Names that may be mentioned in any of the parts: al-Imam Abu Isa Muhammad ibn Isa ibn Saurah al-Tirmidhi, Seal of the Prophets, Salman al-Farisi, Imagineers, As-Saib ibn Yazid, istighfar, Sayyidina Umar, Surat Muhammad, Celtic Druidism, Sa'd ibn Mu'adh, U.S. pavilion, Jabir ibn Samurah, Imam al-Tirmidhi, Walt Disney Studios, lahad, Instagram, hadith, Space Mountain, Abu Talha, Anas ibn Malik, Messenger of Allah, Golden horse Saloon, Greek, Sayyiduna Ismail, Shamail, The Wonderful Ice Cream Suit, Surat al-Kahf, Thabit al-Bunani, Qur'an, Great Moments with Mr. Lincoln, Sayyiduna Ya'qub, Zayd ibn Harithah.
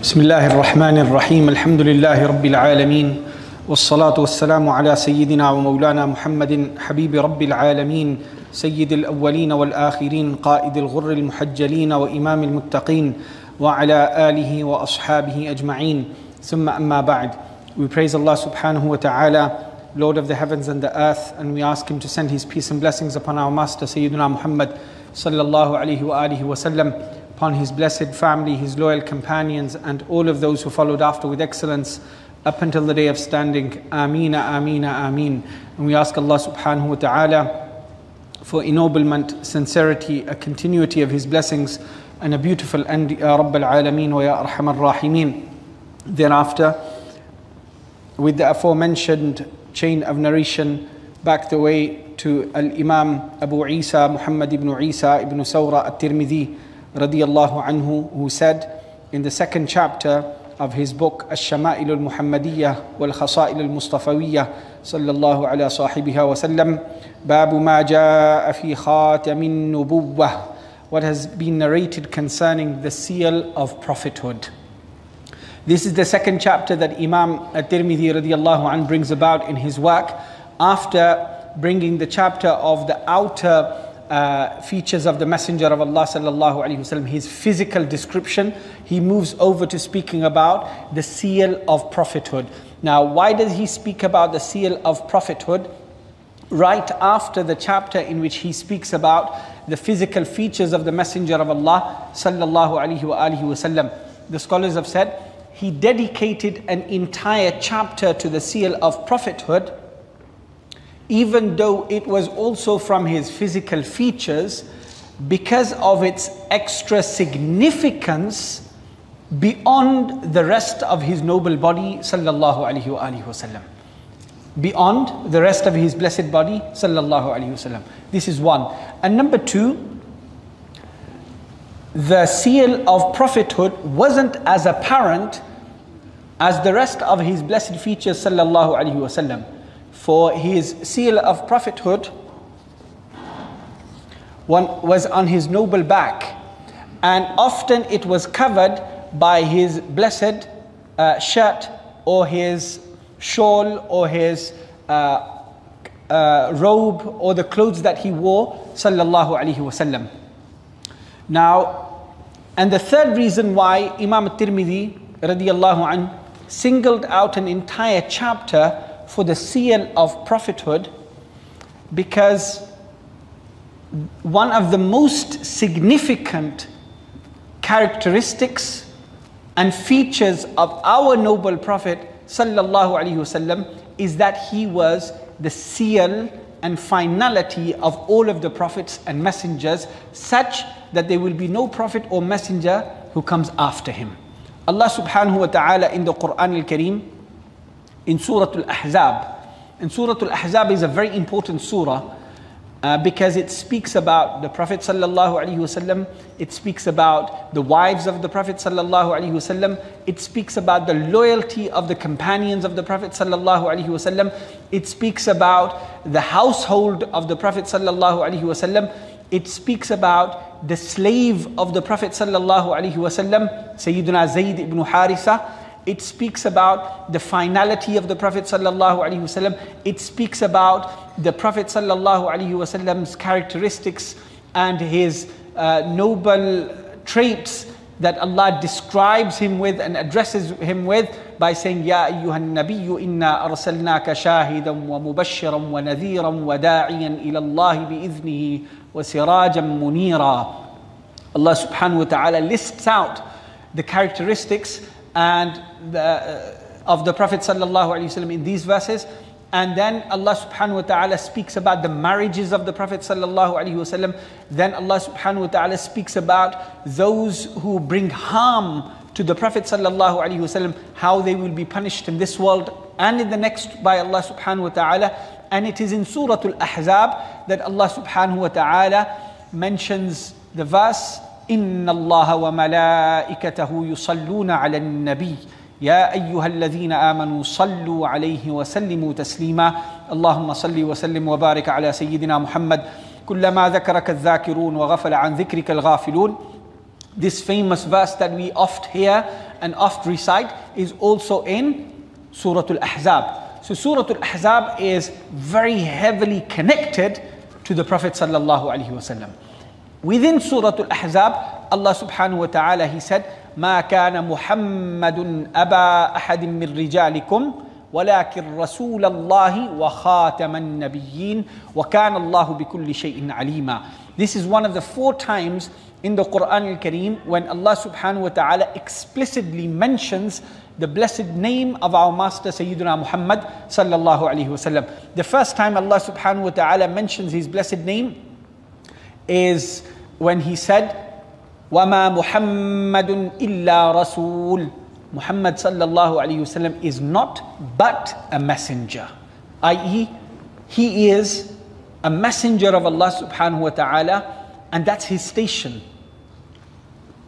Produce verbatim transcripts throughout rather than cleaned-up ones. Bismillah ar-Rahman ar-Rahim. Alhamdulillahi Rabbil Alameen. Wassalatu wassalamu ala Sayyidina wa Mawlana Muhammadin Habibi Rabbil Alameen. Sayyid al-Awwaleen wal-Akhirin. Qaid al-Ghurr al-Muhajjaleen wa Imam al-Muttaqeen. Wa ala alihi wa ashabihi ajma'een. Thumma amma ba'd. We praise Allah subhanahu wa ta'ala, Lord of the heavens and the earth, and we ask Him to send His peace and blessings upon our Master Sayyiduna Muhammad sallallahu alaihi wa alihi wasallam, upon his blessed family, his loyal companions, and all of those who followed after with excellence up until the day of standing. Ameen, ameen, ameen. And we ask Allah subhanahu wa ta'ala for ennoblement, sincerity, a continuity of His blessings, and a beautiful end, Ya Rabbil Alameen wa Ya Arhamar Rahimeen. Thereafter, with the aforementioned chain of narration, back the way to al-Imam Abu Isa Muhammad ibn Isa ibn Saurah al-Tirmidhi radiyallahu anhu, who said in the second chapter of his book al-Shamail al-Muhammadiyah wal-Hasail al-Mustafawiyyah sallallahu ala sahibiha wa sallam, babu ma jaa fi khatamin nubuwwah, what has been narrated concerning the seal of prophethood. This is the second chapter that Imam al-Tirmidhi radiyallahu anhu brings about in his work, after bringing the chapter of the outer uh, features of the Messenger of Allah sallallahu alaihi wasallam, his physical description. He moves over to speaking about the seal of prophethood. Now, why does he speak about the seal of prophethood right after the chapter in which he speaks about the physical features of the Messenger of Allah sallallahu alaihi wasallam? The scholars have said he dedicated an entire chapter to the seal of prophethood, even though it was also from his physical features, because of its extra significance beyond the rest of his noble body sallallahu alaihi wasallam, beyond the rest of his blessed body sallallahu alaihi wasallam. This is one. And number two, the seal of prophethood wasn't as apparent as the rest of his blessed features sallallahu alaihi wasallam, for his seal of prophethood one was on his noble back, and often it was covered by his blessed uh, shirt or his shawl or his uh, uh, robe or the clothes that he wore sallallahu alaihi wasallam. Now, and the third reason why Imam al-Tirmidhi radiyallahu anhu singled out an entire chapter for the seal of prophethood, because one of the most significant characteristics and features of our noble prophet sallallahu alaihi wasallam is that he was the seal and finality of all of the prophets and messengers, such that there will be no prophet or messenger who comes after him. Allah subhanahu wa ta'ala in the Qur'an al-Kareem, in Surah Al-Ahzab, and Surah Al-Ahzab is a very important surah uh, because it speaks about the Prophet sallallahu alaihi wasallam, it speaks about the wives of the Prophet sallallahu alaihi wasallam, it speaks about the loyalty of the companions of the Prophet sallallahu alaihi wasallam, it speaks about the household of the Prophet sallallahu alaihi wasallam, it speaks about the slave of the Prophet sallallahu alaihi wasallam, Sayyiduna Zayd ibn Harithah. It speaks about the finality of the Prophet sallallahu alaihi wasallam. It speaks about the Prophet sallallahu alaihi wasallam's characteristics and his uh, noble traits that Allah describes him with and addresses him with by saying, Ya ayyuhan nabiyyu inna arsalnaka shahidan wa mubashiran wa nadhiran wa da'iyan ila Allah bi idhnihi wa sirajan munira. Allah subhanahu wa ta'ala lists out the characteristics and the, uh, of the Prophet sallallahu alaihi wasallam in these verses, and then Allah subhanahu wa ta'ala speaks about the marriages of the Prophet sallallahu alaihi wasallam. Then Allah subhanahu wa ta'ala speaks about those who bring harm to the Prophet sallallahu alaihi wasallam, how they will be punished in this world and in the next by Allah subhanahu wa ta'ala. And it is in Surah Al-Ahzab that Allah subhanahu wa ta'ala mentions the verse, إن الله وملائكته يصلون على النبي يا أيها الذين آمنوا صلوا عليه وسلموا تسليما اللهم صل وسلم وبارك على سيدنا محمد كلما ذكرك الذاكرون وغفل عن ذكرك الغافلون This famous verse that we oft hear and oft recite is also in Surah Al-Ahzab. So Surah Al-Ahzab is very heavily connected to the Prophet sallallahu alaihi wasallam. Within Surah Al-Ahzab, Allah subhanahu wa ta'ala, he said, مَا كَانَ مُحَمَّدٌ أَبَا أَحَدٍ مِّن رِجَالِكُمْ وَلَكِنْ رَسُولَ اللَّهِ وَخَاتَمَ النَّبِيِّينَ وَكَانَ اللَّهُ بِكُلِّ شَيْءٍ عَلِيمًا. This is one of the four times in the Qur'an al-Kareem when Allah subhanahu wa ta'ala explicitly mentions the blessed name of our master Sayyiduna Muhammad sallallahu alayhi wa sallam. The first time Allah subhanahu wa ta'ala mentions his blessed name is when he said, وَمَا مُحَمَّدٌ إِلَّا رَسُولٌ. Muhammad sallallahu alayhi wasallam is not but a messenger, that is he is a messenger of Allah subhanahu wa ta'ala, and that's his station.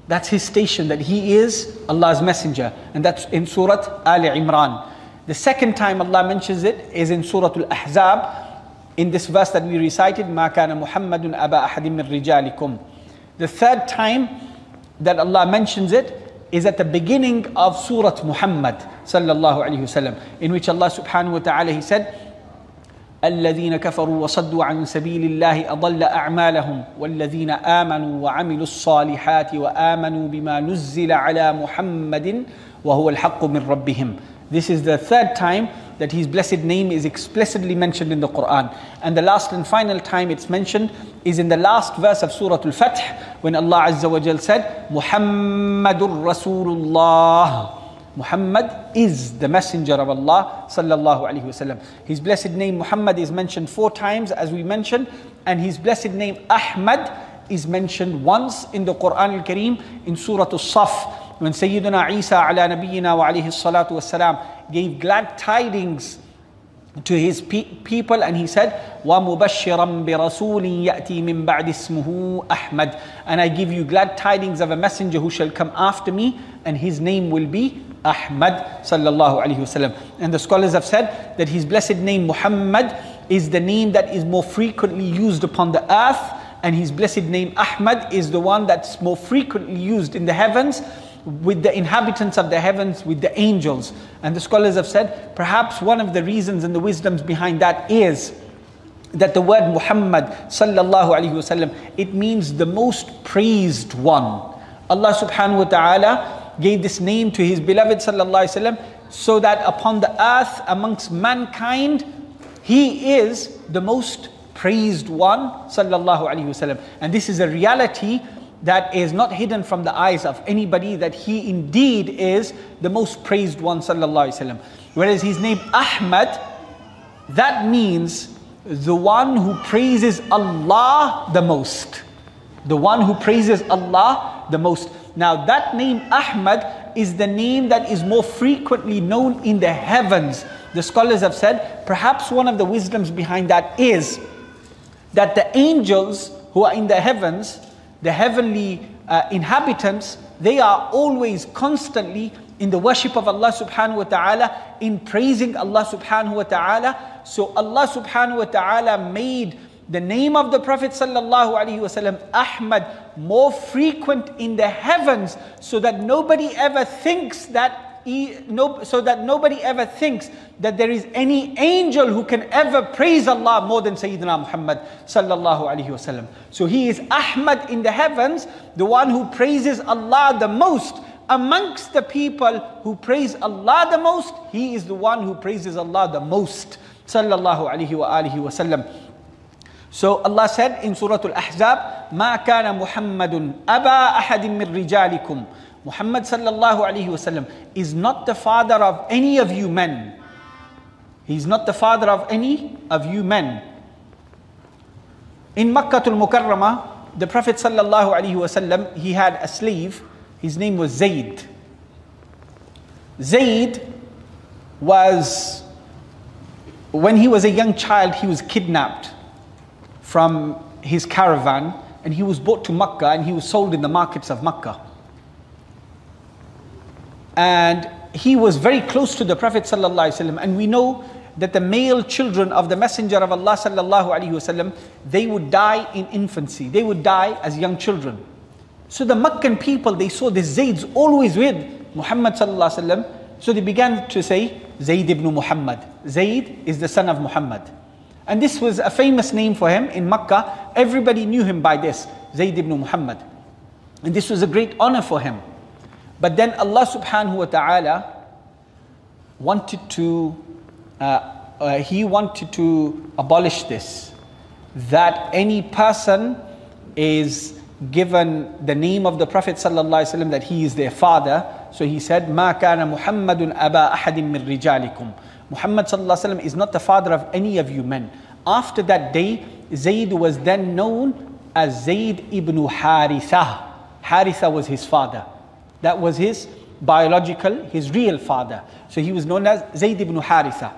That's his station, that he is Allah's messenger, and that's in Surah Ali Imran. The second time Allah mentions it is in Surah Al-Ahzab, in this verse that we recited, مَا كَانَ مُحَمَّدٌ أَبَا أَحَدٍ مِّن رِجَالِكُمْ. The third time that Allah mentions it is at the beginning of Surah Muhammad sallallahu alayhi wasallam, in which Allah subhanahu wa ta'ala, he said, الَّذِينَ كَفَرُوا وَصَدُّوا عَنْ سَبِيلِ اللَّهِ أَضَلَّ أَعْمَالَهُمْ وَالَّذِينَ آمَنُوا وَعَمِلُوا الصَّالِحَاتِ وَآمَنُوا بِمَا نُزِّلَ عَلَى مُحَمَّدٍ وَهُوَ الْحَقُّ مِنْ رَبِّهِمْ. This is the third time that his blessed name is explicitly mentioned in the Qur'an. And the last and final time it's mentioned is in the last verse of Surah Al-Fath, when Allah Azza wa Jal said, Muhammadur Rasulullah. Muhammad is the messenger of Allah sallallahu alayhi wasallam. His blessed name Muhammad is mentioned four times, as we mentioned, and his blessed name Ahmad is mentioned once in the Qur'an al-Kareem in Surah Al-Saf, when Sayyiduna Isa ala nabiyyina wa alayhi salatu wassalam gave glad tidings to his pe people, and he said, وَمُبَشِّرًا بِرَسُولٍ يَأْتِي مِن بَعْدِ اسْمُهُ أَحْمَدٍ. And I give you glad tidings of a messenger who shall come after me, and his name will be Ahmad sallallahu alayhi wasallam. And the scholars have said that his blessed name Muhammad is the name that is more frequently used upon the earth, and his blessed name Ahmad is the one that's more frequently used in the heavens, with the inhabitants of the heavens, with the angels. And the scholars have said, perhaps one of the reasons and the wisdoms behind that is that the word Muhammad sallallahu alayhi wasallam, it means the most praised one. Allah subhanahu wa ta'ala gave this name to his beloved sallallahu alayhi wasallam, so that upon the earth amongst mankind, he is the most praised one sallallahu alayhi wasallam. And this is a reality that is not hidden from the eyes of anybody, that he indeed is the most praised one sallallahu alaihi wasallam. Whereas his name Ahmad, that means the one who praises Allah the most. The one who praises Allah the most. Now that name Ahmad is the name that is more frequently known in the heavens. The scholars have said, perhaps one of the wisdoms behind that is that the angels who are in the heavens, the heavenly uh, inhabitants, they are always constantly in the worship of Allah subhanahu wa ta'ala, in praising Allah subhanahu wa ta'ala. So Allah subhanahu wa ta'ala made the name of the Prophet sallallahu alayhi wa sallam, Ahmad, more frequent in the heavens, so that nobody ever thinks that He, no, so that nobody ever thinks that there is any angel who can ever praise Allah more than Sayyidina Muhammad sallallahu alayhi wasallam. So he is Ahmad in the heavens, the one who praises Allah the most. Amongst the people who praise Allah the most, he is the one who praises Allah the most sallallahu alayhi wa alihi wasallam. So Allah said in Surah Al-Ahzab, مَا كَانَ مُحَمَّدٌ أَبَا أَحَدٍ مِّن رِجَالِكُمْ. Muhammad sallallahu alayhi wasallam is not the father of any of you men. He's not the father of any of you men. In Makkah al-Mukarramah, the Prophet sallallahu alayhi wasallam, he had a slave. His name was Zayd. Zayd was, when he was a young child, he was kidnapped from his caravan, and he was brought to Makkah, and he was sold in the markets of Makkah. And he was very close to the Prophet sallallahu alaihi wasallam, and we know that the male children of the Messenger of Allah sallallahu alaihi wasallam, they would die in infancy. They would die as young children. So the Meccan people, they saw this Zayd's always with Muhammad sallallahu alaihi wasallam. So they began to say, Zayd ibn Muhammad. Zayd is the son of Muhammad. And this was a famous name for him in Makkah. Everybody knew him by this, Zayd ibn Muhammad. And this was a great honor for him. But then Allah subhanahu wa ta'ala wanted to, uh, uh, he wanted to abolish this. That any person is given the name of the Prophet sallallahu alaihi wasallam that he is their father. So he said, مَا كَانَ مُحَمَّدٌ أَبَا أَحَدٍ مِّن رِجَالِكُمْ. Muhammad sallallahu alaihi wasallam is not the father of any of you men. After that day, Zayd was then known as Zayd ibn Harithah. Haritha was his father. That was his biological, his real father. So he was known as Zayd ibn Harithah.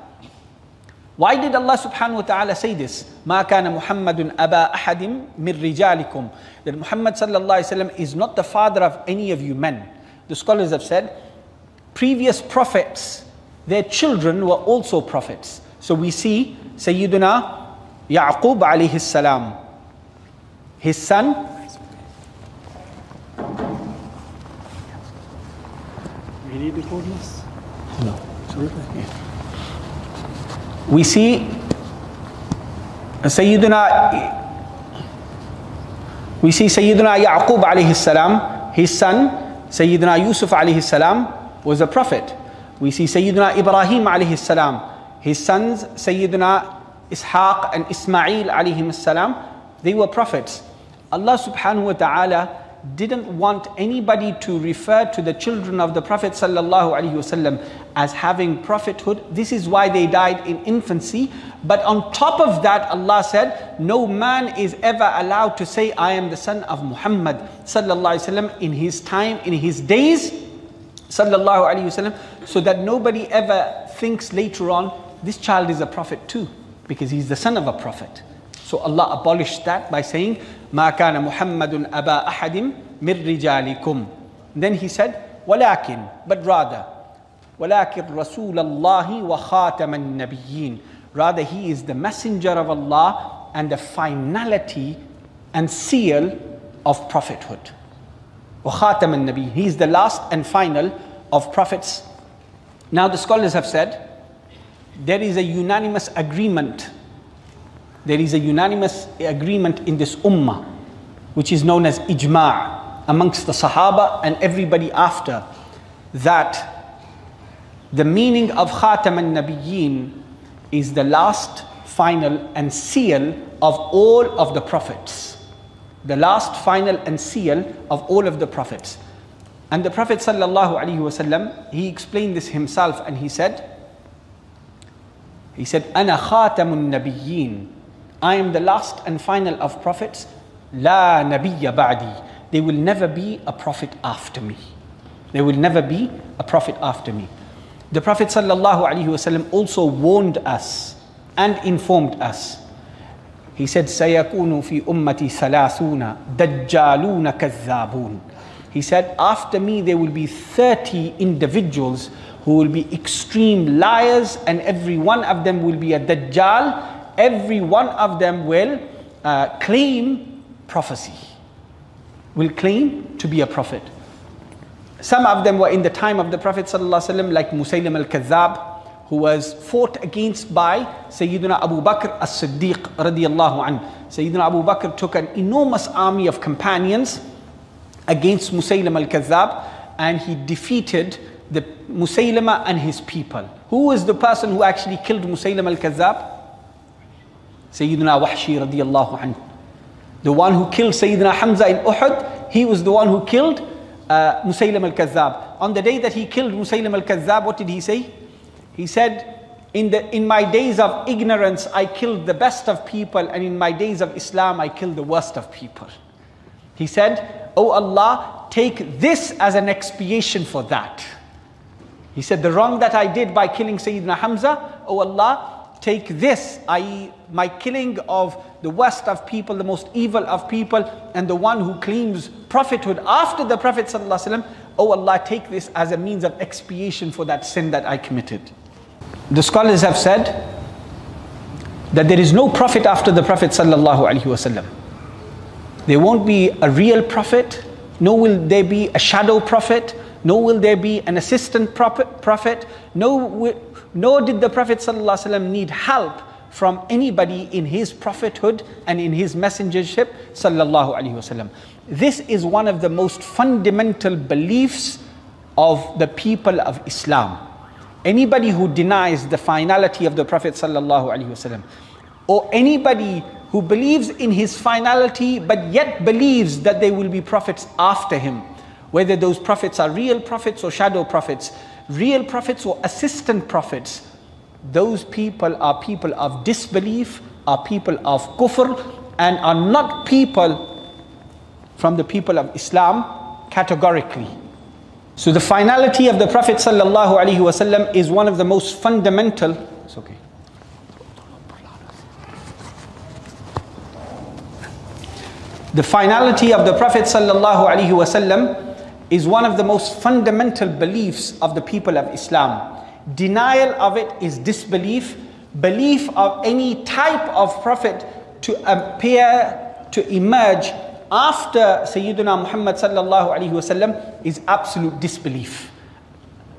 Why did Allah subhanahu wa ta'ala say this? مَا كَانَ مُحَمَّدٌ أَبَا أَحَدٍ مِّن رِجَالِكُمْ. That Muhammad sallallahu alaihi wasallam is not the father of any of you men. The scholars have said, previous prophets, their children were also prophets. So we see Sayyiduna Ya'qub alayhi salam, his son, we need to call this? No. Sorry. We see Sayyiduna we see Sayyiduna Ya'qub alayhi salam, his son, Sayyidina Yusuf alayhi salam was a prophet. We see Sayyidina Ibrahim alayhi salam, his sons Sayyidina Ishaq and Ismail alayhi salam, they were prophets. Allah subhanahu wa ta'ala didn't want anybody to refer to the children of the Prophet sallallahu alaihi wasallam as having prophethood. This is why they died in infancy. But on top of that, Allah said, no man is ever allowed to say, I am the son of Muhammad sallallahu alaihi wasallam in his time, in his days, sallallahu alaihi wasallam, so that nobody ever thinks later on, this child is a prophet too, because he's the son of a prophet. So Allah abolished that by saying, مَا كَانَ مُحَمَّدٌ أَبَا أَحَدٍ مِّن رِجَالِكُمْ. Then he said, وَلَكِنْ, but rather, وَلَكِنْ رَسُولَ اللَّهِ وَخَاتَمَ النَّبِيِّينَ. Rather, he is the messenger of Allah and the finality and seal of prophethood. وَخَاتَمَ النَّبِيِّينَ. He is the last and final of prophets. Now the scholars have said, there is a unanimous agreement There is a unanimous agreement in this ummah, which is known as ijma' amongst the Sahaba and everybody after, that the meaning of Khatam al-Nabiyyin is the last, final and seal of all of the prophets. The last, final and seal of all of the prophets. And the Prophet sallallahu alaihi wasallam, he explained this himself and he said, he said, أَنَا خَاتَمُ النَّبِيِّينَ. I am the last and final of prophets. La nabiyya ba'di. There will never be a prophet after me. There will never be a prophet after me. The Prophet sallallahu alaihi wasallam also warned us and informed us. He said, "Sayakunu fi ummati thalathuna dajjaluna kadhabun." He said, after me there will be thirty individuals who will be extreme liars, and every one of them will be a dajjal. Every one of them will uh, claim prophecy, will claim to be a prophet. Some of them were in the time of the Prophet sallallahu alaihi wasallam, like Musaylimah al-Kadhdhab, who was fought against by Sayyiduna Abu Bakr As-Siddiq radiyallahu anhu. Sayyiduna Abu Bakr took an enormous army of companions against Musaylimah al-Kadhdhab, and he defeated the Musaylimah and his people. Who was the person who actually killed Musaylimah al-Kadhdhab? Sayyiduna Wahshi radiyallahu anhu. The one who killed Sayyidina Hamza in Uhud, he was the one who killed uh, Musaylim al-Kadhdhab. On the day that he killed Musaylim al-Kadhdhab, what did he say? He said, in, the, in my days of ignorance, I killed the best of people, and in my days of Islam, I killed the worst of people. He said, "O Allah, take this as an expiation for that." He said, the wrong that I did by killing Sayyidina Hamza, O Allah, take this, that is my killing of the worst of people, the most evil of people, and the one who claims prophethood after the Prophet ﷺ, oh Allah, take this as a means of expiation for that sin that I committed. The scholars have said that there is no prophet after the Prophet ﷺ. There won't be a real prophet nor will there be a shadow prophet, nor will there be an assistant prophet, nor, nor did the Prophet ﷺ need help from anybody in his prophethood and in his messengership ﷺ. This is one of the most fundamental beliefs of the people of Islam. Anybody who denies the finality of the Prophet ﷺ, or anybody who believes in his finality but yet believes that there will be prophets after him, whether those prophets are real prophets or shadow prophets, real prophets or assistant prophets, those people are people of disbelief, are people of kufr, and are not people from the people of Islam categorically. So the finality of the Prophet ﷺ is one of the most fundamental. It's okay. The finality of the Prophet ﷺ is one of the most fundamental beliefs of the people of Islam. Denial of it is disbelief. Belief of any type of prophet to appear, to emerge after Sayyiduna Muhammad ﷺ is absolute disbelief.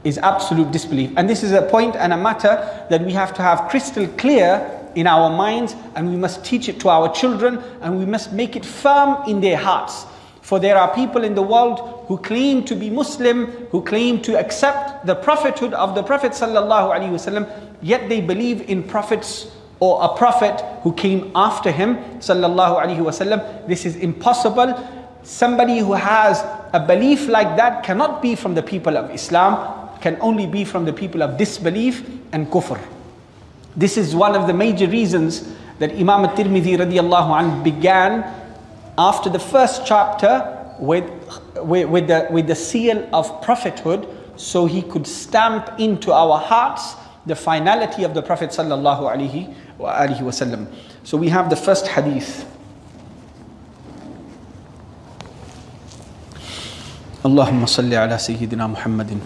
Is absolute disbelief. And this is a point and a matter that we have to have crystal clear in our minds, and we must teach it to our children, and we must make it firm in their hearts. For there are people in the world who claim to be Muslim, who claim to accept the prophethood of the Prophet ﷺ, yet they believe in prophets or a prophet who came after him ﷺ. This is impossible. Somebody who has a belief like that cannot be from the people of Islam, can only be from the people of disbelief and kufr. This is one of the major reasons that Imam al-Tirmidhi radiallahu anhu began after the first chapter with, with, with, the, with the seal of prophethood, so he could stamp into our hearts the finality of the Prophet sallallahu alaihi wasallam. So we have the first hadith. Allahumma salli ala Sayyidina Muhammadin.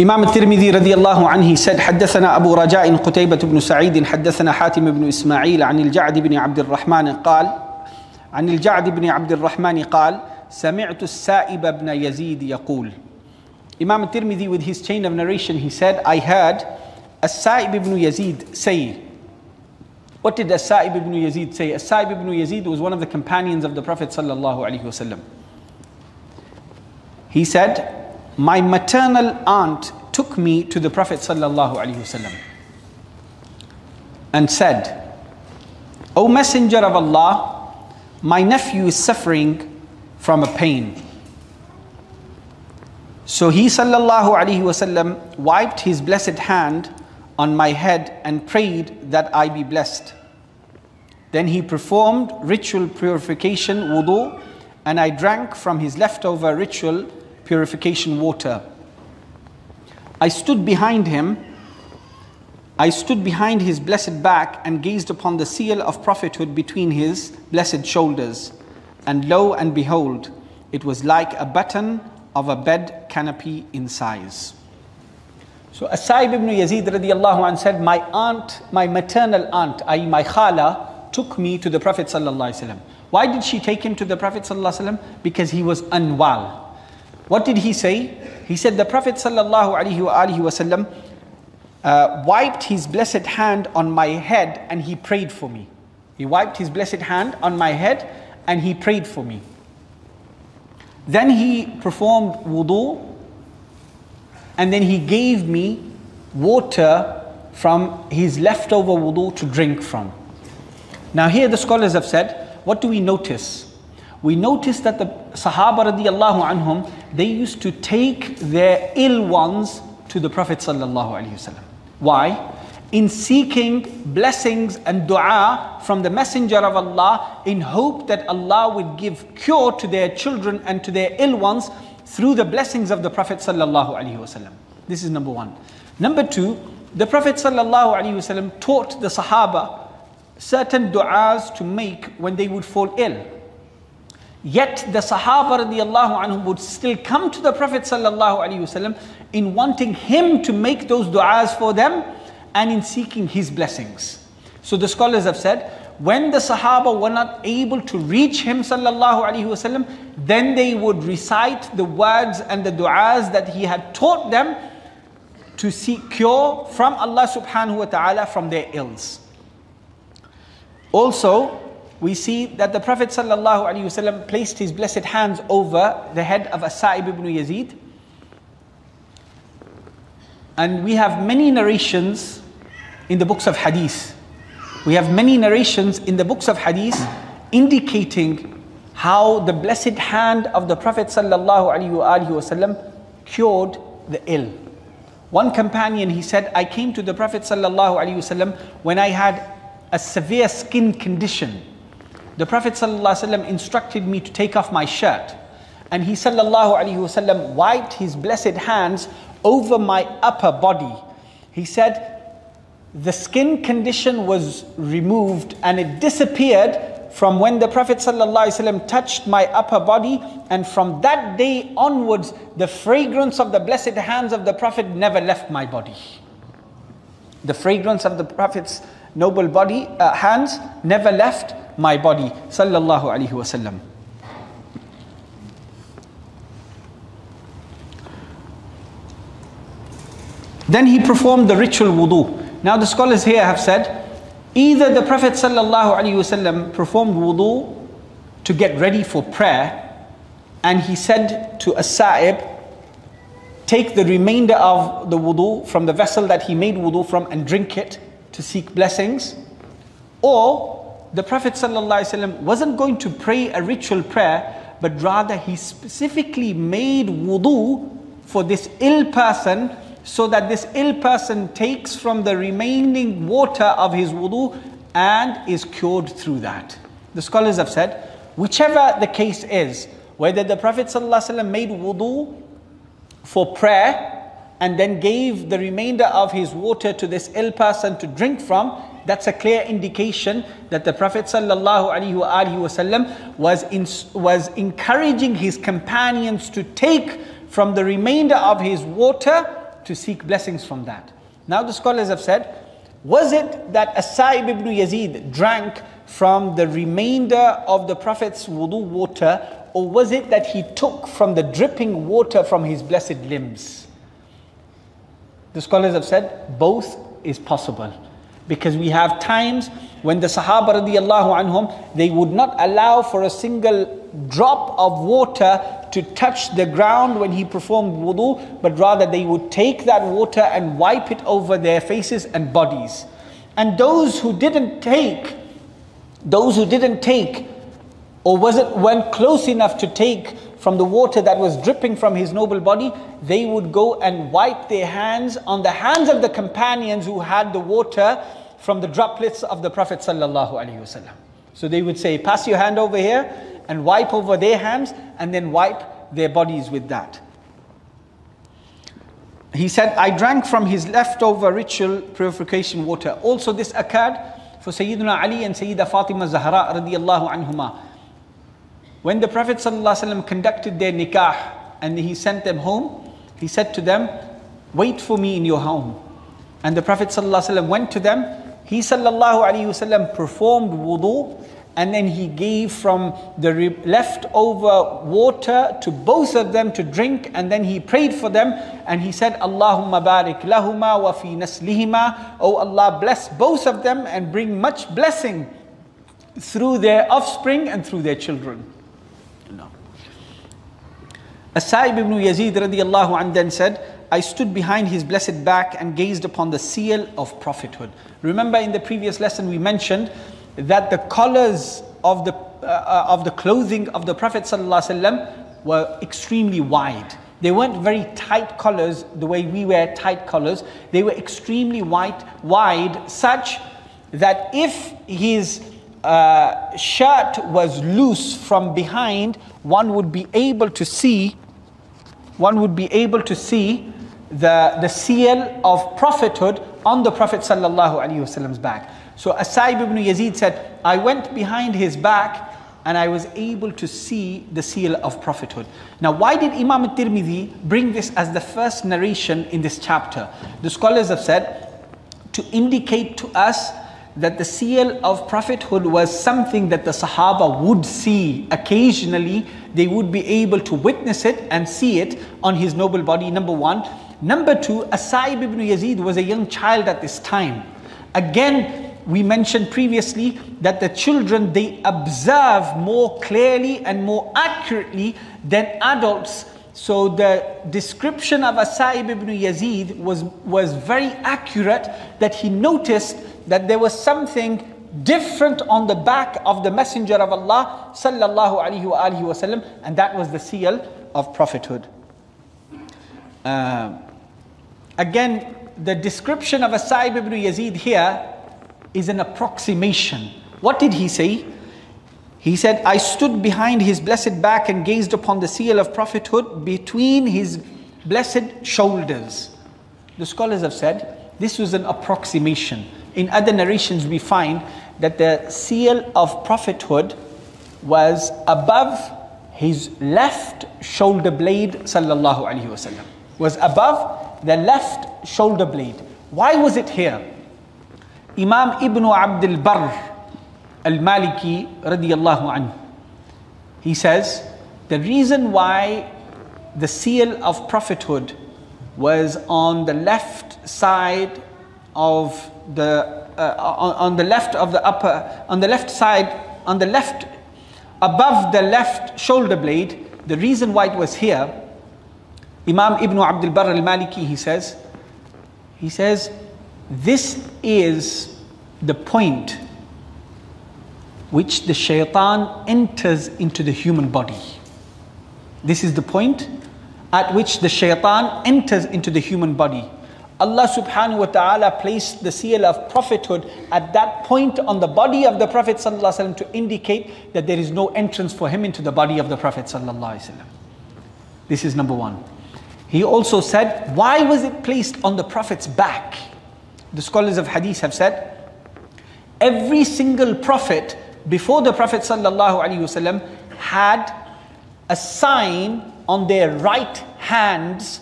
Imam al-Tirmidhi radiallahu anhu said, حدثنا أبو رجاء قتيبة بن سعيد حدثنا حاتم بن إسماعيل عن الجعد بن عبد الرحمن قال عن الجعد بن عبد الرحمن قال سمعت السائب بن يزيد يقول. Imam al-Tirmidhi, with his chain of narration, he said, I heard As-Saib ibn Yazid say. What did As-Saib ibn Yazid say? As-Saib ibn Yazid was one of the companions of the Prophet sallallahu alaihi wasallam. He said, my maternal aunt took me to the Prophet ﷺ and said, O Messenger of Allah, my nephew is suffering from a pain. So he ﷺ wiped his blessed hand on my head and prayed that I be blessed. Then he performed ritual purification wudu, and I drank from his leftover ritual purification water. I stood behind him, I stood behind his blessed back and gazed upon the seal of prophethood between his blessed shoulders. And lo and behold, it was like a button of a bed canopy in size. So As-Saib ibn Yazid radiallahu anh said, my aunt, my maternal aunt, that is my khala, took me to the Prophet sallallahu alaihi wasallam. Why did she take him to the Prophet sallallahu alaihi wasallam? Because he was unwell. What did he say? He said the Prophet ﷺ uh, wiped his blessed hand on my head and he prayed for me. He wiped his blessed hand on my head and he prayed for me. Then he performed wudu, and then he gave me water from his leftover wudu to drink from. Now here the scholars have said, what do we notice? We notice that the Sahaba radiallahu anhum, they used to take their ill ones to the Prophet sallallahu alaihi wasallam. Why? In seeking blessings and dua from the Messenger of Allah, in hope that Allah would give cure to their children and to their ill ones through the blessings of the Prophet sallallahu alaihi wasallam. This is number one. Number two, the Prophet sallallahu alaihi wasallam taught the Sahaba certain duas to make when they would fall ill. Yet the Sahaba radiallahu anhu would still come to the Prophet sallallahu alaihi wasallam in wanting him to make those du'as for them and in seeking his blessings. So the scholars have said, when the Sahaba were not able to reach him sallallahu alaihi wasallam, then they would recite the words and the du'as that he had taught them to seek cure from Allah subhanahu wa ta'ala from their ills. Also, we see that the Prophet sallallahu alaihi wasallam placed his blessed hands over the head of As-Saib ibn Yazid. And we have many narrations in the books of hadith. We have many narrations in the books of hadith indicating how the blessed hand of the Prophet ﷺ cured the ill. One companion, he said, I came to the Prophet ﷺ when I had a severe skin condition. The Prophet ﷺ instructed me to take off my shirt. And he ﷺ wiped his blessed hands over my upper body. He said, the skin condition was removed and it disappeared from when the Prophet ﷺ touched my upper body, and from that day onwards, the fragrance of the blessed hands of the Prophet never left my body. The fragrance of the Prophet's noble body, uh, hands never left my body, sallallahu alaihi wasallam. Then he performed the ritual wudu. Now the scholars here have said, either the Prophet ﷺ performed wudu to get ready for prayer, and he said to As-Sa'ib, take the remainder of the wudu from the vessel that he made wudu from and drink it to seek blessings. Or the Prophet ﷺ wasn't going to pray a ritual prayer, but rather he specifically made wudu for this ill person, so that this ill person takes from the remaining water of his wudu and is cured through that. The scholars have said, whichever the case is, whether the Prophet ﷺ made wudu for prayer and then gave the remainder of his water to this ill person to drink from, that's a clear indication that the Prophet ﷺ was, in, was encouraging his companions to take from the remainder of his water to seek blessings from that. Now the scholars have said, was it that As-Sa'ib ibn Yazid drank from the remainder of the Prophet's wudu water, or was it that he took from the dripping water from his blessed limbs? The scholars have said, both is possible. Because we have times when the Sahaba radiallahu anhum, they would not allow for a single drop of water to touch the ground when he performed wudu, but rather they would take that water and wipe it over their faces and bodies. And those who didn't take, those who didn't take, or wasn't weren't close enough to take from the water that was dripping from his noble body, they would go and wipe their hands on the hands of the companions who had the water from the droplets of the Prophet sallallahu alaihi wasallam. So they would say, pass your hand over here, and wipe over their hands, and then wipe their bodies with that. He said, I drank from his leftover ritual purification water. Also this occurred for Sayyiduna Ali and Sayyida Fatima Zahra radiallahu anhuma. When the Prophet ﷺ conducted their nikah and he sent them home, he said to them, wait for me in your home. And the Prophet ﷺ went to them. He ﷺ performed wudu, and then he gave from the leftover water to both of them to drink, and then he prayed for them and he said, Allahumma barik lahuma wa fi naslihima. Oh Allah, bless both of them and bring much blessing through their offspring and through their children. No. As-Sa'ib ibn Yazid radiallahu anhu then said, I stood behind his blessed back and gazed upon the seal of prophethood. Remember in the previous lesson we mentioned that the collars of the, uh, of the clothing of the Prophet ﷺ were extremely wide. They weren't very tight collars the way we wear tight collars. They were extremely wide, wide such that if his uh, shirt was loose from behind, one would be able to see, one would be able to see the, the seal of prophethood on the Prophet ﷺ's back. So As-Sa'ib ibn Yazid said, I went behind his back and I was able to see the seal of prophethood. Now why did Imam al-Tirmidhi bring this as the first narration in this chapter? The scholars have said, to indicate to us that the seal of prophethood was something that the Sahaba would see occasionally. They would be able to witness it and see it on his noble body, number one. Number two, As-Saib ibn Yazid was a young child at this time. Again, we mentioned previously that the children, they observe more clearly and more accurately than adults. So the description of As-Saib ibn Yazid was, was very accurate, that he noticed that there was something different on the back of the Messenger of Allah sallallahu alaihi wa alihi wasallam, and that was the seal of prophethood. Uh, again, the description of As-Saib ibn Yazid here is an approximation. What did he say? He said, "I stood behind his blessed back and gazed upon the seal of prophethood between his blessed shoulders." The scholars have said this was an approximation. In other narrations, we find that the seal of prophethood was above his left shoulder blade, sallallahu alaihi wasallam. Was above the left shoulder blade. Why was it here? Imam Ibn Abd al-Barr al-Maliki radiyallahu anhu, he says the reason why the seal of prophethood was on the left side of the uh, on, on the left of the upper on the left side on the left above the left shoulder blade, the reason why it was here, Imam Ibn Abd al-Barr al-Maliki, he says he says this is the point which the shaitan enters into the human body. This is the point at which the shaitan enters into the human body. Allah subhanahu wa ta'ala placed the seal of prophethood at that point on the body of the Prophet sallallahu alaihi wasallam to indicate that there is no entrance for him into the body of the Prophet sallallahu alaihi wasallam. This is number one. He also said, why was it placed on the Prophet's back? The scholars of hadith have said, every single prophet before the Prophet sallallahu alaihi wasallam had a sign on their right hands,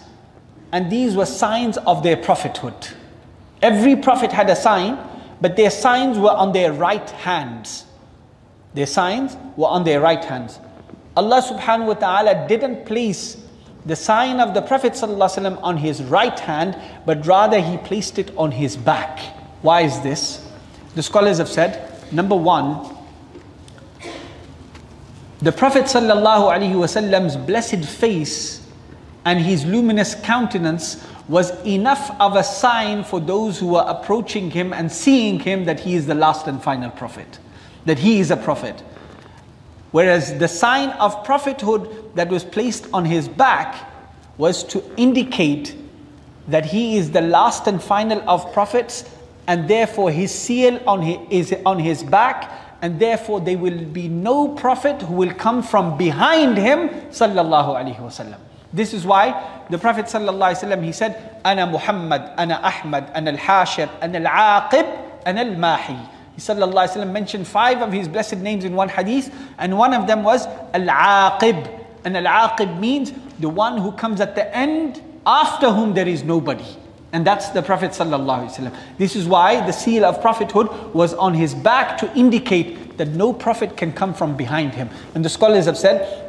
and these were signs of their prophethood. Every prophet had a sign, but their signs were on their right hands. Their signs were on their right hands. Allah subhanahu wa ta'ala didn't place the sign of the Prophet sallallahu alaihi wasallam on his right hand, but rather he placed it on his back. Why is this? The scholars have said, number one, the Prophet sallallahu alaihi wasallam's blessed face and his luminous countenance was enough of a sign for those who were approaching him and seeing him that he is the last and final prophet, that he is a prophet. Whereas the sign of prophethood that was placed on his back was to indicate that he is the last and final of prophets, and therefore his seal on his, is on his back, and therefore there will be no prophet who will come from behind him sallallahu alaihi wasallam. This is why the Prophet sallallahu alaihi wasallam, he said, "Ana Muhammad, ana Ahmad, ana al-Hashir, ana al-Aqib, ana al-Mahi." He sallallahu alaihi wasallam mentioned five of his blessed names in one hadith, and one of them was al-Aqib. And al-Aqib means the one who comes at the end, after whom there is nobody. And that's the Prophet sallallahu alaihi wasallam. This is why the seal of prophethood was on his back, to indicate that no prophet can come from behind him. And the scholars have said,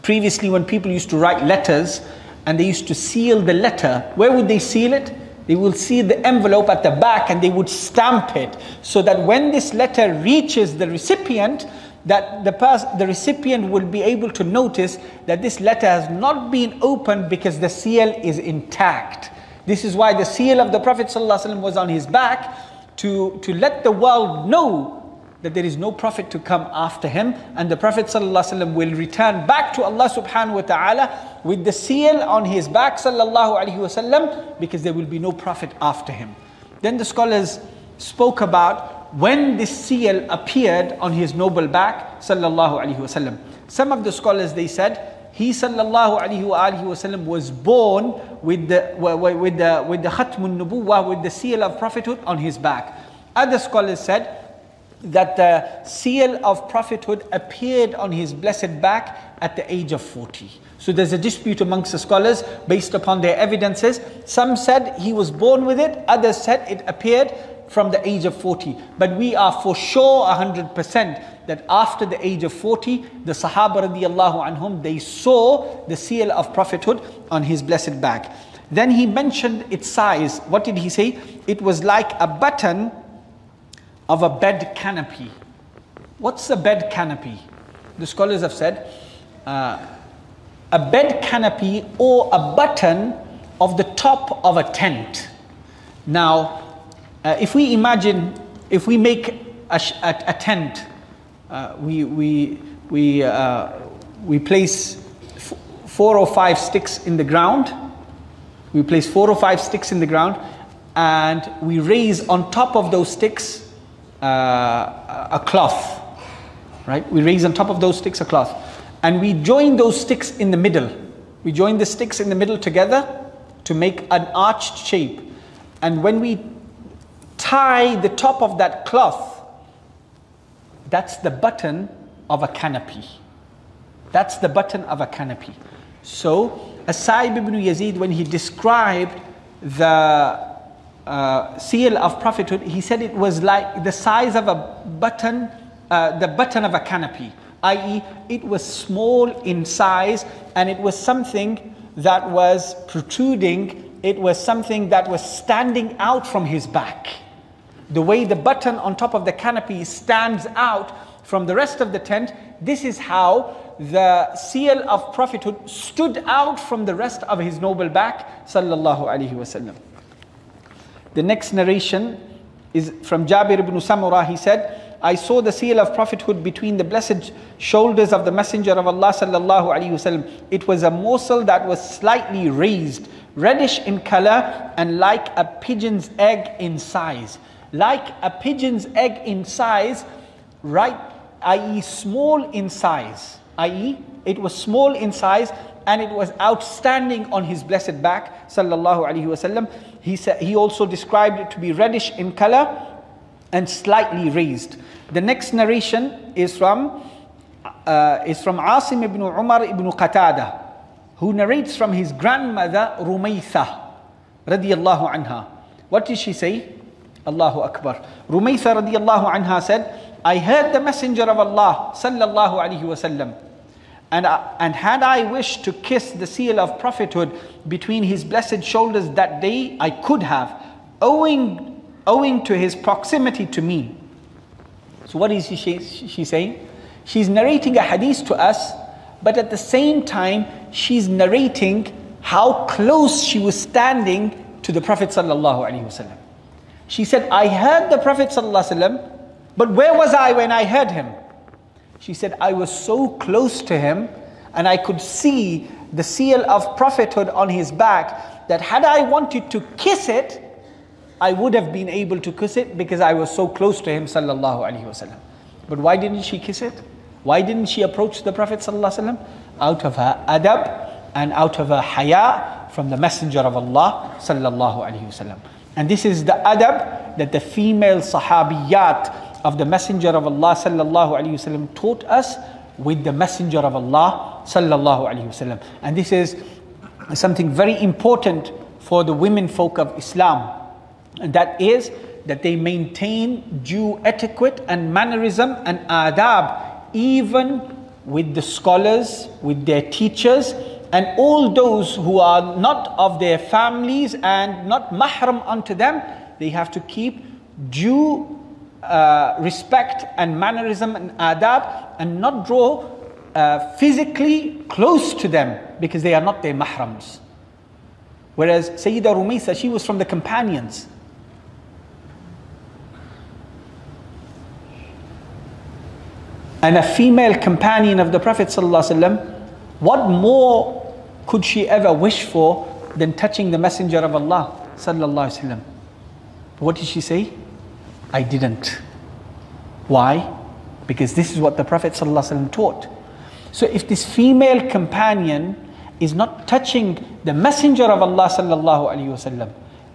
previously when people used to write letters and they used to seal the letter, where would they seal it? They will seal the envelope at the back, and they would stamp it, so that when this letter reaches the recipient, that the pers the recipient will be able to notice that this letter has not been opened because the seal is intact. This is why the seal of the Prophet ﷺ was on his back, to, to let the world know that there is no prophet to come after him, and the Prophet ﷺ will return back to Allah subhanahu wa ta'ala with the seal on his back sallallahu alaihi wasallam, because there will be no prophet after him. Then the scholars spoke about when this seal appeared on his noble back sallallahu alaihi wasallam. Some of the scholars, they said, he sallallahu alaihi wa alihi wasallam was born with the with the with the khatmun nubuwah, with the seal of prophethood on his back. Other scholars said that the seal of prophethood appeared on his blessed back at the age of forty. So there's a dispute amongst the scholars based upon their evidences. Some said he was born with it, others said it appeared from the age of forty. But we are for sure one hundred percent that after the age of forty, the Sahaba radiallahu anhum, they saw the seal of prophethood on his blessed back. Then he mentioned its size. What did he say? It was like a button of a bed canopy. What's a bed canopy? The scholars have said uh, a bed canopy or a button of the top of a tent. Now, uh, if we imagine, if we make a, a, a tent, uh, we, we, we, uh, we place f four or five sticks in the ground. We place four or five sticks in the ground and we raise on top of those sticks uh, a cloth, right? We raise on top of those sticks a cloth and we join those sticks in the middle. We join the sticks in the middle together to make an arched shape. And when we tie the top of that cloth, that's the button of a canopy. That's the button of a canopy. So, As-Saib ibn Yazid, when he described the uh, seal of prophethood, he said it was like the size of a button, uh, the button of a canopy, that is it was small in size and it was something that was protruding, it was something that was standing out from his back. The way the button on top of the canopy stands out from the rest of the tent, this is how the seal of prophethood stood out from the rest of his noble back, sallallahu alaihi wasallam. The next narration is from Jabir ibn Samurah. He said, I saw the seal of prophethood between the blessed shoulders of the Messenger of Allah, sallallahu alaihi wasallam. It was a morsel that was slightly raised, reddish in color, and like a pigeon's egg in size. Like a pigeon's egg in size, right? that is small in size. that is it was small in size and it was outstanding on his blessed back, sallallahu alaihi wasallam. He said he also described it to be reddish in color and slightly raised. The next narration is from uh, is from Asim ibn Umar ibn Qatada, who narrates from his grandmother Rumaythah radiyallahu anha. What did she say? Allahu Akbar. Rumaythah radiyallahu anha said, I heard the Messenger of Allah sallallahu alaihi wasallam, and I, and had I wished to kiss the seal of prophethood between his blessed shoulders that day, I could have, owing owing to his proximity to me. So what is she, she, she saying? She's narrating a hadith to us, but at the same time she's narrating how close she was standing to the Prophet sallallahu alaihi wasallam. She said, I heard the Prophet sallallahu alaihi wasallam, but where was I when I heard him? She said, I was so close to him and I could see the seal of prophethood on his back that had I wanted to kiss it, I would have been able to kiss it because I was so close to him, sallallahu alaihi wasallam. But why didn't she kiss it? Why didn't she approach the Prophet sallallahu alaihi wasallam? Out of her adab and out of her haya from the Messenger of Allah sallallahu alaihi wasallam. And this is the adab that the female sahabiyat of the Messenger of Allah sallallahu alaihi wasallam taught us with the Messenger of Allah sallallahu alaihi wasallam. And this is something very important for the women folk of Islam, and that is that they maintain due etiquette and mannerism and adab, even with the scholars, with their teachers, and all those who are not of their families and not mahram unto them. They have to keep due Uh, respect and mannerism and adab, and not draw uh, physically close to them because they are not their mahrams. Whereas Sayyida Rumaythah, she was from the companions. And a female companion of the Prophet ﷺ, what more could she ever wish for than touching the Messenger of Allah ﷺ? What did she say? I didn't. Why? Because this is what the Prophet ﷺ taught. So if this female companion is not touching the Messenger of Allah ﷺ,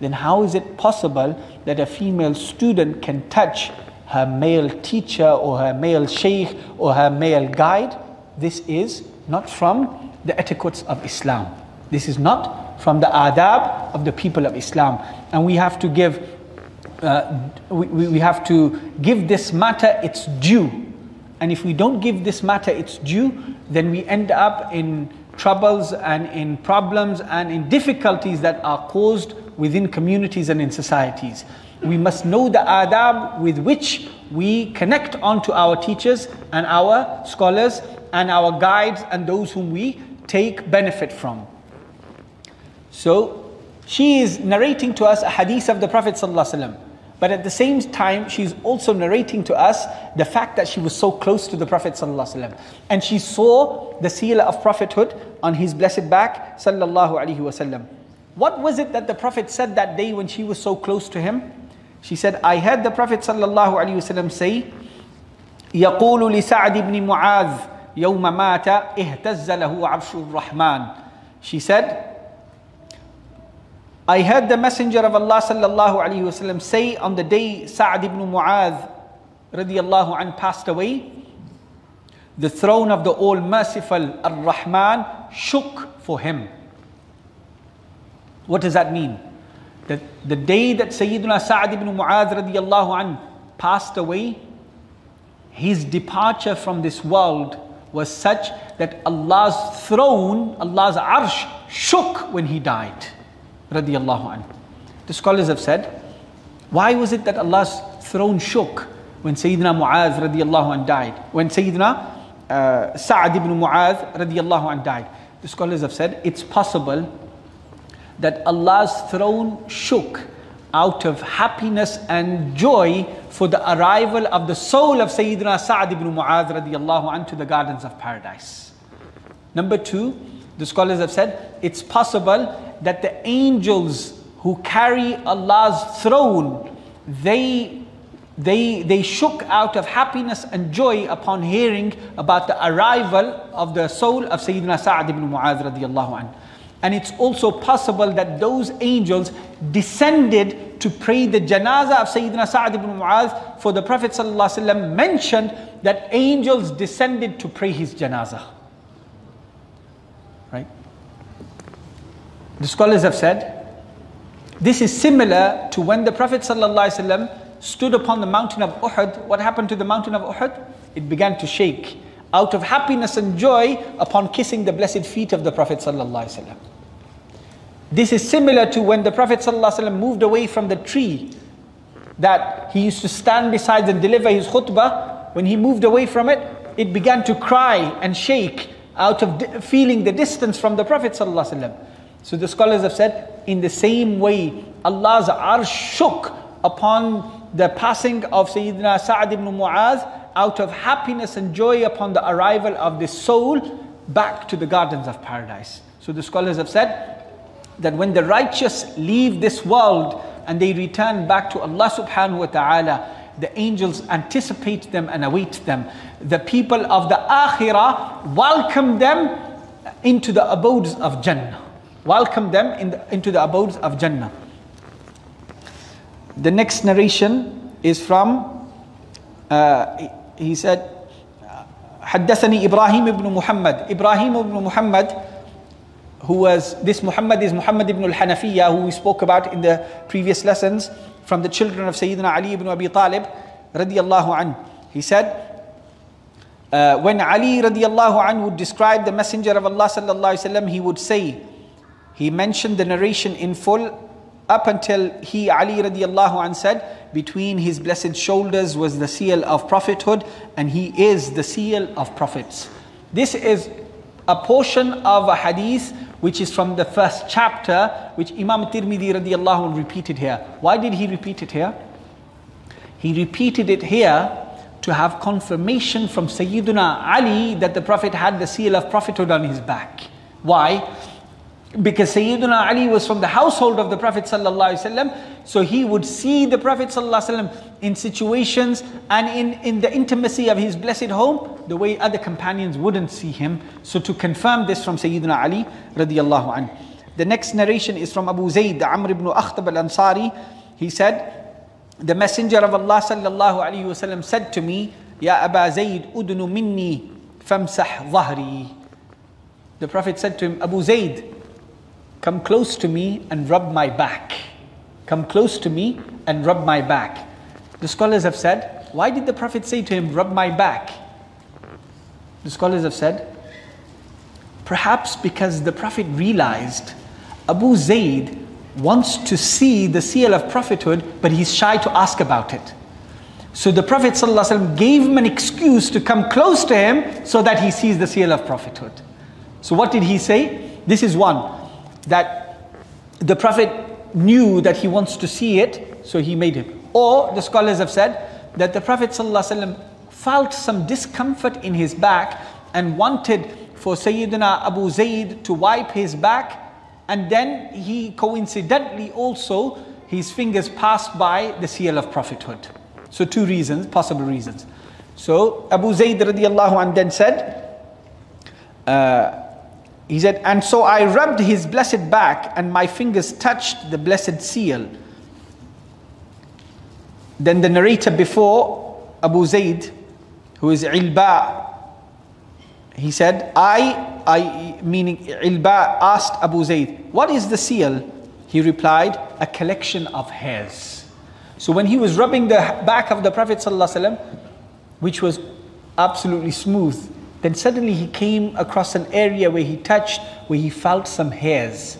then how is it possible that a female student can touch her male teacher or her male sheikh or her male guide? This is not from the etiquettes of Islam. This is not from the adab of the people of Islam. And we have to give uh, we, we have to give this matter its due. And if we don't give this matter its due, then we end up in troubles and in problems and in difficulties that are caused within communities and in societies. We must know the adab with which we connect onto our teachers and our scholars and our guides and those whom we take benefit from. So she is narrating to us a hadith of the Prophet ﷺ, but at the same time she's also narrating to us the fact that she was so close to the Prophet ﷺ, and she saw the seal of prophethood on his blessed back ﷺ. What was it that the Prophet said that day when she was so close to him? She said, I heard the Prophet ﷺ say, يَقُولُ لِسَعْدِ بْنِ مُعَاذِ يَوْمَ مَاتَ اِهْتَزَّ لَهُ عَرْشُ الرَّحْمَانِ. She said, I heard the Messenger of Allah ﷺ say on the day Sa'd ibn Mu'adh radiyallahu anhu passed away, the throne of the all-merciful Ar-Rahman shook for him. What does that mean? That the day that Sayyiduna Sa'd ibn Mu'adh radiyallahu anhu passed away, his departure from this world was such that Allah's throne, Allah's arsh, shook when he died. The scholars have said, why was it that Allah's throne shook when Sayyidina Mu'adh radiallahu anh died? When Sayyidina uh, Sa'd ibn Mu'adh radiallahu anh died? The scholars have said, it's possible that Allah's throne shook out of happiness and joy for the arrival of the soul of Sayyidina Sa'd ibn Mu'adh radiallahu anh to the gardens of paradise. Number two, the scholars have said, it's possible that the angels who carry Allah's throne, they, they, they shook out of happiness and joy upon hearing about the arrival of the soul of Sayyidina Sa'd ibn Mu'adh radiallahu anhu. And it's also possible that those angels descended to pray the janazah of Sayyidina Sa'd ibn Mu'adh, for the Prophet ﷺ mentioned that angels descended to pray his janazah. Right? The scholars have said, this is similar to when the Prophet ﷺ stood upon the mountain of Uhud. What happened to the mountain of Uhud? It began to shake out of happiness and joy upon kissing the blessed feet of the Prophet ﷺ. This is similar to when the Prophet ﷺ moved away from the tree that he used to stand beside and deliver his khutbah. When he moved away from it, it began to cry and shake out of feeling the distance from the Prophet ﷺ. So the scholars have said, in the same way, Allah's arsh shook upon the passing of Sayyidina Sa'd ibn Mu'adh out of happiness and joy upon the arrival of this soul back to the gardens of paradise. So the scholars have said that when the righteous leave this world and they return back to Allah subhanahu wa ta'ala, the angels anticipate them and await them. The people of the akhirah welcome them into the abodes of Jannah. Welcome them in the, into the abodes of Jannah. The next narration is from, uh, he said, حدثني Ibrahim ibn Muhammad. Ibrahim ibn Muhammad, who was, this Muhammad is Muhammad ibn al-Hanafiyyah, who we spoke about in the previous lessons, from the children of Sayyidina Ali ibn Abi Talib, radiallahu anhu. He said, uh, when Ali radiallahu anhu would describe the Messenger of Allah sallallahu alayhi wa sallam, he would say, he mentioned the narration in full up until he, Ali radiallahu anh, said, between his blessed shoulders was the seal of prophethood, and he is the seal of prophets. This is a portion of a hadith which is from the first chapter, which Imam Tirmidhi radiallahu anh repeated here. Why did he repeat it here? He repeated it here to have confirmation from Sayyiduna Ali that the Prophet had the seal of prophethood on his back. Why? Because Sayyiduna Ali was from the household of the Prophet ﷺ, so he would see the Prophet ﷺ in situations and in, in the intimacy of his blessed home, the way other companions wouldn't see him. So to confirm this from Sayyiduna Ali radiallahu anhu. The next narration is from Abu Zayd, Amr ibn Akhtab al-Ansari. He said, the Messenger of Allah ﷺ said to me, Ya Aba Zayd, udnu minni famsah dhahri. The Prophet said to him, Abu Zayd, come close to me and rub my back. come close to me and rub my back. The scholars have said, why did the Prophet say to him, rub my back? The scholars have said, perhaps because the Prophet realized Abu Zayd wants to see the seal of prophethood, but he's shy to ask about it. So the Prophet ﷺ gave him an excuse to come close to him so that he sees the seal of prophethood. So what did he say? This is one, that the Prophet knew that he wants to see it, so he made him. Or the scholars have said that the Prophet ﷺ felt some discomfort in his back and wanted for Sayyidina Abu Zayd to wipe his back, and then he coincidentally also, his fingers passed by the seal of prophethood. So two reasons, possible reasons. So Abu Zayd radiallahu anhu then said, uh, he said, and so I rubbed his blessed back and my fingers touched the blessed seal. Then the narrator before Abu Zayd, who is Ilba, he said, I, I meaning Ilba, asked Abu Zayd, what is the seal? He replied, a collection of hairs. So when he was rubbing the back of the Prophet ﷺ, which was absolutely smooth, then suddenly he came across an area where he touched, where he felt some hairs.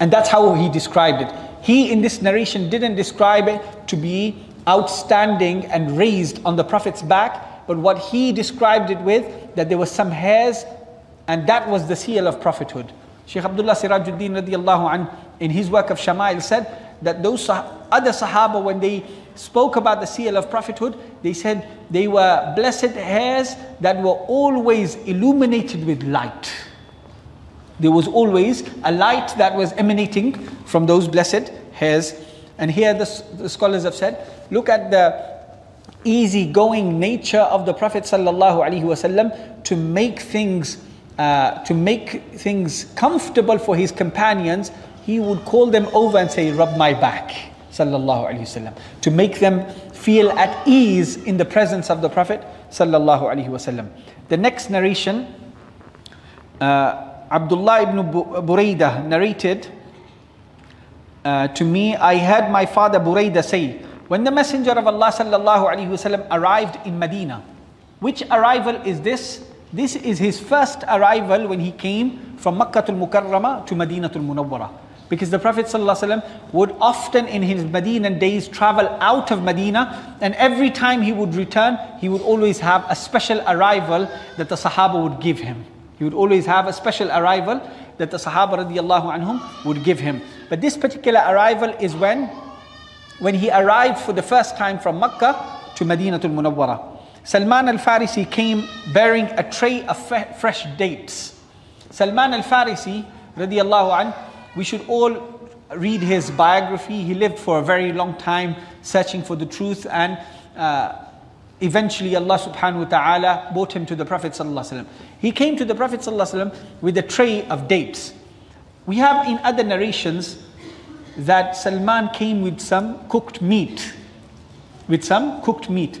And that's how he described it. He, in this narration, didn't describe it to be outstanding and raised on the Prophet's back, but what he described it with, that there were some hairs, and that was the seal of prophethood. Shaykh Abdullah Sirajuddin radiallahu anhu, in his work of Shamail, said that those other Sahaba, when they spoke about the seal of prophethood, they said they were blessed hairs that were always illuminated with light. There was always a light that was emanating from those blessed hairs. And here the, the scholars have said, look at the easygoing nature of the Prophet sallallahu alaihi wasallam to make things uh, to make things comfortable for his companions. He would call them over and say, rub my back, sallallahu alayhi wasallam, to make them feel at ease in the presence of the Prophet, sallallahu alayhi wasallam. The next narration, uh, Abdullah ibn Buraidah narrated, uh, to me, I heard my father Buraidah say, when the Messenger of Allah, sallallahu alayhi wasallam, arrived in Medina, which arrival is this? This is his first arrival when he came from Makkah al-Mukarramah to Medina al-Munawwarah. Because the Prophet ﷺ would often in his Medinan days travel out of Medina, and every time he would return, he would always have a special arrival that the Sahaba would give him. He would always have a special arrival that the Sahaba radiallahu anhum would give him. But this particular arrival is when, when he arrived for the first time from Makkah to Medina al-Munawwarah. Salman al-Farisi came bearing a tray of fresh dates. Salman al-Farisi radiallahu anhu, we should all read his biography. He lived for a very long time searching for the truth, and uh, eventually Allah subhanahu wa ta'ala brought him to the Prophet ﷺ. He came to the Prophet ﷺ with a tray of dates. We have in other narrations that Salman came with some cooked meat. With some cooked meat.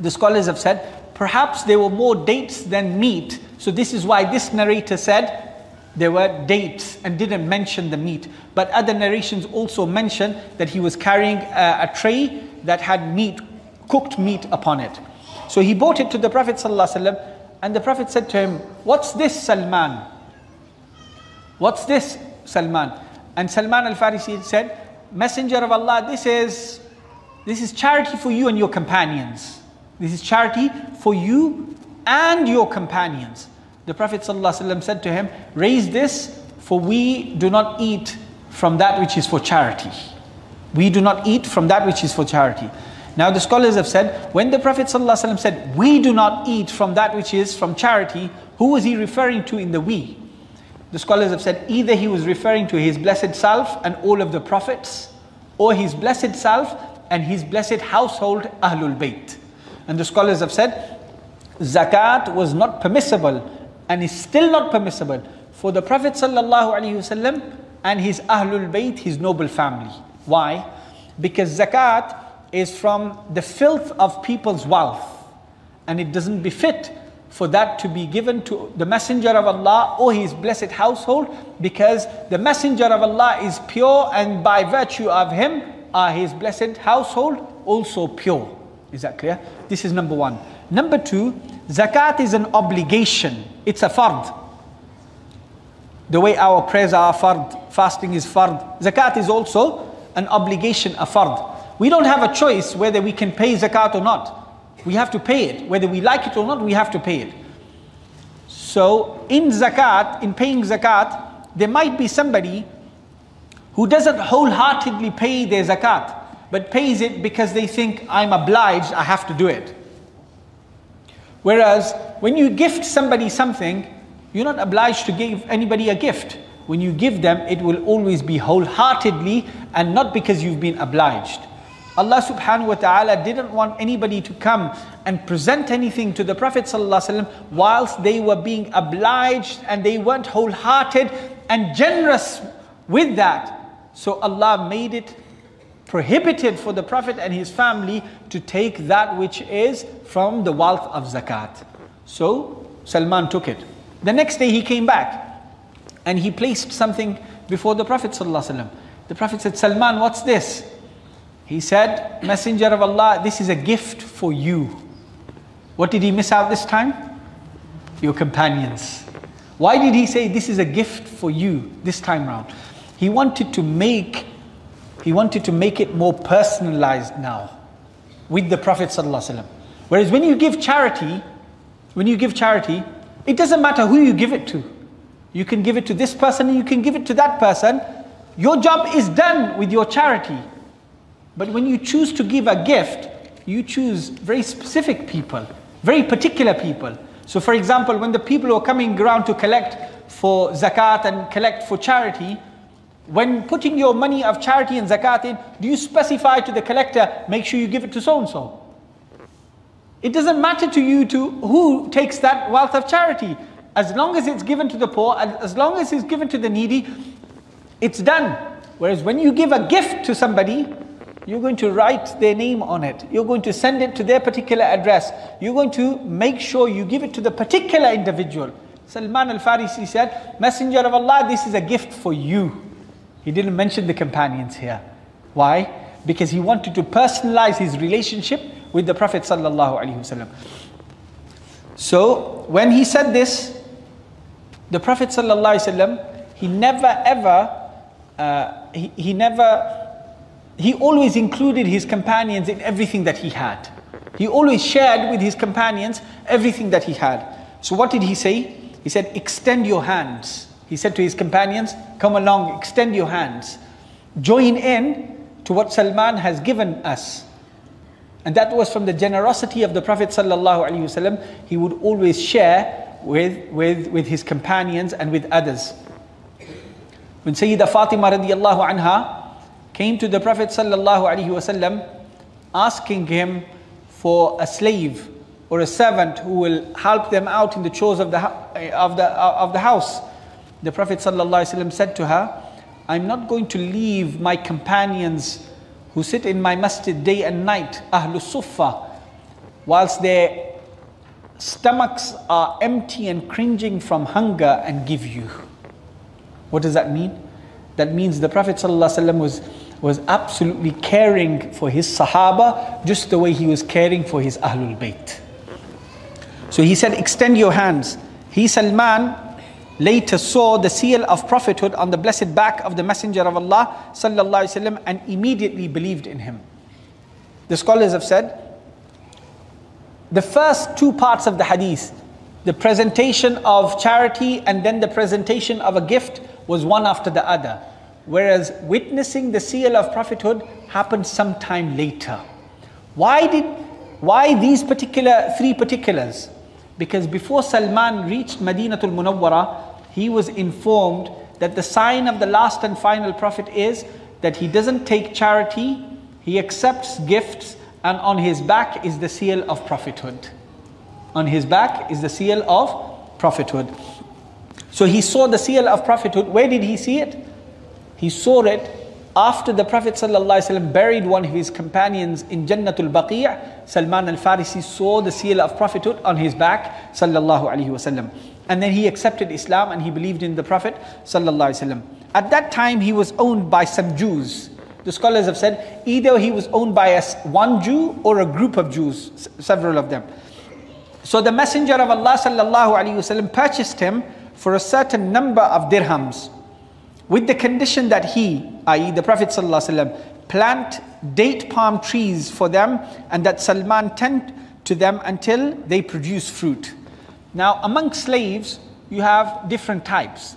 The scholars have said, perhaps there were more dates than meat. So this is why this narrator said, there were dates and didn't mention the meat. But other narrations also mention that he was carrying a, a tray that had meat, cooked meat upon it. So he brought it to the Prophet ﷺ, and the Prophet said to him, what's this, Salman? What's this, Salman? And Salman al-Farisi said, Messenger of Allah, this is, this is charity for you and your companions. This is charity for you and your companions. The Prophet ﷺ said to him, raise this, for we do not eat from that which is for charity. We do not eat from that which is for charity. Now the scholars have said, when the Prophet ﷺ said, we do not eat from that which is from charity, who was he referring to in the we? The scholars have said, either he was referring to his blessed self and all of the prophets, or his blessed self and his blessed household, Ahlul Bayt. And the scholars have said, zakat was not permissible, and is still not permissible for the Prophet sallallahu alaihi wasallam and his Ahlul Bayt, his noble family. Why? Because zakat is from the filth of people's wealth, and it doesn't befit for that to be given to the Messenger of Allah or his blessed household, because the Messenger of Allah is pure, and by virtue of him are his blessed household also pure. Is that clear? This is number one. Number two, zakat is an obligation. It's a fard. The way our prayers are fard, fasting is fard. Zakat is also an obligation, a fard. We don't have a choice whether we can pay zakat or not. We have to pay it. Whether we like it or not, we have to pay it. So in zakat, in paying zakat, there might be somebody who doesn't wholeheartedly pay their zakat, but pays it because they think, I'm obliged, I have to do it. Whereas when you gift somebody something, you're not obliged to give anybody a gift. When you give them, it will always be wholeheartedly and not because you've been obliged. Allah subhanahu wa ta'ala didn't want anybody to come and present anything to the Prophet ﷺ whilst they were being obliged and they weren't wholehearted and generous with that. So Allah made it prohibited for the Prophet and his family to take that which is from the wealth of zakat. So Salman took it. The next day he came back and he placed something before the Prophet ﷺ. The Prophet said, Salman, what's this? He said, Messenger of Allah, this is a gift for you. What did he miss out this time? Your companions. Why did he say this is a gift for you this time round? He wanted to make, he wanted to make it more personalized now with the Prophet ﷺ. Whereas when you give charity, when you give charity, it doesn't matter who you give it to. You can give it to this person, and you can give it to that person. Your job is done with your charity. But when you choose to give a gift, you choose very specific people, very particular people. So for example, when the people who are coming around to collect for zakat and collect for charity, when putting your money of charity and zakat in, do you specify to the collector, make sure you give it to so-and-so? It doesn't matter to you to who takes that wealth of charity. As long as it's given to the poor, as long as it's given to the needy, it's done. Whereas when you give a gift to somebody, you're going to write their name on it. You're going to send it to their particular address. You're going to make sure you give it to the particular individual. Salman al-Farisi said, Messenger of Allah, this is a gift for you. He didn't mention the companions here. Why? Because he wanted to personalize his relationship with the Prophet ﷺ. So when he said this, the Prophet ﷺ, he never ever, uh, he, he never... He always included his companions in everything that he had. He always shared with his companions everything that he had. So what did he say? He said, extend your hands. He said to his companions, come along, extend your hands. Join in to what Salman has given us. And that was from the generosity of the Prophet ﷺ. He would always share with, with, with his companions and with others. When Sayyida Fatima radiallahu anha came to the Prophet ﷺ asking him for a slave or a servant who will help them out in the chores of the, of the, of the house. The Prophet ﷺ said to her, I'm not going to leave my companions who sit in my masjid day and night, Ahlus Suffah, whilst their stomachs are empty and cringing from hunger, and give you. What does that mean? That means the Prophet ﷺ was, was absolutely caring for his Sahaba just the way he was caring for his Ahlul Bayt. So he said, extend your hands. He, Salman, later saw the seal of prophethood on the blessed back of the Messenger of Allah ﷺ and immediately believed in him. The scholars have said, the first two parts of the hadith, the presentation of charity and then the presentation of a gift, was one after the other, whereas witnessing the seal of prophethood happened sometime later. Why did, why these particular three particulars? Because before Salman reached Madinatul Munawwara, he was informed that the sign of the last and final prophet is that he doesn't take charity, he accepts gifts, and on his back is the seal of prophethood. On his back is the seal of prophethood. So he saw the seal of prophethood. Where did he see it? He saw it After the Prophet ﷺ buried one of his companions in Jannatul Baqi', Salman al-Farisi saw the seal of prophethood on his back ﷺ. And then he accepted Islam and he believed in the Prophet ﷺ. At that time he was owned by some Jews. The scholars have said either he was owned by one Jew or a group of Jews, several of them. So the Messenger of Allah ﷺ purchased him for a certain number of dirhams, with the condition that he, that is the Prophet ﷺ, plant date palm trees for them and that Salman tend to them until they produce fruit. Now among slaves, you have different types.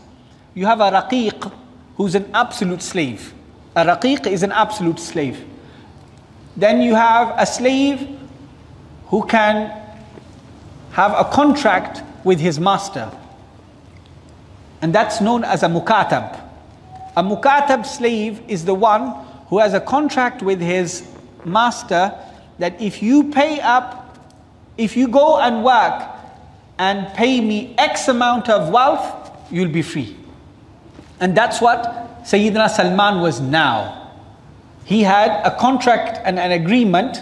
You have a raqiq, who's an absolute slave. A raqiq is an absolute slave. Then you have a slave who can have a contract with his master. And that's known as a mukatab. A mukatab slave is the one who has a contract with his master that if you pay up, if you go and work and pay me X amount of wealth, you'll be free. And that's what Sayyidina Salman was now. He had a contract and an agreement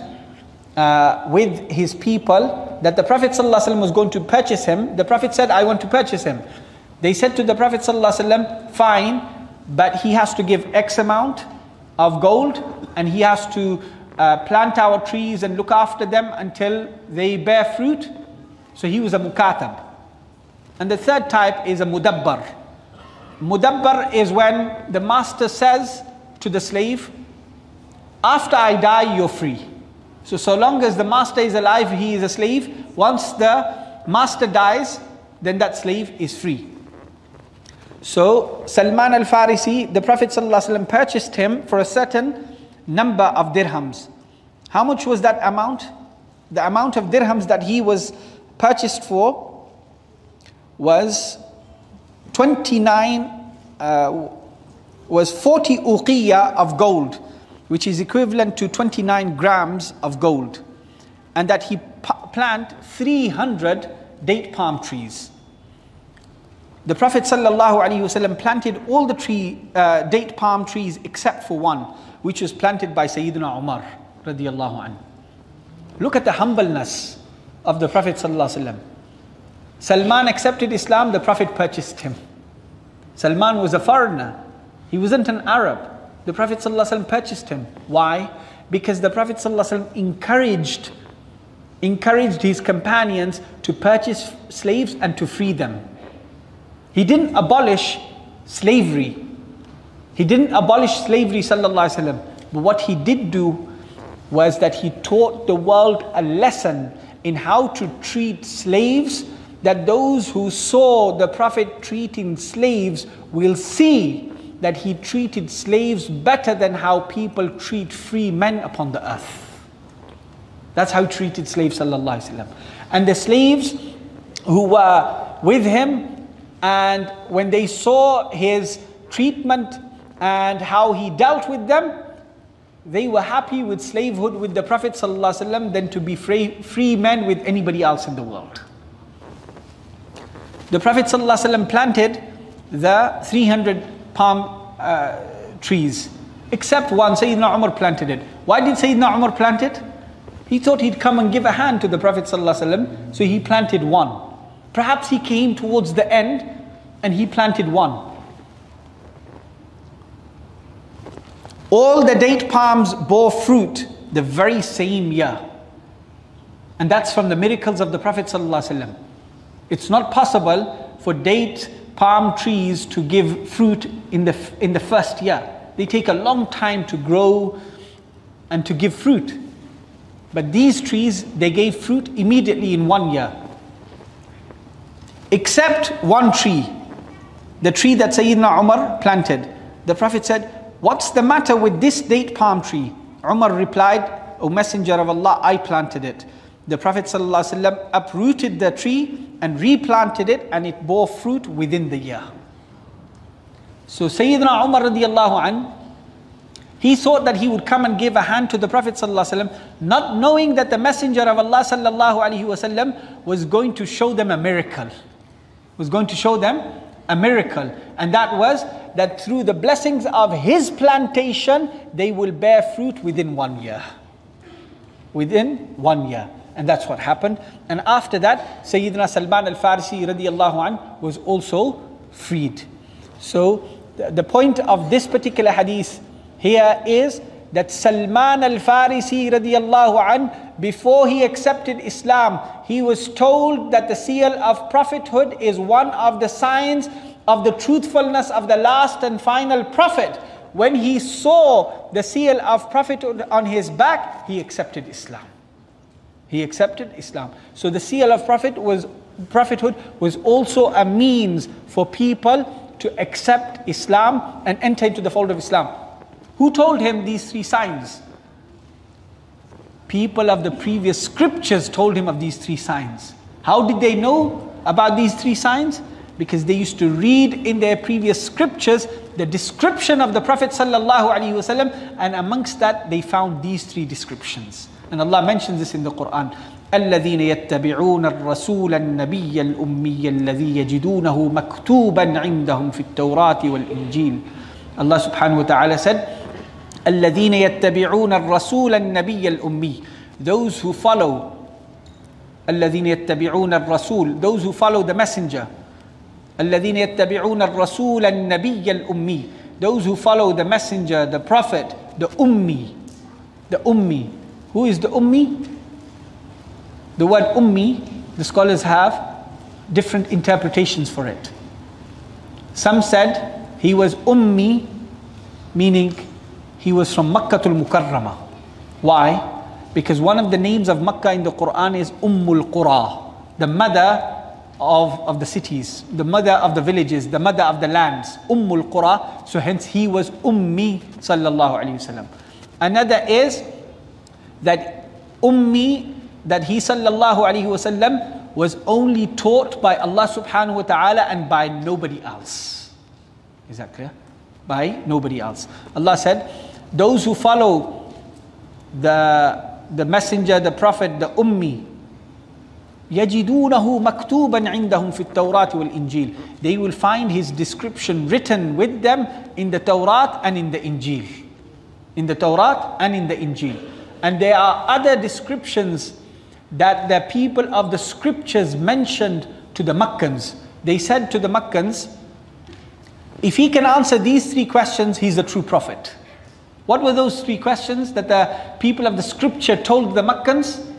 uh, with his people that the Prophet ﷺ was going to purchase him. The Prophet said, I want to purchase him. They said to the Prophet ﷺ, fine, but he has to give X amount of gold and he has to uh, plant our trees and look after them until they bear fruit. So he was a mukatab. And the third type is a mudabbar. Mudabbar is when the master says to the slave, after I die, you're free. So, so long as the master is alive, he is a slave. Once the master dies, then that slave is free. So Salman al-Farisi, the Prophet ﷺ purchased him for a certain number of dirhams. How much was that amount? The amount of dirhams that he was purchased for was twenty-nine, uh, was forty uqiyah of gold, which is equivalent to twenty-nine grams of gold. And that he planted three hundred date palm trees. The Prophet ﷺ planted all the tree, uh, date palm trees except for one, which was planted by Sayyidina Umar radiallahu anhu. Look at the humbleness of the Prophet ﷺ. Salman accepted Islam, the Prophet purchased him. Salman was a foreigner. He wasn't an Arab. The Prophet ﷺ purchased him. Why? Because the Prophet ﷺ encouraged, encouraged his companions to purchase slaves and to free them. He didn't abolish slavery. He didn't abolish slavery, sallallahu alaihi wasallam. But what he did do was that he taught the world a lesson in how to treat slaves, that those who saw the Prophet treating slaves will see that he treated slaves better than how people treat free men upon the earth. That's how he treated slaves, sallallahu alaihi wasallam. And the slaves who were with him, and when they saw his treatment and how he dealt with them, they were happy with slavehood with the Prophet ﷺ than to be free, free men with anybody else in the world. The Prophet ﷺ planted the three hundred palm uh, trees, except one, Sayyidina Umar planted it. Why did Sayyidina Umar plant it? He thought he'd come and give a hand to the Prophet ﷺ, so he planted one. Perhaps he came towards the end and he planted one. All the date palms bore fruit the very same year. And that's from the miracles of the Prophet ﷺ. It's not possible for date palm trees to give fruit in the, in the first year. They take a long time to grow and to give fruit. But these trees, they gave fruit immediately in one year. Except one tree, the tree that Sayyidina Umar planted. The Prophet said, what's the matter with this date palm tree? Umar replied, O Messenger of Allah, I planted it. The Prophet ﷺ uprooted the tree and replanted it, and it bore fruit within the year. So Sayyidina Umar radiallahu anhu, he thought that he would come and give a hand to the Prophet ﷺ, not knowing that the Messenger of Allah ﷺ was going to show them a miracle. was going to show them a miracle, and that was that through the blessings of his plantation they will bear fruit within one year. Within one year. And that's what happened. And after that, Sayyidina Salman al-Farisi radiallahu anh was also freed. So the point of this particular hadith here is that Salman al-Farisi radiallahu anh, before he accepted Islam, he was told that the seal of prophethood is one of the signs of the truthfulness of the last and final prophet. When he saw the seal of prophethood on his back, he accepted Islam. He accepted Islam. So the seal of prophet was, prophethood was also a means for people to accept Islam and enter into the fold of Islam. Who told him these three signs? People of the previous scriptures told him of these three signs. How did they know about these three signs? Because they used to read in their previous scriptures the description of the Prophet sallallahu alaihi wasallam, and amongst that they found these three descriptions. And Allah mentions this in the Qur'an. الَّذِينَ يَتَّبِعُونَ الرَّسُولَ النَّبِيَّ الْأُمِّيَّ الَّذِي يَجِدُونَهُ مَكْتُوبًا عِنْدَهُمْ فِي التَّوْرَاةِ وَالْإِنْجِيلِ. Allah subhanahu wa ta'ala said, الَّذِينَ يَتَّبِعُونَ الرَّسُولَ النَّبِيَّ الْأُمِّيَّ. Those who follow, الَّذِينَ يَتَّبِعُونَ الرَّسُولَ, those who follow the messenger. الَّذِينَ يَتَّبِعُونَ الرَّسُولَ النَّبِيَّ الْأُمِّيَّ, those who follow the messenger, the prophet, the ummi, the ummi. Who is the ummi? The word ummi, the scholars have different interpretations for it. Some said he was ummi, meaning he was from Makkatul Mukarrama. Why? Because one of the names of Makkah in the Quran is Ummul Qura, the mother of, of the cities, the mother of the villages, the mother of the lands, Ummul Qura. So hence he was ummi sallallahu alayhi wasallam. Another is that ummi, that he sallallahu alaihi wasallam was only taught by Allah subhanahu wa ta'ala and by nobody else. Is that clear? By nobody else. Allah said, those who follow the, the messenger, the prophet, the ummi, يَجِدُونَهُ مَكْتُوبًا عِنْدَهُمْ فِي التَّوْرَاةِ وَالْإِنْجِيلِ. They will find his description written with them in the Tawrat and in the Injil. In the Tawrat and in the Injil. And there are other descriptions that the people of the scriptures mentioned to the Makkans. They said to the Makkans, if he can answer these three questions, he's a true prophet. What were those three questions that the people of the scripture told the Makkans?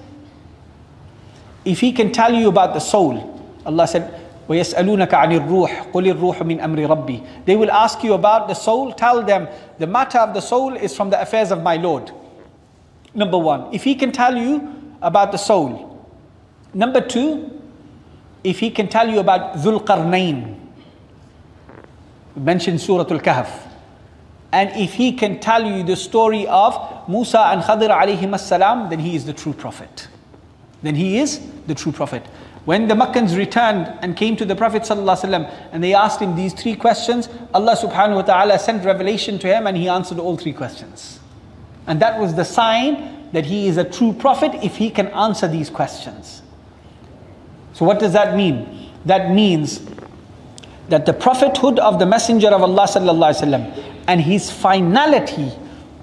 If he can tell you about the soul, Allah said, وَيَسْأَلُونَكَ عَنِ الرُّوحِ قُلِ الرُّوحُ مِنْ أَمْرِ رَبِّي. They will ask you about the soul, tell them the matter of the soul is from the affairs of my Lord. Number one, if he can tell you about the soul. Number two, if he can tell you about Dhul Qarnayn, mentioned Surah Al-Kahf. And if he can tell you the story of Musa and Khadir alayhim as-salam, then he is the true prophet. Then he is the true prophet. When the Makkans returned and came to the Prophet sallallahu alaihi wasallam and they asked him these three questions, Allah subhanahu wa ta'ala sent revelation to him and he answered all three questions. And that was the sign that he is a true prophet if he can answer these questions. So what does that mean? That means that the prophethood of the messenger of Allah sallallahu alaihi wasallam and his finality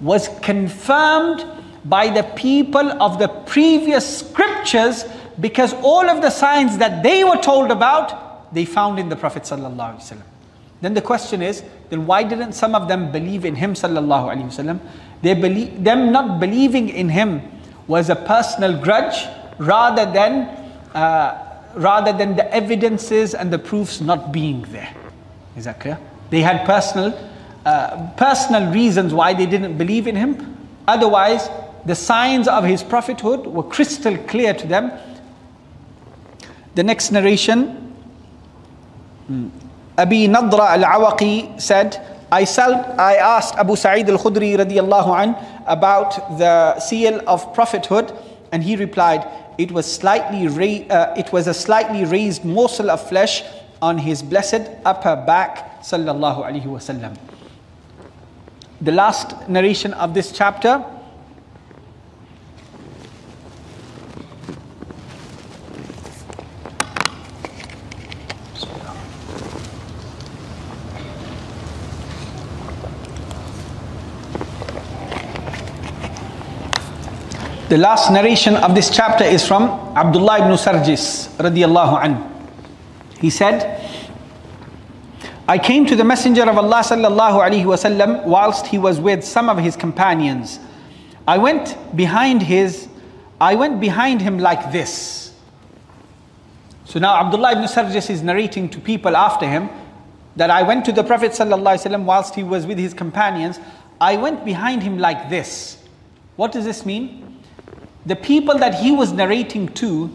was confirmed by the people of the previous scriptures, because all of the signs that they were told about, they found in the Prophet sallallahu alaihi wasallam. Then the question is, then why didn't some of them believe in him sallallahu alaihi wasallam? They believe, them not believing in him was a personal grudge rather than, uh, rather than the evidences and the proofs not being there. Is that clear? They had personal, uh, personal reasons why they didn't believe in him. Otherwise, the signs of his prophethood were crystal clear to them. The next narration, hmm. Abi Nadra al-Awaqi said, I asked Abu Sa'id al-Khudri radiallahu an about the seal of prophethood, and he replied, it was, slightly ra uh, it was a slightly raised morsel of flesh on his blessed upper back sallallahu alaihi wasallam. The last narration of this chapter The last narration of this chapter is from Abdullah ibn Sarjis radiyallahu anhu. He said, I came to the Messenger of Allah sallallahu alaihi wasallam whilst he was with some of his companions. I went behind his, I went behind him like this. So now Abdullah ibn Sarjis is narrating to people after him that I went to the Prophet sallallahu alaihi wasallam whilst he was with his companions. I went behind him like this. What does this mean? The people that he was narrating to,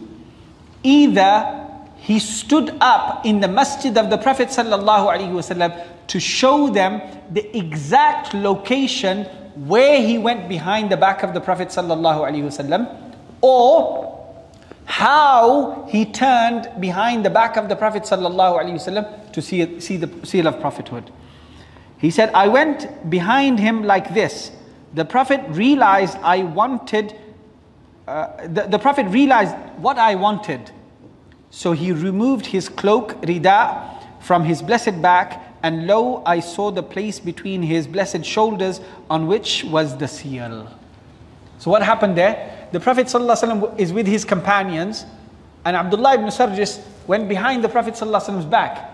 either he stood up in the masjid of the Prophet ﷺ to show them the exact location where he went behind the back of the Prophet ﷺ, or how he turned behind the back of the Prophet ﷺ to see, see the seal of prophethood. He said, I went behind him like this. The Prophet realized I wanted, uh, the, the Prophet realized what I wanted. So he removed his cloak, rida, from his blessed back, and lo, I saw the place between his blessed shoulders on which was the seal. So what happened there? The Prophet ﷺ is with his companions, and Abdullah ibn Sarjis went behind the Prophet ﷺ's back.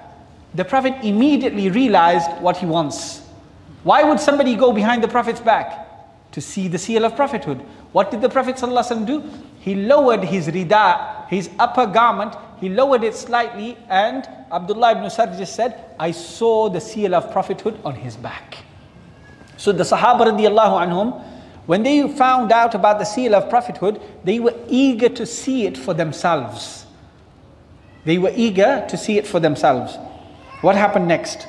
The Prophet immediately realized what he wants. Why would somebody go behind the Prophet's back? To see the seal of prophethood. What did the Prophet ﷺ do? He lowered his rida, his upper garment, he lowered it slightly, and Abdullah ibn Sarjis said, I saw the seal of prophethood on his back. So the Sahaba radiallahu anhum, when they found out about the seal of prophethood, they were eager to see it for themselves. They were eager to see it for themselves. What happened next?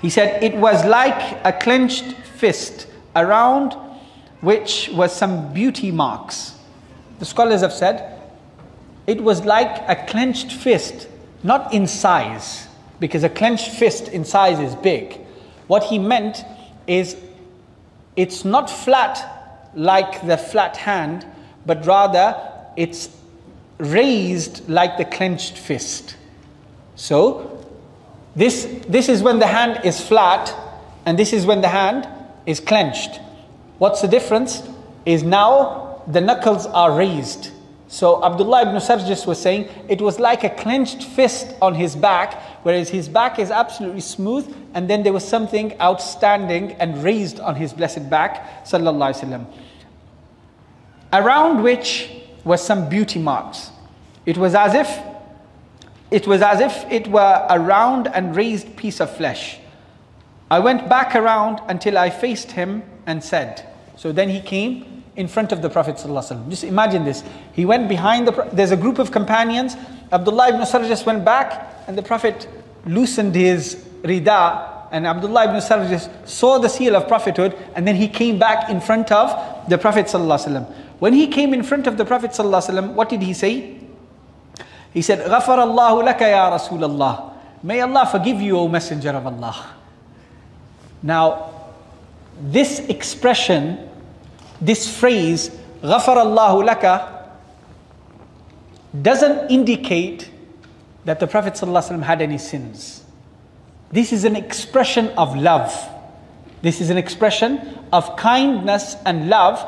He said, it was like a clenched fist around which was some beauty marks. The scholars have said, it was like a clenched fist, not in size, because a clenched fist in size is big. What he meant is, it's not flat like the flat hand, but rather it's raised like the clenched fist. So, This, this is when the hand is flat, and this is when the hand is clenched. What's the difference? Is now the knuckles are raised. So Abdullah ibn Sarjis was saying, it was like a clenched fist on his back, whereas his back is absolutely smooth, and then there was something outstanding and raised on his blessed back, sallallahu alaihi wasallam, around which were some beauty marks. It was as if It was as if it were a round and raised piece of flesh. I went back around until I faced him and said. So then he came in front of the Prophet ﷺ. Just imagine this. He went behind, the. There's a group of companions. Abdullah ibn Sarjis went back, and the Prophet loosened his rida, and Abdullah ibn Sarjis saw the seal of prophethood, and then he came back in front of the Prophet ﷺ. When he came in front of the Prophet ﷺ, what did he say? He said, غَفَرَ اللَّهُ لَكَ يَا رَسُولَ اللَّهِ. May Allah forgive you, O Messenger of Allah. Now, this expression, this phrase, غَفَرَ اللَّهُ لَكَ, doesn't indicate that the Prophet ﷺ had any sins. This is an expression of love. This is an expression of kindness and love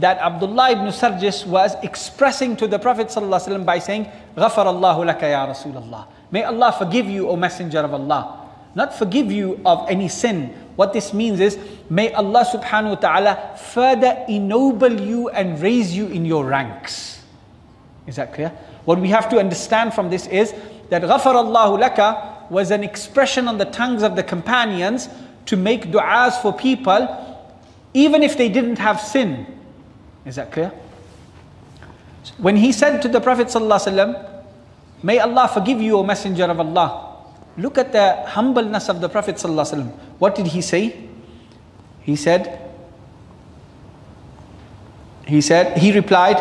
that Abdullah ibn Sarjis was expressing to the Prophet ﷺ by saying, غَفَرَ اللَّهُ لَكَ يَا رَسُولَ اللَّهِ. May Allah forgive you, O Messenger of Allah. Not forgive you of any sin. What this means is, may Allah subhanahu wa ta'ala further ennoble you and raise you in your ranks. Is that clear? What we have to understand from this is that غَفَرَ اللَّهُ لَكَ was an expression on the tongues of the companions to make du'as for people even if they didn't have sin. Is that clear? When he said to the Prophet ﷺ, may Allah forgive you, O Messenger of Allah. Look at the humbleness of the Prophet ﷺ. What did he say? He said, he said, he replied,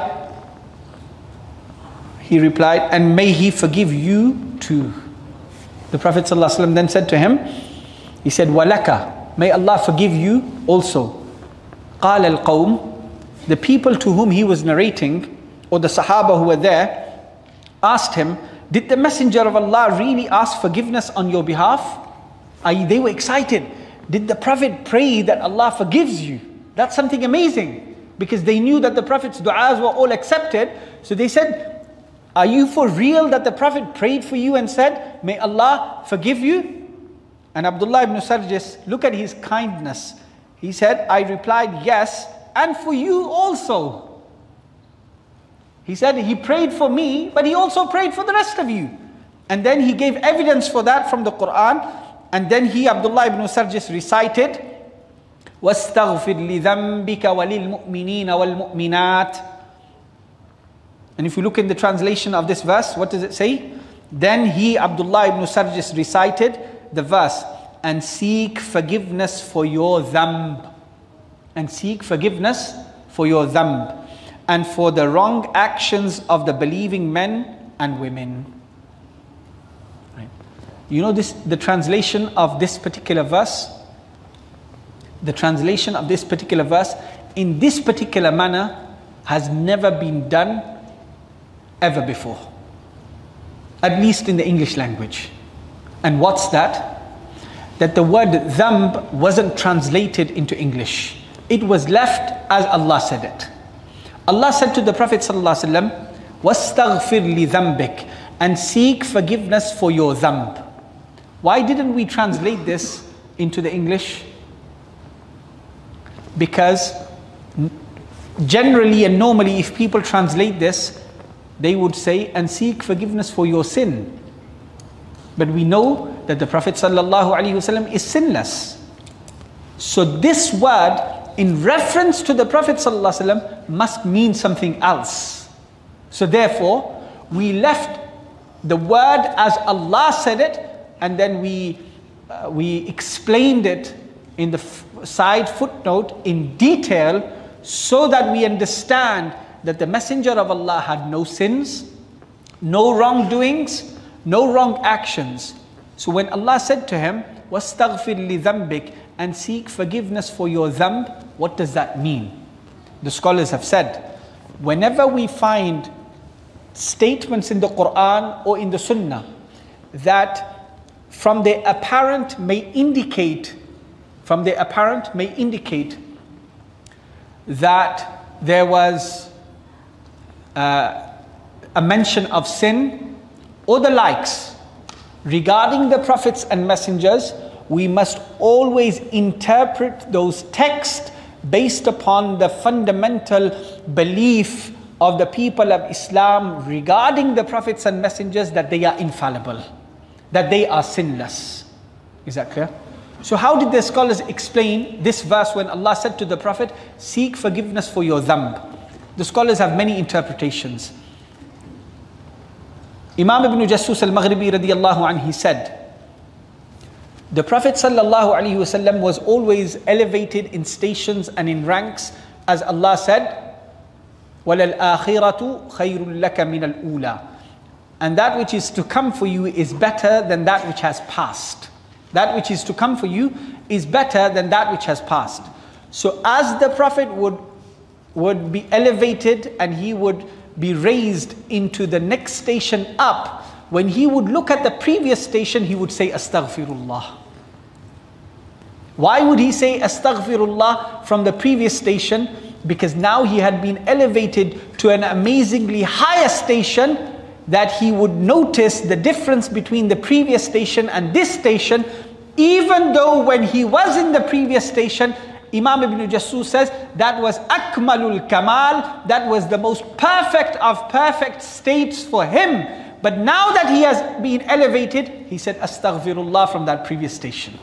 he replied, and may he forgive you too. The Prophet ﷺ then said to him, he said, وَلَكَ, may Allah forgive you also. قَالَ الْقَوْمِ, the people to whom he was narrating, or the Sahaba who were there, asked him, did the Messenger of Allah really ask forgiveness on your behalf? I, they were excited. Did the Prophet pray that Allah forgives you? That's something amazing. because they knew that the Prophet's du'as were all accepted. So they said, are you for real that the Prophet prayed for you and said, may Allah forgive you? And Abdullah ibn Sarjis, look at his kindness. He said, I replied, yes, and for you also. He said, he prayed for me, but he also prayed for the rest of you. And then he gave evidence for that from the Qur'an. And then he, Abdullah ibn Sarjis, recited, وَاسْتَغْفِرْ لِذَنْبِكَ وَلِلْمُؤْمِنِينَ وَالْمُؤْمِنَاتِ. And if you look in the translation of this verse, what does it say? Then he, Abdullah ibn Sarjis, recited the verse, and seek forgiveness for your dhamb. And seek forgiveness for your dhamb. And for the wrong actions of the believing men and women. Right. You know this, the translation of this particular verse? The translation of this particular verse in this particular manner has never been done ever before. At least in the English language. And what's that? That the word dhamb wasn't translated into English. It was left as Allah said it. Allah said to the Prophet sallallahu alaihi wasallam, "Wastaghfir li dhanbik," and seek forgiveness for your dhanb. Why didn't we translate this into the English? Because generally and normally, if people translate this, they would say, "And seek forgiveness for your sin." But we know that the Prophet sallallahu alaihi wasallam is sinless, so this word, in reference to the Prophet ﷺ, must mean something else. So therefore, we left the word as Allah said it, and then we, uh, we explained it in the f side footnote in detail, so that we understand that the Messenger of Allah had no sins, no wrongdoings, no wrong actions. So when Allah said to him, وَاسْتَغْفِرْ لِذَنْبِكَ, and seek forgiveness for your dhamb, what does that mean? The scholars have said, whenever we find statements in the Qur'an or in the Sunnah that from their apparent may indicate, from their apparent may indicate that there was uh, a mention of sin or the likes regarding the prophets and messengers, we must always interpret those texts based upon the fundamental belief of the people of Islam regarding the prophets and messengers, that they are infallible, that they are sinless. Is that clear? So how did the scholars explain this verse when Allah said to the Prophet, seek forgiveness for your dhamb? The scholars have many interpretations. Imam Ibn Jassous al-Maghribi radiyallahu anhu said, the Prophet ﷺ was always elevated in stations and in ranks, as Allah said, وَلَلْآخِرَةُ خَيْرٌ لَكَ مِنَ الْأُولَىٰ. And that which is to come for you is better than that which has passed. That which is to come for you is better than that which has passed. So as the Prophet would, would be elevated and he would be raised into the next station up, when he would look at the previous station, he would say, Astaghfirullah. Why would he say Astaghfirullah from the previous station? Because now he had been elevated to an amazingly higher station, that he would notice the difference between the previous station and this station, even though when he was in the previous station, Imam Ibn Jassous says, that was Akmalul Kamal, that was the most perfect of perfect states for him. But now that he has been elevated, he said Astaghfirullah from that previous station.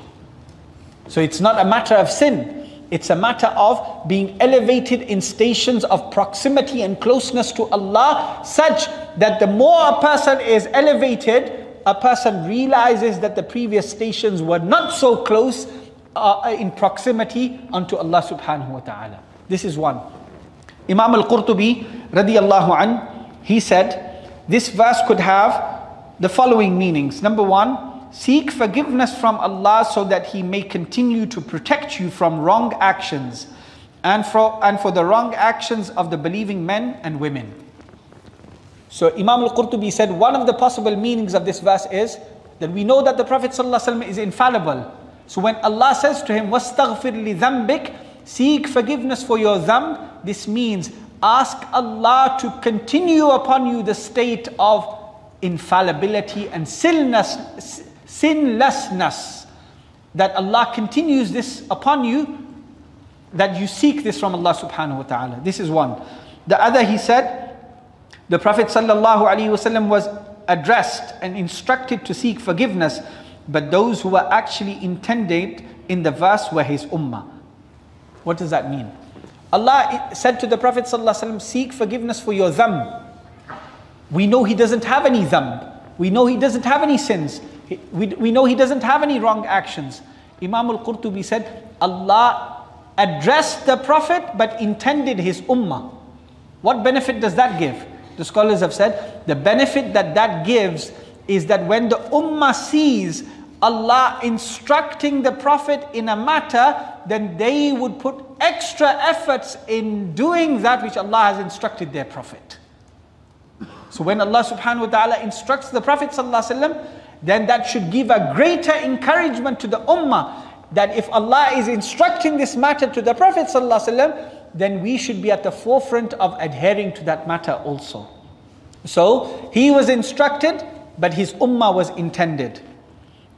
So it's not a matter of sin. It's a matter of being elevated in stations of proximity and closeness to Allah, such that the more a person is elevated, a person realizes that the previous stations were not so close uh, in proximity unto Allah subhanahu wa ta'ala. This is one. Imam al-Qurtubi radiyallahu an, he said, this verse could have the following meanings. Number one, seek forgiveness from Allah so that He may continue to protect you from wrong actions, and for, and for the wrong actions of the believing men and women. So Imam al-Qurtubi said one of the possible meanings of this verse is that we know that the Prophet ﷺ is infallible. So when Allah says to him, وَاسْتَغْفِرْ لِذَنْبِكَ, seek forgiveness for your dhamb, This means ask Allah to continue upon you the state of infallibility and sinless, sinlessness. That Allah continues this upon you, that you seek this from Allah subhanahu wa ta'ala. This is one. The other, he said, the Prophet sallallahu alaihi wasallam was addressed and instructed to seek forgiveness, but those who were actually intended in the verse were his ummah. What does that mean? Allah said to the Prophet sallallahu alaihi wasallam, seek forgiveness for your dhamb. We know he doesn't have any dhamb. We know he doesn't have any sins. We, we know he doesn't have any wrong actions. Imam al-Qurtubi said, Allah addressed the Prophet but intended his ummah. What benefit does that give? The scholars have said, the benefit that that gives is that when the ummah sees Allah instructing the Prophet in a matter, then they would put extra efforts in doing that which Allah has instructed their Prophet. So when Allah subhanahu wa ta'ala instructs the Prophet sallallahu alaihi wasallam, then that should give a greater encouragement to the ummah, that if Allah is instructing this matter to the Prophet sallallahu alaihi wasallam, then we should be at the forefront of adhering to that matter also. So he was instructed, but his ummah was intended.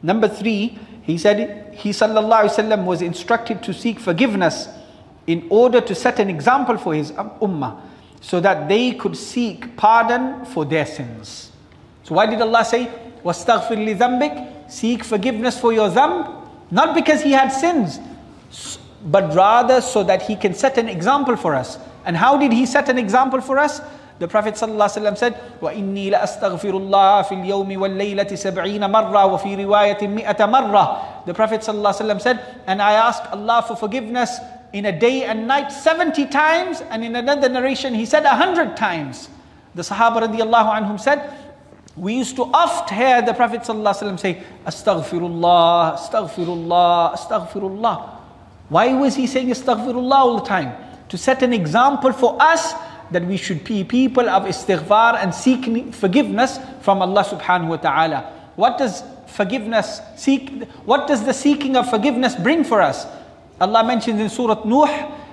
Number three, he said he sallallahu alaihi wasallam was instructed to seek forgiveness in order to set an example for his ummah, so that they could seek pardon for their sins. So why did Allah say, وَاسْتَغْفِرْ لِذَنْبِكَ, seek forgiveness for your dhamb? Not because he had sins, but rather so that he can set an example for us. And how did he set an example for us? The Prophet ﷺ said, وَإِنِّي لَأَسْتَغْفِرُ اللَّهَ فِي الْيَوْمِ وَاللَّيْلَةِ سَبْعِينَ مَرَّةً وَفِي رِوَايَةٍ مِئَةَ مَرَّةً. The Prophet ﷺ said, and I ask Allah for forgiveness in a day and night seventy times, and in another narration he said a hundred times. The Sahaba radiallahu anhum said, we used to oft hear the Prophet ﷺ say, Astaghfirullah, Astaghfirullah, Astaghfirullah. Why was he saying Astaghfirullah all the time? To set an example for us that we should be people of istighfar and seeking forgiveness from Allah subhanahu wa ta'ala. What does forgiveness seek, what does the seeking of forgiveness bring for us? Allah mentions in Surah Nuh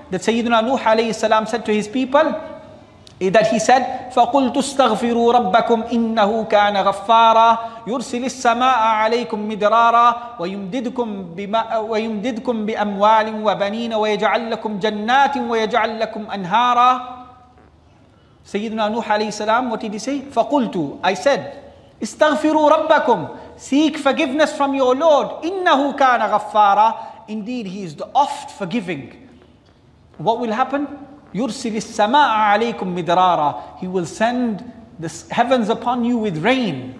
that Sayyiduna Nuh alayhi salam said to his people, that he said, فَقُلْتُ اسْتَغْفِرُوا رَبَّكُمْ إِنَّهُ كَانَ غَفَّارًا يُرْسِلِ السَّمَاءَ عَلَيْكُمْ مِدْرَارًا وَيُمْدِدْكُمْ, ويمددكم بِأَمْوَالٍ وَبَنِينَ وَيَجْعَلْ لَكُمْ جَنَّاتٍ وَيَجْعَلْ لَكُمْ أَنْهَارًا. Sayyiduna Nuh alayhi salam, what did he say? فَقُلْتُ, I said, اسْتَغْفِرُوا رَبَّكُمْ, seek forgiveness from your Lord. إِنَّهُ كَانَ غَفَّارًا, indeed he is the oft forgiving. What will happen? يُرْسِلِ السَّمَاءَ عَلَيْكُمْ مِدْرَارًا, he will send the heavens upon you with rain.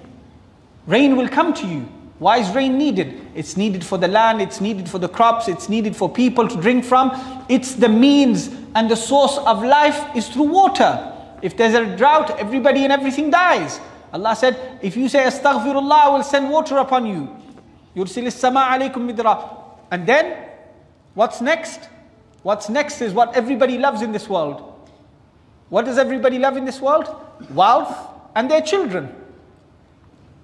Rain will come to you. Why is rain needed? It's needed for the land, it's needed for the crops, it's needed for people to drink from. It's the means and the source of life is through water. If there's a drought, everybody and everything dies. Allah said, if you say Astaghfirullah, I will send water upon you. يُرْسِلِ السَّمَاءَ عَلَيْكُمْ مِدْرَارًا. And then, what's next? What's next is what everybody loves in this world. What does everybody love in this world? Wealth and their children.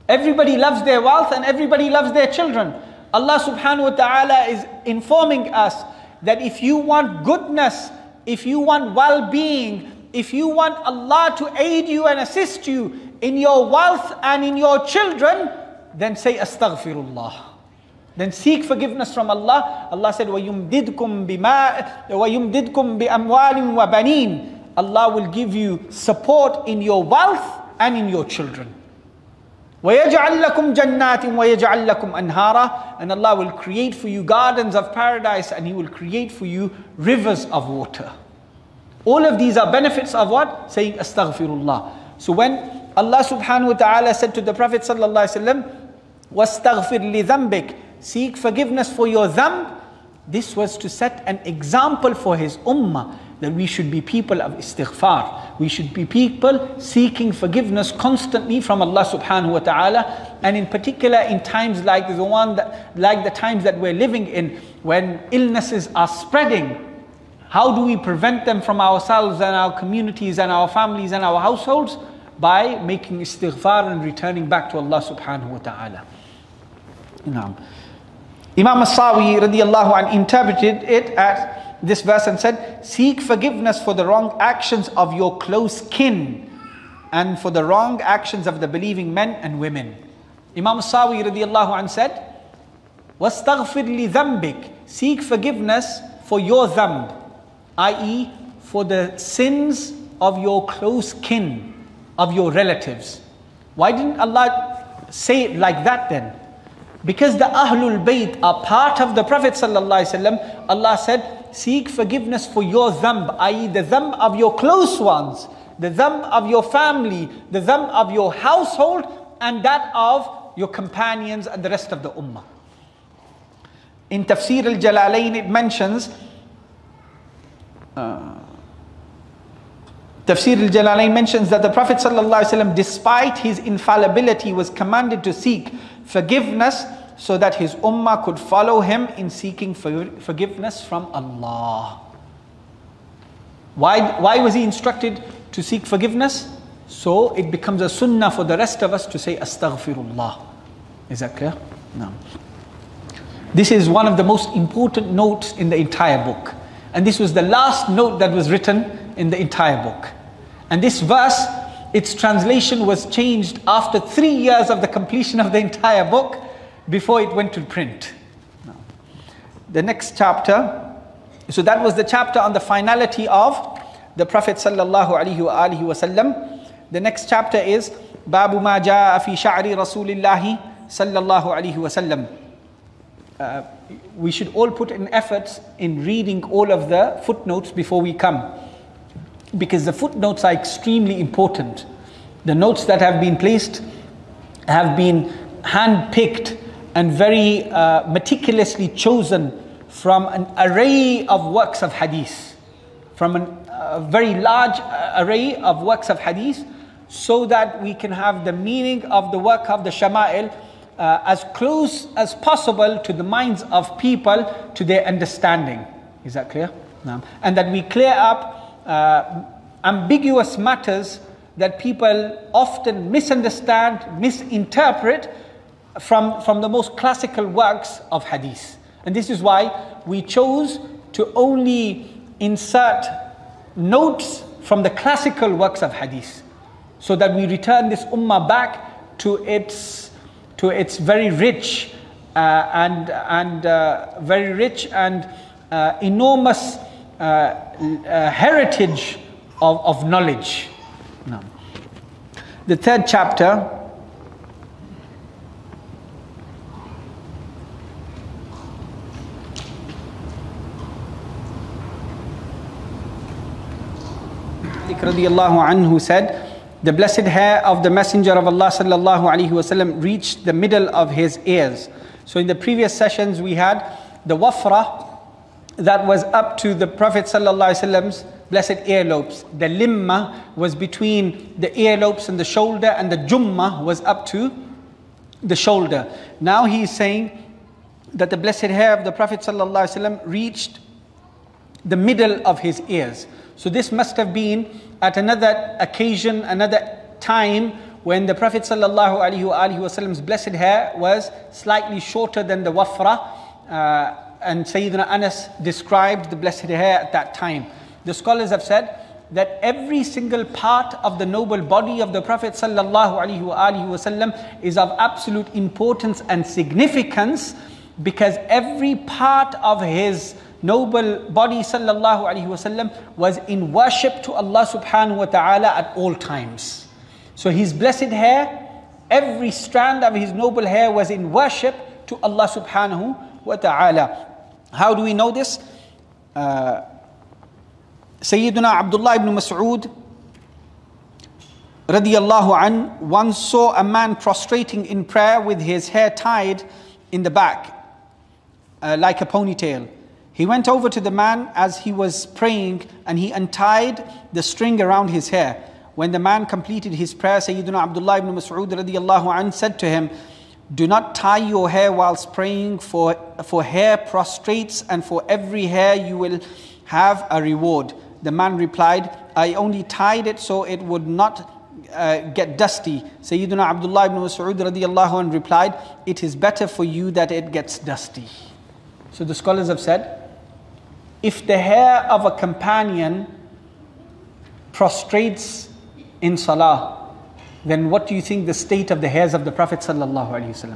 Everybody loves their wealth and everybody loves their children. Allah subhanahu wa ta'ala is informing us that if you want goodness, if you want well-being, if you want Allah to aid you and assist you in your wealth and in your children, then say Astaghfirullah. Then seek forgiveness from Allah. Allah said, وَيُمْدِدْكُمْ بِمَا وَيُمْدِدْكُمْ بِأَمْوَالٍ وَبَنِينَ. Allah will give you support in your wealth and in your children. وَيَجْعَلْ لَكُمْ جَنَّاتٍ وَيَجْعَلْ لَكُمْ أَنْهَارًا. And Allah will create for you gardens of paradise, and He will create for you rivers of water. All of these are benefits of what? Saying Astaghfirullah. So when Allah subhanahu wa ta'ala said to the Prophet sallallahu alaihi wasallam, وَاسْتَغْفِرْ لِذَنْبِكَ, seek forgiveness for your dhamb, this was to set an example for his ummah, that we should be people of istighfar. We should be people seeking forgiveness constantly from Allah subhanahu wa ta'ala. And in particular in times like the one that, like the times that we're living in, when illnesses are spreading, how do we prevent them from ourselves and our communities and our families and our households? By making istighfar and returning back to Allah subhanahu wa ta'ala. Naam. Imam al-Sawi radiallahu anh interpreted it as this verse and said, seek forgiveness for the wrong actions of your close kin and for the wrong actions of the believing men and women. Imam al-Sawi radiallahu anh said, وَاسْتَغْفِرْ لِذَنْبِكَ, seek forgiveness for your dhamb, that is for the sins of your close kin, of your relatives. Why didn't Allah say it like that then? Because the Ahlul Bayt are part of the Prophet ﷺ, Allah said, seek forgiveness for your dhamb, that is the dhamb of your close ones, the dhamb of your family, the dhamb of your household, and that of your companions and the rest of the ummah. In Tafsir Al Jalalain it mentions, uh, Tafsir Al Jalalain mentions that the Prophet ﷺ, despite his infallibility, was commanded to seek forgiveness so that his ummah could follow him in seeking for forgiveness from Allah. Why, why was he instructed to seek forgiveness? So it becomes a sunnah for the rest of us to say astaghfirullah. Is that clear? No. This is one of the most important notes in the entire book. And this was the last note that was written in the entire book. And this verse, its translation was changed after three years of the completion of the entire book before it went to print. No. The next chapter. So that was the chapter on the finality of the Prophet sallallahu alaihi wasallam. The next chapter is Babu ma jaa fi sha'ri Rasulillahi sallallahu alaihi wasallam. Uh, we should all put in efforts in reading all of the footnotes before we come, because the footnotes are extremely important. The notes that have been placed have been hand-picked and very uh, meticulously chosen from an array of works of hadith, from an, a very large array of works of hadith, so that we can have the meaning of the work of the Shamail uh, as close as possible to the minds of people, to their understanding. Is that clear? No. And that we clear up uh, ambiguous matters that people often misunderstand, misinterpret from, from the most classical works of hadith. And this is why we chose to only insert notes from the classical works of hadith, so that we return this ummah back to its, to its very rich uh, and, and uh, very rich and uh, enormous uh, uh, heritage of, of knowledge. No. The third chapter. Radiallahu anhu said, the blessed hair of the Messenger of Allah sallallahu alaihi wasallam reached the middle of his ears. So in the previous sessions we had the wafra that was up to the Prophet sallallahu alaihi wasallam's blessed earlobes. The limma was between the earlobes and the shoulder, and the jumma was up to the shoulder. Now he is saying that the blessed hair of the Prophet sallallahu alaihi wasallam reached the middle of his ears. So this must have been at another occasion, another time, when the Prophet ﷺ's blessed hair was slightly shorter than the wafra. Uh, and Sayyidina Anas described the blessed hair at that time. The scholars have said that every single part of the noble body of the Prophet ﷺ is of absolute importance and significance, because every part of his noble body sallallahu alaihi wasallam was in worship to Allah subhanahu wa ta'ala at all times. So his blessed hair, every strand of his noble hair was in worship to Allah subhanahu wa ta'ala. How do we know this? Uh, Sayyiduna Abdullah ibn Mas'ud radiyallahu an once saw a man prostrating in prayer with his hair tied in the back uh, like a ponytail. He went over to the man as he was praying, and he untied the string around his hair. When the man completed his prayer, Sayyiduna Abdullah ibn Mas'ud radiallahu an said to him, do not tie your hair whilst praying, for, for hair prostrates, and for every hair you will have a reward. The man replied, I only tied it so it would not uh, get dusty. Sayyiduna Abdullah ibn Mas'ud radiallahu an replied, it is better for you that it gets dusty. So the scholars have said if the hair of a companion prostrates in salah, then what do you think the state of the hairs of the Prophet ﷺ?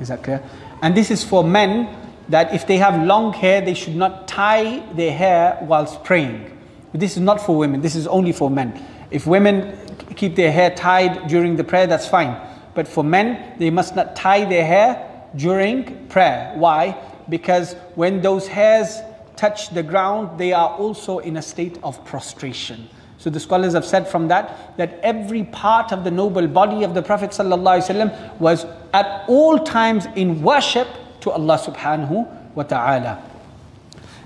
Is that clear? And this is for men, that if they have long hair, they should not tie their hair whilst praying. This is not for women, this is only for men. If women keep their hair tied during the prayer, that's fine. But for men, they must not tie their hair during prayer. Why? Because when those hairs touch the ground, they are also in a state of prostration. So the scholars have said from that, that every part of the noble body of the Prophet ﷺ was at all times in worship to Allah subhanahu wa ta'ala.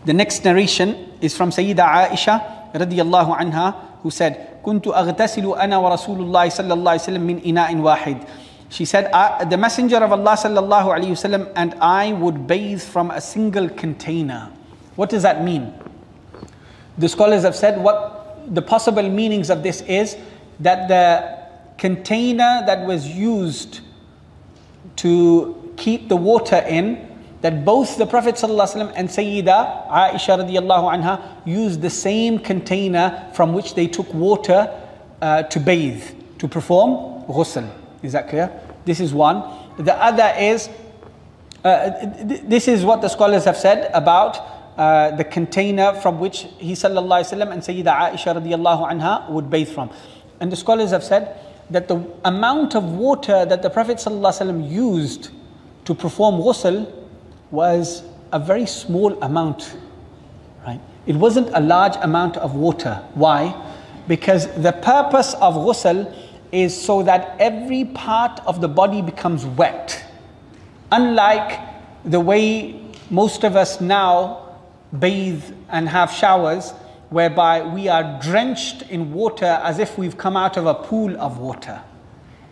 The next narration is from Sayyida Aisha radiyallahu anha, who said, "Kuntu aghtasilu ana wa Rasulullah sallallahu alayhi wa sallam min ina'in wahid." She said, the Messenger of Allah sallallahu alayhi wa sallam and I would bathe from a single container. What does that mean? The scholars have said what the possible meanings of this is, that the container that was used to keep the water in, that both the Prophet ﷺ and Sayyida Aisha radiallahu anha used the same container from which they took water uh, to bathe, to perform ghusl. Is that clear? This is one. The other is, uh, th this is what the scholars have said about uh, the container from which he sallallahu alayhi wa sallam and Sayyida Aisha radiallahu anha would bathe from. And the scholars have said that the amount of water that the Prophet sallallahu alayhi wa sallam used to perform ghusl was a very small amount, right? It wasn't a large amount of water. Why? Because the purpose of ghusl is so that every part of the body becomes wet. Unlike the way most of us now bathe and have showers, whereby we are drenched in water as if we've come out of a pool of water.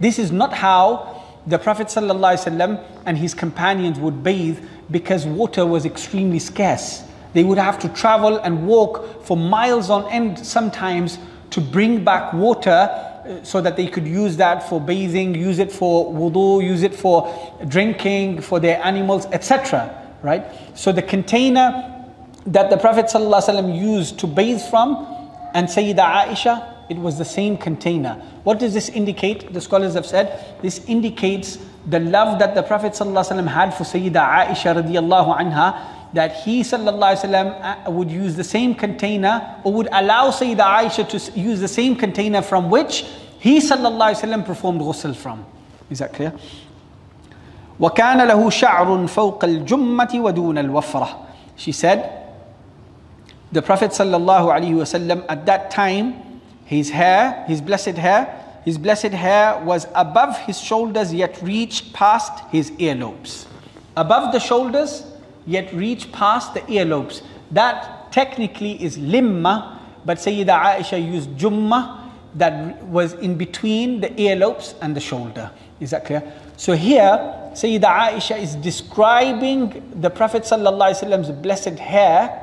This is not how the Prophet ﷺ and his companions would bathe, because water was extremely scarce. They would have to travel and walk for miles on end sometimes to bring back water so that they could use that for bathing, use it for wudu, use it for drinking, for their animals, et cetera. Right? So the container that the Prophet ﷺ used to bathe from and Sayyida Aisha, it was the same container. What does this indicate? The scholars have said, this indicates the love that the Prophet ﷺ had for Sayyida Aisha radiallahu anha, that he ﷺ would use the same container, or would allow Sayyida Aisha to use the same container from which he ﷺ performed ghusl from. Is that clear? وَكَانَ لَهُ شَعْرٌ فَوْقَ الْجُمَّةِ وَدُونَ الْوَفْرَةِ. She said, the Prophet ﷺ at that time, his hair, his blessed hair, his blessed hair was above his shoulders, yet reached past his earlobes. Above the shoulders, yet reached past the earlobes. That technically is limma, but Sayyida Aisha used jumma, that was in between the earlobes and the shoulder. Is that clear? So here, Sayyida Aisha is describing the Prophet ﷺ's blessed hair,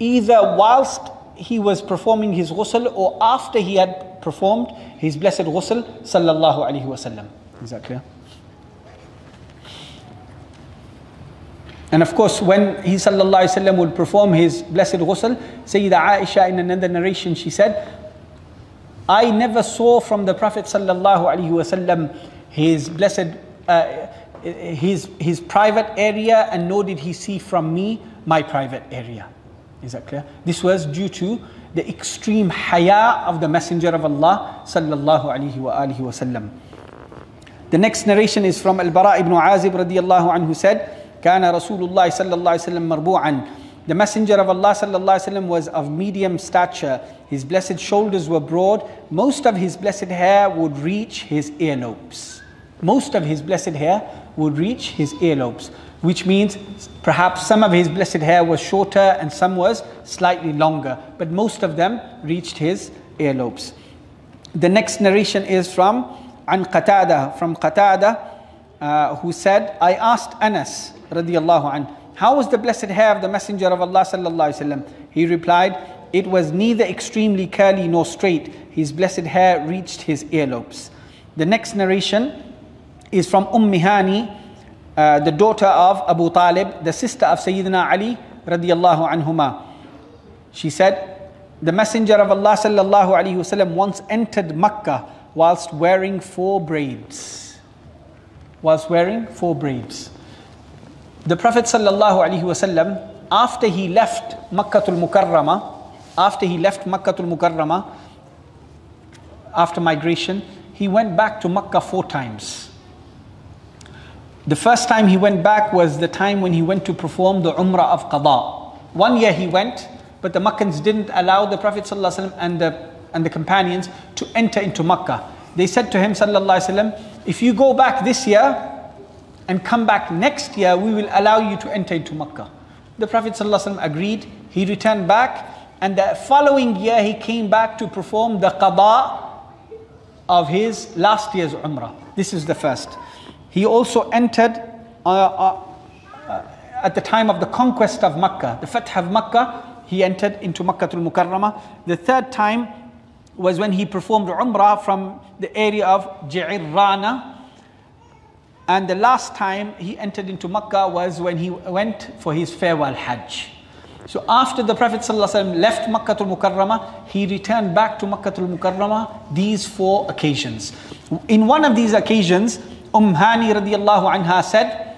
either whilst he was performing his ghusl or after he had performed his blessed ghusl sallallahu alayhi wa sallam. Is that clear? And of course, when he sallallahu alayhi wa sallam would perform his blessed ghusl, Sayyida Aisha, in another narration, she said, I never saw from the Prophet sallallahu alayhi wa sallam his blessed uh, his his private area, and nor did he see from me my private area. Is that clear? This was due to the extreme haya of the Messenger of Allah sallallahu alayhi wa alihi wa sallam. The next narration is from Al-Bara ibn Azib radiyallahu anhu said, Kana Rasulullah sallallahu alayhi wa sallam marbu'an. The Messenger of Allah sallallahu alayhi wa sallam was of medium stature. His blessed shoulders were broad. Most of his blessed hair would reach his earlobes. Most of his blessed hair would reach his earlobes. Which means perhaps some of his blessed hair was shorter and some was slightly longer, but most of them reached his earlobes. The next narration is from An Qatada, from Qatada, uh, who said, I asked Anas radiallahu anhu, how was the blessed hair of the Messenger of Allah sallallahu alaihi wasallam? He replied, it was neither extremely curly nor straight. His blessed hair reached his earlobes. The next narration is from Ummi Hani, Uh, the daughter of Abu Talib, the sister of Sayyidina Ali radiyallahu anhuma, she said, the Messenger of Allah sallallahu alayhi wasallam once entered Makkah whilst wearing four braids. Whilst wearing four braids. The Prophet sallallahu alayhi wasallam, after he left Makkatul Mukarramah, after he left Makkatul Mukarramah, after migration, he went back to Makkah four times. The first time he went back was the time when he went to perform the Umrah of Qada. One year he went, but the Makkans didn't allow the Prophet ﷺ and the, and the companions to enter into Makkah. They said to him, ﷺ, if you go back this year and come back next year, we will allow you to enter into Makkah. The Prophet ﷺ agreed. He returned back, and the following year he came back to perform the Qada of his last year's Umrah. This is the first. He also entered uh, uh, uh, at the time of the conquest of Makkah, the Fath of Makkah, he entered into Makkatul Mukarramah. The third time was when he performed Umrah from the area of Ji'irrana. And the last time he entered into Makkah was when he went for his farewell Hajj. So after the Prophet ﷺ left Makkatul Mukarramah, he returned back to Makkatul Mukarramah these four occasions. In one of these occasions, Umm Hani radiallahu anha said,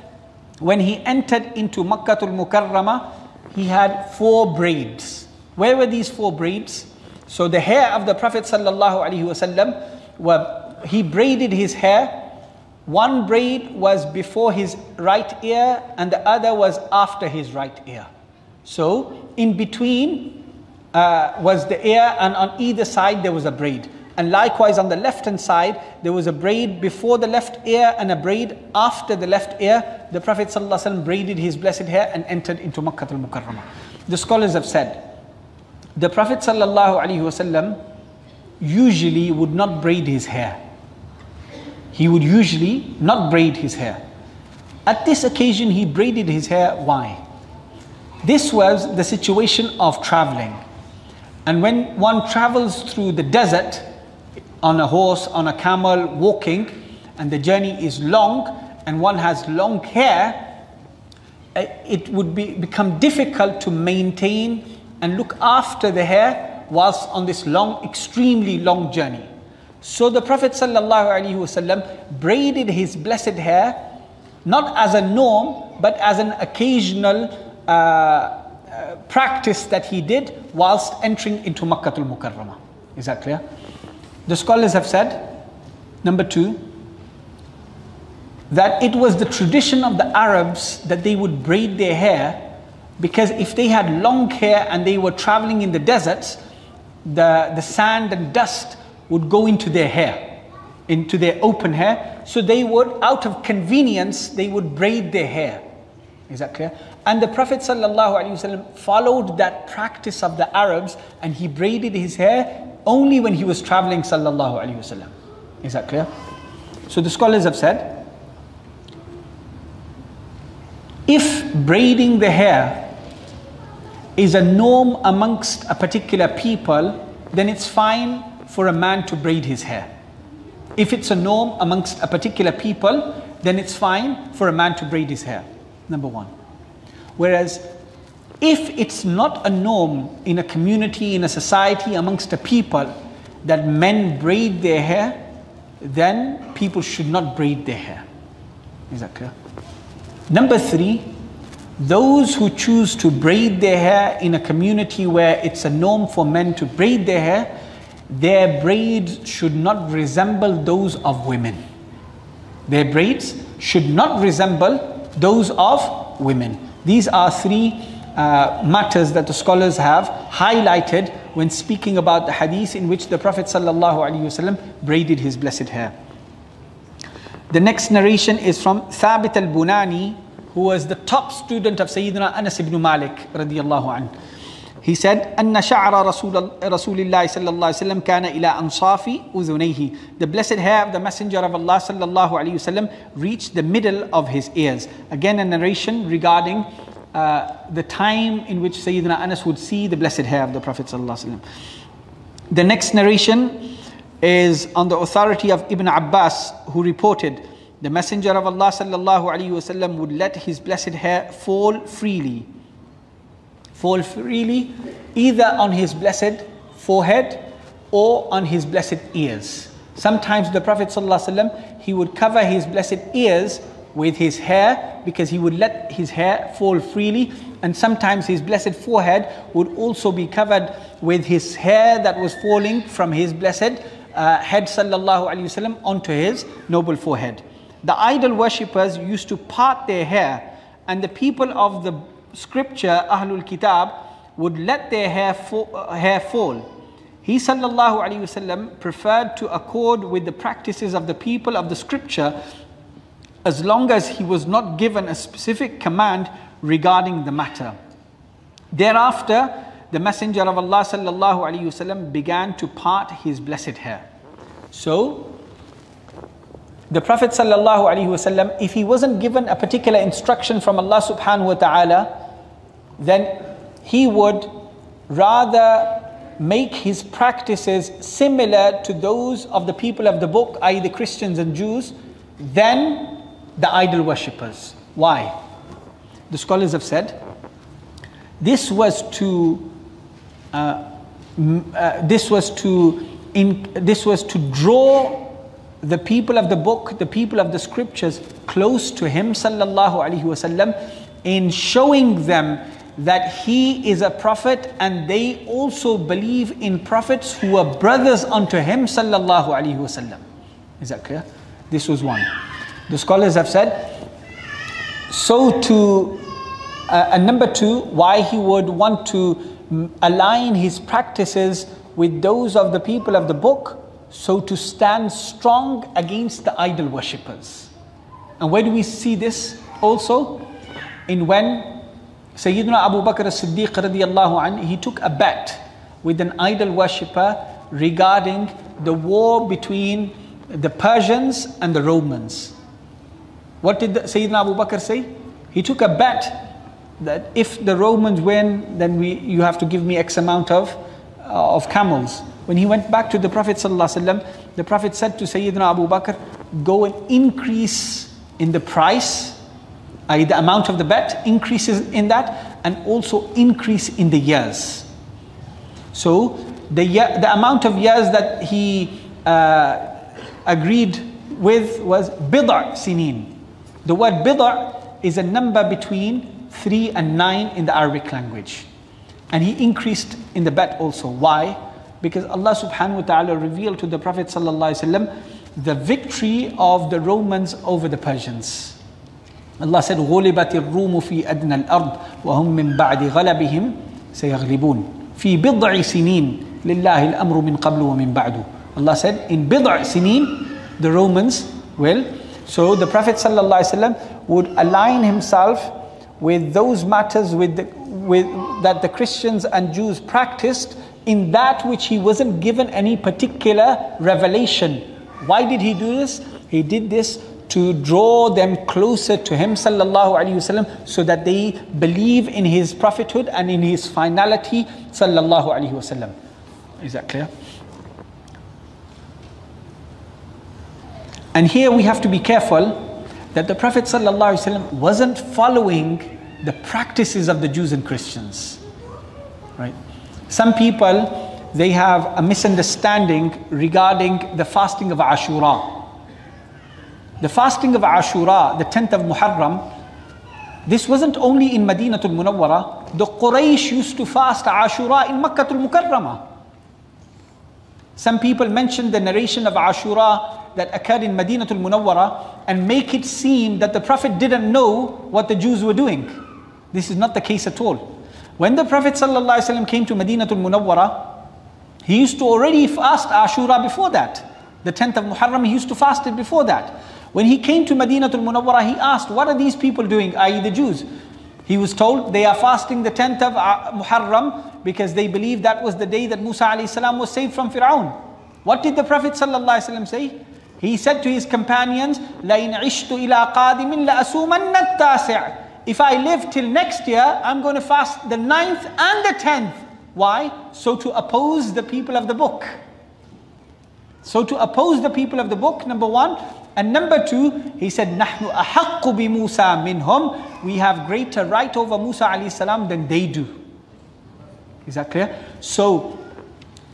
when he entered into Makkatul Mukarramah, he had four braids. Where were these four braids? So the hair of the Prophet sallallahu alaihi wasallam, he braided his hair. One braid was before his right ear and the other was after his right ear. So in between uh, was the ear, and on either side there was a braid. And likewise on the left-hand side, there was a braid before the left ear and a braid after the left ear. The Prophet ﷺ braided his blessed hair and entered into Makkah al-Mukarramah. The scholars have said, the Prophet ﷺ usually would not braid his hair. He would usually not braid his hair. At this occasion, he braided his hair. Why? This was the situation of traveling. And when one travels through the desert, on a horse, on a camel, walking, and the journey is long, and one has long hair, it would be, become difficult to maintain and look after the hair whilst on this long, extremely long journey. So the Prophet ﷺ braided his blessed hair, not as a norm, but as an occasional uh, uh, practice that he did whilst entering into Makkatul Mukarramah. Is that clear? The scholars have said, number two, that it was the tradition of the Arabs that they would braid their hair, because if they had long hair and they were traveling in the deserts, the, the sand and dust would go into their hair, into their open hair. So they would, out of convenience, they would braid their hair. Is that clear? And the Prophet ﷺ followed that practice of the Arabs, and he braided his hair only when he was traveling, sallallahu alaihi wasallam. Is that clear? So the scholars have said, if braiding the hair is a norm amongst a particular people, then it's fine for a man to braid his hair. If it's a norm amongst a particular people, then it's fine for a man to braid his hair. Number one. Whereas if it's not a norm in a community, in a society, amongst a people, that men braid their hair, then people should not braid their hair. Is that clear? Number three, those who choose to braid their hair in a community where it's a norm for men to braid their hair, their braids should not resemble those of women. Their braids should not resemble those of women. These are three Uh, matters that the scholars have highlighted when speaking about the hadith in which the Prophet ﷺ braided his blessed hair. The next narration is from Thabit al-Bunani, who was the top student of Sayyidina Anas ibn Malik radiallahu anhu. He said, أَنَّ شَعْرَ رَسُولِ اللَّهِ صَلَّى اللَّهِ وَسَلَّمْ كَانَ إِلَىٰ أَنصَافِ أُذُنَيْهِ. The blessed hair of the Messenger of Allah sallallahu alayhi wasallam reached the middle of his ears. Again, a narration regarding Uh, the time in which Sayyidina Anas would see the blessed hair of the Prophet ﷺ. The next narration is on the authority of Ibn Abbas, who reported, the Messenger of Allah sallallahu alaihi wasallam would let his blessed hair fall freely. fall freely either on his blessed forehead or on his blessed ears. Sometimes the Prophet ﷺ, he would cover his blessed ears with his hair because he would let his hair fall freely, and sometimes his blessed forehead would also be covered with his hair that was falling from his blessed uh, head sallallahu alaihi wasallam onto his noble forehead. The idol worshippers used to part their hair, and the people of the scripture, Ahlul Kitab, would let their hair, fo uh, hair fall. He sallallahu alaihi wasallam preferred to accord with the practices of the people of the scripture as long as he was not given a specific command regarding the matter. Thereafter, the Messenger of Allah sallallahu alaihi wasallam began to part his blessed hair. So, the Prophet sallallahu alaihi wasallam, if he wasn't given a particular instruction from Allah subhanahu wa ta'ala, then he would rather make his practices similar to those of the people of the book, that is the Christians and Jews, than the idol worshippers. Why? The scholars have said this was to uh, uh, this was to in, this was to draw the people of the book, the people of the scriptures, close to him sallallahu alaihi wasallam, in showing them that he is a prophet and they also believe in prophets who are brothers unto him sallallahu alaihi wasallam. Is that clear? This was one. The scholars have said, so to, uh, and number two, why he would want to align his practices with those of the people of the book, so to stand strong against the idol worshippers. And where do we see this also? In when Sayyidina Abu Bakr As-Siddiq radiyallahu anhu, he took a bet with an idol worshipper regarding the war between the Persians and the Romans. What did the, Sayyidina Abu Bakr say? He took a bet that if the Romans win, then we, you have to give me X amount of, uh, of camels. When he went back to the Prophet ﷺ, the Prophet said to Sayyidina Abu Bakr, go and increase in the price, that is the amount of the bet, increases in that, and also increase in the years. So the, year, the amount of years that he uh, agreed with was bid'a sinin. The word bid'a is a number between three and nine in the Arabic language. And he increased in the bet also. Why? Because Allah subhanahu wa ta'ala revealed to the Prophet sallallahu alaihi wasallam the victory of the Romans over the Persians. Allah said, غُلِبَتِ الرُّومُ فِي أَدْنَى الْأَرْضِ وَهُمْ مِنْ بَعْدِ غَلَبِهِمْ سَيَغْلِبُونَ فِي بِضْعِ سِنِينَ لِلَّهِ الْأَمْرُ مِنْ قَبْلُ وَمِنْ بَعْدُ. Allah said, in bid'a sinin, the Romans will. So the Prophet ﷺ would align himself with those matters with, the, with that the Christians and Jews practiced, in that which he wasn't given any particular revelation. Why did he do this? He did this to draw them closer to him sallallahu alaihi wasallam, so that they believe in his prophethood and in his finality sallallahu alaihi wasallam. Is that clear? And here we have to be careful that the Prophet ﷺ wasn't following the practices of the Jews and Christians. Right? Some people, they have a misunderstanding regarding the fasting of Ashura. The fasting of Ashura, the tenth of Muharram, this wasn't only in Madinatul Munawwara. The Quraysh used to fast Ashura in Makkatul Mukarramah. Some people mention the narration of Ashura that occurred in Madinatul Munawwara and make it seem that the Prophet didn't know what the Jews were doing. This is not the case at all. When the Prophet ﷺ came to Madinatul Munawwara, he used to already fast Ashura before that. The tenth of Muharram, he used to fast it before that. When he came to Madinatul Munawwara, he asked, what are these people doing, that is the Jews? He was told they are fasting the tenth of Muharram because they believe that was the day that Musa alayhi salam was saved from Fir'aun. What did the Prophet ﷺ say? He said to his companions, لَإِنْ عِشْتُ إِلَىٰ قَادِمٍ لَأَسُومَنَّ التَّاسِعِ. If I live till next year, I'm going to fast the ninth and the tenth. Why? So to oppose the people of the book. So to oppose the people of the book, number one. And number two, he said, نَحْنُ أَحَقُّ بِمُوسَى مِنْهُمْ. We have greater right over Musa alayhi salam than they do. Is that clear? So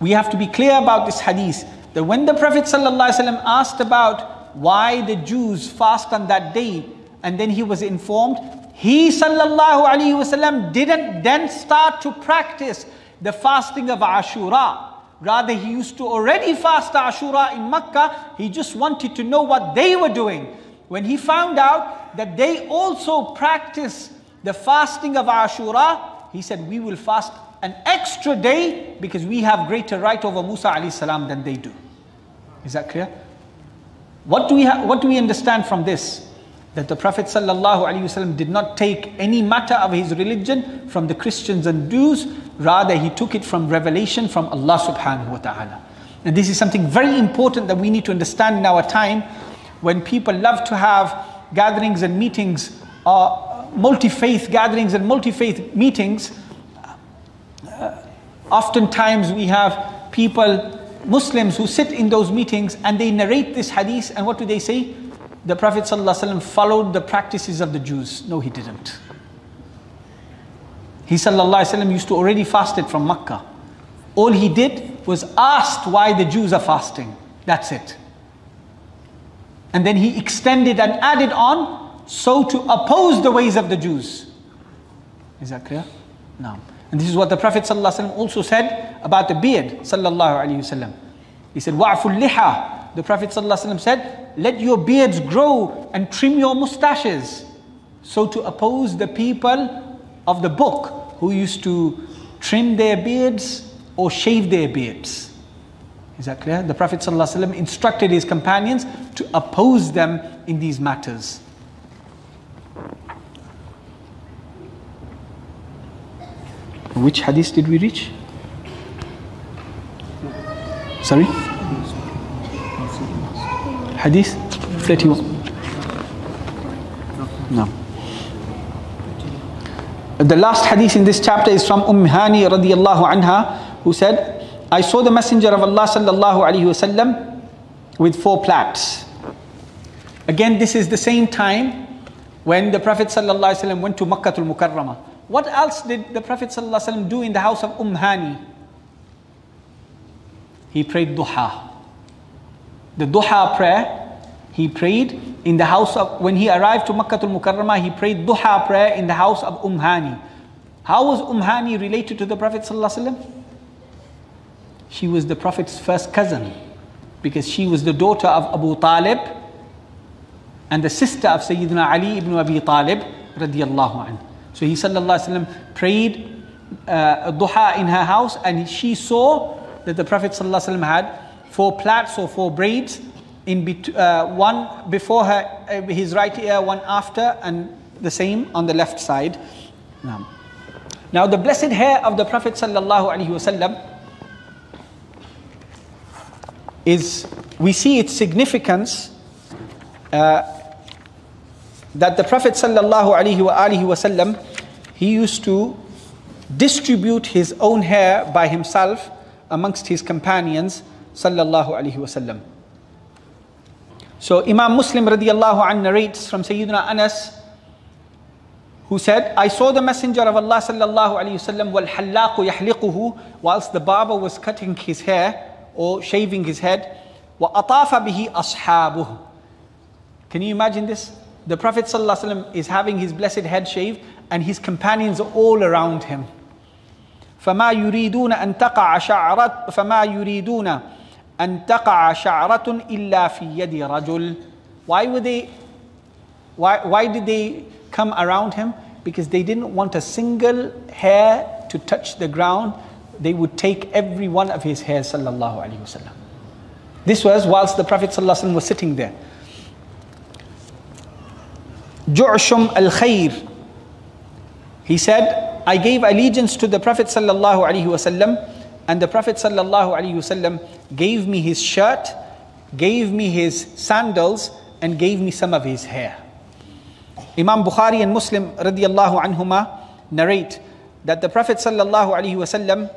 we have to be clear about this hadith, that when the Prophet ﷺ asked about why the Jews fast on that day, and then he was informed, he ﷺ didn't then start to practice the fasting of Ashura. Rather, he used to already fast Ashura in Makkah. He just wanted to know what they were doing. When he found out that they also practice the fasting of Ashura, he said, we will fast an extra day because we have greater right over Musa alayhi salam than they do. Is that clear? What do we, what do we understand from this? That the Prophet sallallahu alayhi wasallam did not take any matter of his religion from the Christians and Jews. Rather, he took it from revelation from Allah subhanahu wa ta'ala. And this is something very important that we need to understand in our time, when people love to have gatherings and meetings, uh, multi-faith gatherings and multi-faith meetings. Uh, oftentimes we have people, Muslims, who sit in those meetings and they narrate this hadith, and what do they say? The Prophet ﷺ followed the practices of the Jews. No, he didn't. He ﷺ used to already fasted from Makkah. All he did was asked why the Jews are fasting. That's it. And then he extended and added on, so to oppose the ways of the Jews. Is that clear? No. And this is what the Prophet ﷺ also said about the beard. He said, "Wa'ful liha." The Prophet ﷺ said, let your beards grow and trim your mustaches, so to oppose the people of the book who used to trim their beards or shave their beards. Is that clear? The Prophet ﷺ instructed his companions to oppose them in these matters. Which hadith did we reach? Sorry? Hadith thirty-one. No. The last hadith in this chapter is from Ummi Hani radiyallahu anha, who said, I saw the Messenger of Allah sallallahu alayhi wasallam with four plats. Again, this is the same time when the Prophet sallallahu alayhi wasallam went to Makkah al-Mukarramah. What else did the Prophet sallallahu alayhi wasallam do in the house of Ummi Hani? He prayed duha. The duha prayer he prayed in the house of, when he arrived to Makkah al-Mukarramah, he prayed duha prayer in the house of Ummi Hani. How was Ummi Hani related to the Prophet ﷺ? She was the Prophet's first cousin, because she was the daughter of Abu Talib and the sister of Sayyiduna Ali ibn Abi Talib radiyallahu anhu. So he ﷺ prayed uh, duha in her house, and she saw that the Prophet ﷺ had four plaits or four braids, in bet uh, one before her, uh, his right ear, one after, and the same on the left side. Now, now the blessed hair of the Prophet ﷺ is, we see its significance, uh, that the Prophet ﷺ, he used to distribute his own hair by himself amongst his companions sallallahu alayhi wasallam. So Imam Muslim radiyallahu anhu narrates from Sayyidina Anas, who said, I saw the Messenger of Allah sallallahu alayhi wasallam wal hallaqu yahliquhu, whilst the barber was cutting his hair or shaving his head, wa atafa bihi ashabuhu. Can you imagine this? The Prophet sallallahu alayhi wasallam is having his blessed head shaved and his companions are all around him. فَمَا يُرِيدُونَ أَن تَقَعَ شَعْرَةٌ فَمَا يُرِيدُونَ أَن تَقَعَ شَعْرَةٌ إِلَّا فِي يَدِ رَجُلٍ. Why would they, why, why did they come around him? Because they didn't want a single hair to touch the ground. They would take every one of his hairs sallallahu alayhi wasallam. This was whilst the Prophet sallallahu alayhi wasallam was sitting there. Ju'shum al-Khair, he said, I gave allegiance to the Prophet sallallahu alaihi wasallam, and the Prophet sallallahu alaihi wasallam gave me his shirt, gave me his sandals, and gave me some of his hair. Imam Bukhari and Muslim radiyallahu anhuma narrate that the Prophet sallallahu alaihi wasallam,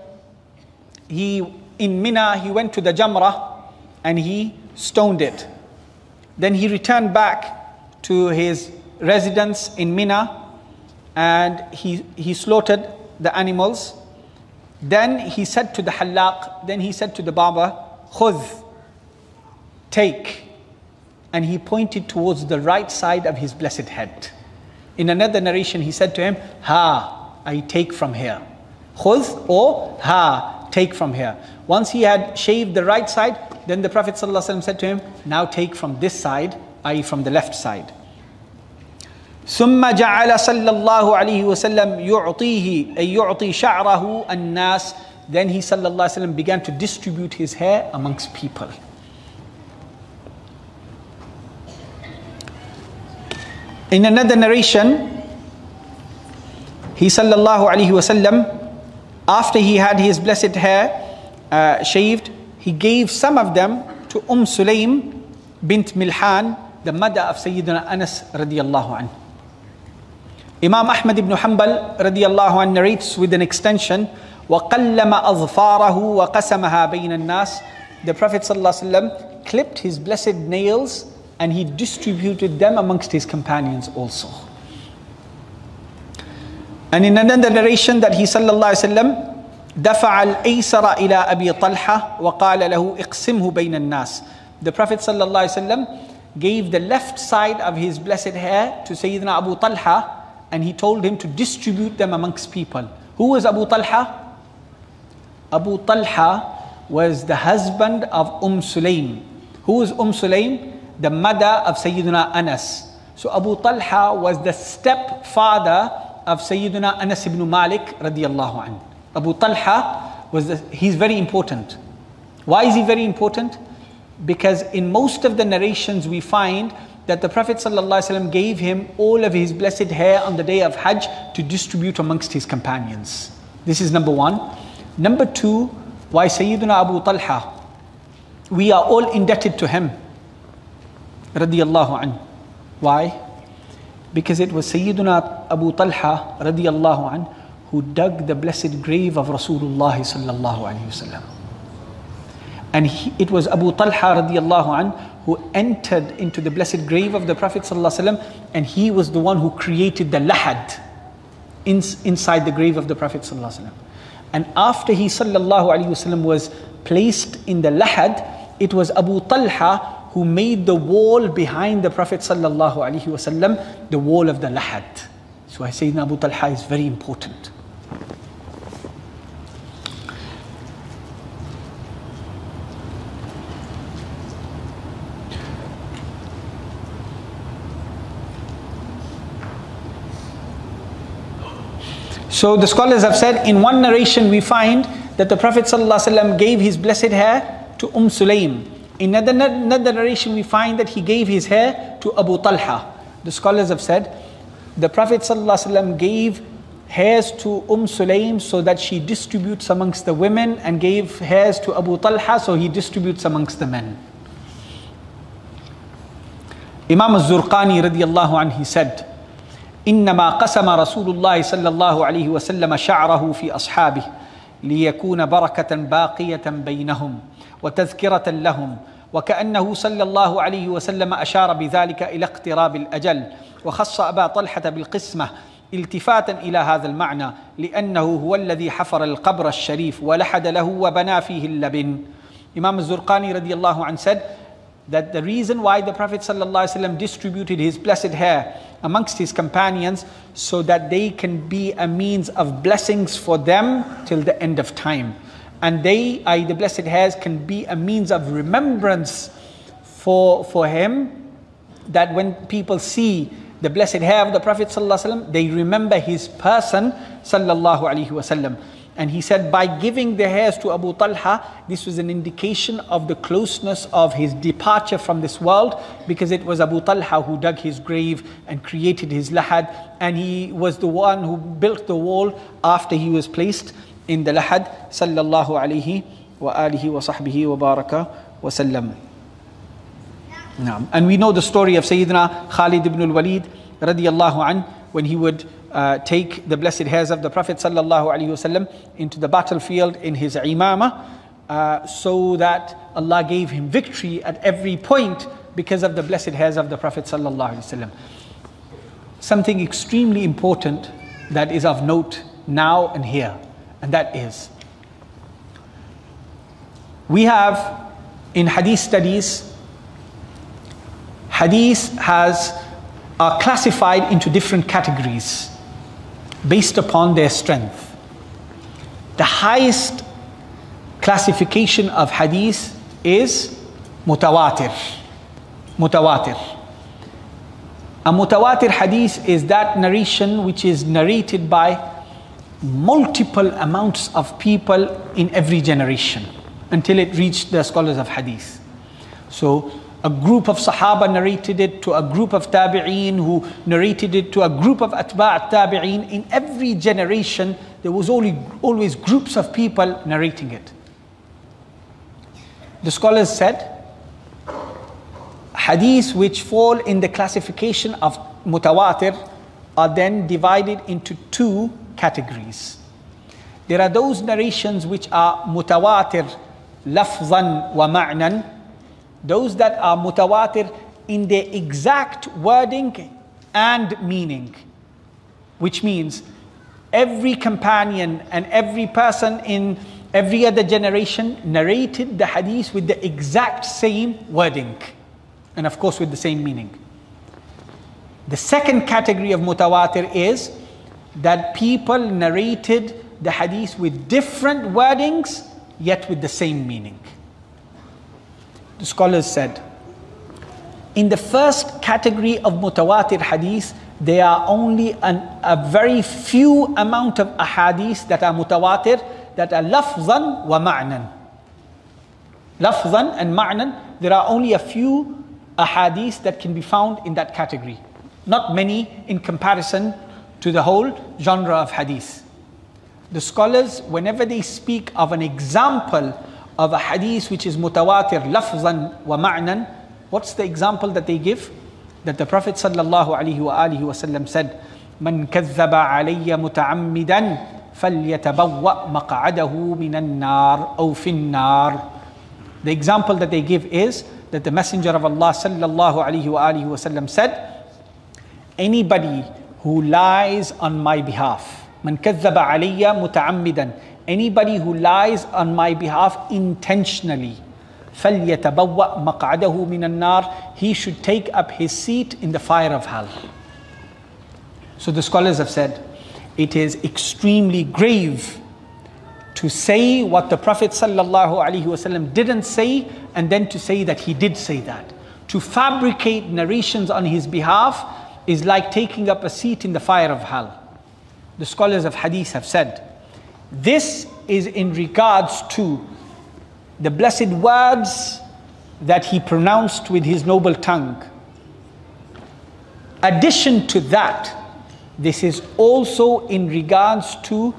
he in Mina, he went to the Jamrah and he stoned it. Then he returned back to his residence in Mina, and he, he slaughtered the animals, Then he said to the halaq, then he said to the barber, khudh, take. And he pointed towards the right side of his blessed head. In another narration, he said to him, ha, I take from here. Khudh or ha, take from here. Once he had shaved the right side, then the Prophet ﷺ said to him, now take from this side, that is from the left side. ثم جعل صلى الله عليه وسلم يعطيه أي يعطي شعره الناس. Then he صلى الله عليه وسلم began to distribute his hair amongst people. In another narration, he صلى الله عليه وسلم, after he had his blessed hair uh, shaved, he gave some of them to Umm Sulaym bint Milhan, the mother of Sayyidina Anas radiallahu anhu. Imam Ahmad ibn Hanbal radiallahu anhu narrates with an extension, وَقَلَّمَ أَظْفَارَهُ وَقَسَمَهَا بَيْنَ النَّاسِ. The Prophet ﷺ clipped his blessed nails and he distributed them amongst his companions also. And in another narration that he ﷺ دَفَعَ الْأَيْسَرَ إِلَىٰ أَبِي طَلْحَةَ وَقَالَ لَهُ اِقْسِمْهُ بَيْنَ النَّاسِ. The Prophet ﷺ gave the left side of his blessed hair to Sayyidina Abu Talha, and he told him to distribute them amongst people. Who was Abu Talha? Abu Talha was the husband of Umm Sulaym. Who was Umm Sulaym? The mother of Sayyidina Anas. So Abu Talha was the stepfather of Sayyidina Anas ibn Malik radiallahu anhu. Abu Talha was the, he's very important. Why is he very important? Because in most of the narrations we find that the Prophet ﷺ gave him all of his blessed hair on the day of Hajj to distribute amongst his companions. This is number one. Number two, why Sayyiduna Abu Talha? We are all indebted to him. Radiallahu anhu. Why? Because it was Sayyiduna Abu Talha radiallahu anhu who dug the blessed grave of Rasulullah sallallahu alayhi wasallam. And he, it was Abu Talha radiallahu an who entered into the blessed grave of the Prophet sallallahu ﷺ, and he was the one who created the lahad in, inside the grave of the Prophet sallallahu ﷺ. And after he sallallahu alayhi wasallam was placed in the lahad, it was Abu Talha who made the wall behind the Prophet sallallahu alayhi wasallam, the wall of the lahad. So I say Abu Talha is very important. So the scholars have said, in one narration we find that the Prophet ﷺ gave his blessed hair to Umm Sulaym. In another, another narration we find that he gave his hair to Abu Talha. The scholars have said, the Prophet ﷺ gave hairs to Umm Sulaym so that she distributes amongst the women, and gave hairs to Abu Talha so he distributes amongst the men. Imam al-Zurqani radiallahu anhu, he said, إنما قسم رسول الله صلى الله عليه وسلم شعره في أصحابه ليكون بركة باقية بينهم وتذكرة لهم وكأنه صلى الله عليه وسلم أشار بذلك إلى اقتراب الأجل وخص أبا طلحة بالقسمة التفاتا إلى هذا المعنى لأنه هو الذي حفر القبر الشريف ولحد له وبنى فيه اللبن. Imam al-Zurqani رضي الله عنه said that the reason why the Prophet ﷺ distributed his blessed hair amongst his companions so that they can be a means of blessings for them till the end of time. And they, that is the blessed hairs, can be a means of remembrance for, for him, that when people see the blessed hair of the Prophet ﷺ, they remember his person ﷺ. And he said, by giving the hairs to Abu Talha, this was an indication of the closeness of his departure from this world, because it was Abu Talha who dug his grave and created his lahad, and he was the one who built the wall after he was placed in the lahad. Sallallahu alayhi wa alihi wa sahbihi wa baraka wa sallam. And we know the story of Sayyidina Khalid ibn al-Walid radiallahu an, when he would Uh, take the blessed hairs of the Prophet ﷺ into the battlefield in his imamah, uh, so that Allah gave him victory at every point because of the blessed hairs of the Prophet ﷺ. Something extremely important that is of note now and here, and that is We have in hadith studies, hadith has are classified into different categories based upon their strength. The highest classification of hadith is mutawatir. Mutawatir. A mutawatir hadith is that narration which is narrated by multiple amounts of people in every generation until it reached the scholars of hadith. So a group of Sahaba narrated it to a group of Tabi'een who narrated it to a group of Atba' Tabi'een. In every generation, there was only, always groups of people narrating it. The scholars said, hadith which fall in the classification of mutawatir are then divided into two categories. There are those narrations which are mutawatir lafzan wa ma'nan, those that are mutawatir in their exact wording and meaning, which means every companion and every person in every other generation narrated the hadith with the exact same wording, and of course with the same meaning. The second category of mutawatir is that people narrated the hadith with different wordings, yet with the same meaning. The scholars said, in the first category of mutawatir hadith, there are only an, a very few amount of ahadith that are mutawatir, that are lafzan wa ma'nan. Lafzan and ma'nan, there are only a few ahadith that can be found in that category. Not many in comparison to the whole genre of hadith. The scholars, whenever they speak of an example of a hadith which is mutawatir lafzan wa ma'nan, what's the example that they give? That the Prophet sallallahu alaihi wa alihi wasallam said, "Man kazzaba alayya muta'ammidan falyatabawwa maq'adahu minan nar aw fin nar." The example that they give is that the Messenger of Allah sallallahu alaihi wa alihi wasallam said, "Anybody who lies on my behalf, man kazzaba alayya muta'ammidan, anybody who lies on my behalf intentionally, فَلْيَتَبَوَّأْ مَقْعَدَهُ مِنَ النَّارِ, he should take up his seat in the fire of hell." So the scholars have said, it is extremely grave to say what the Prophet ﷺ didn't say, and then to say that he did say that. To fabricate narrations on his behalf is like taking up a seat in the fire of hell. The scholars of hadith have said, this is in regards to the blessed words that he pronounced with his noble tongue. Addition to that, this is also in regards to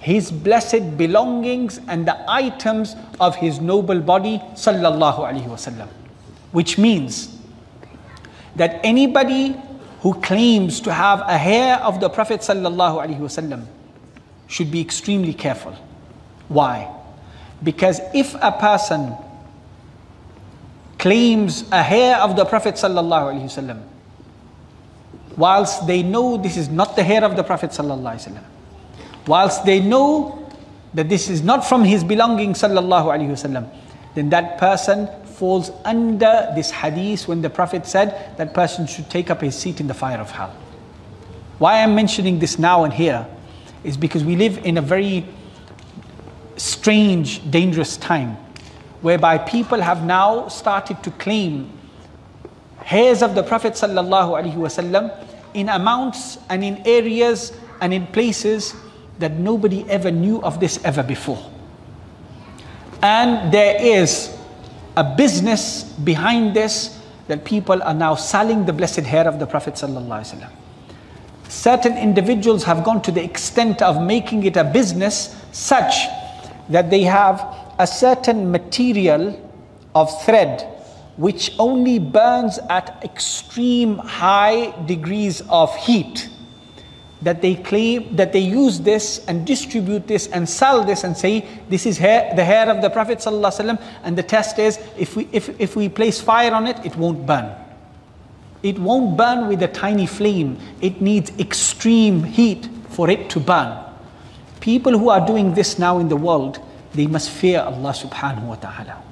his blessed belongings and the items of his noble body, sallallahu alaihi wasallam. Which means that anybody who claims to have a hair of the Prophet sallallahu alaihi wasallam should be extremely careful. Why? Because if a person claims a hair of the Prophet sallallahu alaihi wasallam, whilst they know this is not the hair of the Prophet sallallahu alaihi wasallam, whilst they know that this is not from his belonging sallallahu alaihi wasallam, then that person falls under this hadith when the Prophet said that person should take up his seat in the fire of hell. Why I'm mentioning this now and here is because we live in a very strange, dangerous time, whereby people have now started to claim hairs of the Prophet ﷺ in amounts and in areas and in places that nobody ever knew of this ever before. And there is a business behind this, that people are now selling the blessed hair of the Prophet ﷺ. Certain individuals have gone to the extent of making it a business, such that they have a certain material of thread which only burns at extreme high degrees of heat, that they claim that they use this and distribute this and sell this and say this is hair, the hair of the Prophet ﷺ, and the test is if we if, if we place fire on it, it won't burn. It won't burn with a tiny flame. It needs extreme heat for it to burn. People who are doing this now in the world they must fear Allah subhanahu wa ta'ala.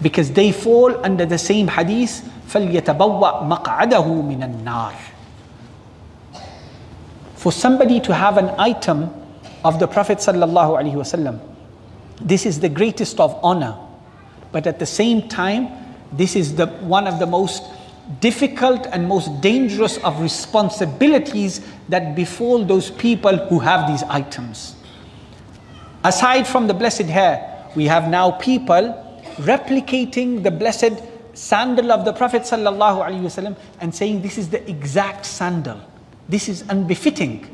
Because they fall under the same hadith, فَلْيَتَبَوَّأْ مَقْعَدَهُ مِنَ النَّارِ. For somebody to have an item of the Prophet sallallahu alaihi wasallam, this is the greatest of honor. But at the same time, this is the, one of the most difficult and most dangerous of responsibilities that befall those people who have these items. Aside from the blessed hair, we have now people replicating the blessed sandal of the Prophet sallallahu alaihi wasallam and saying this is the exact sandal. This is unbefitting.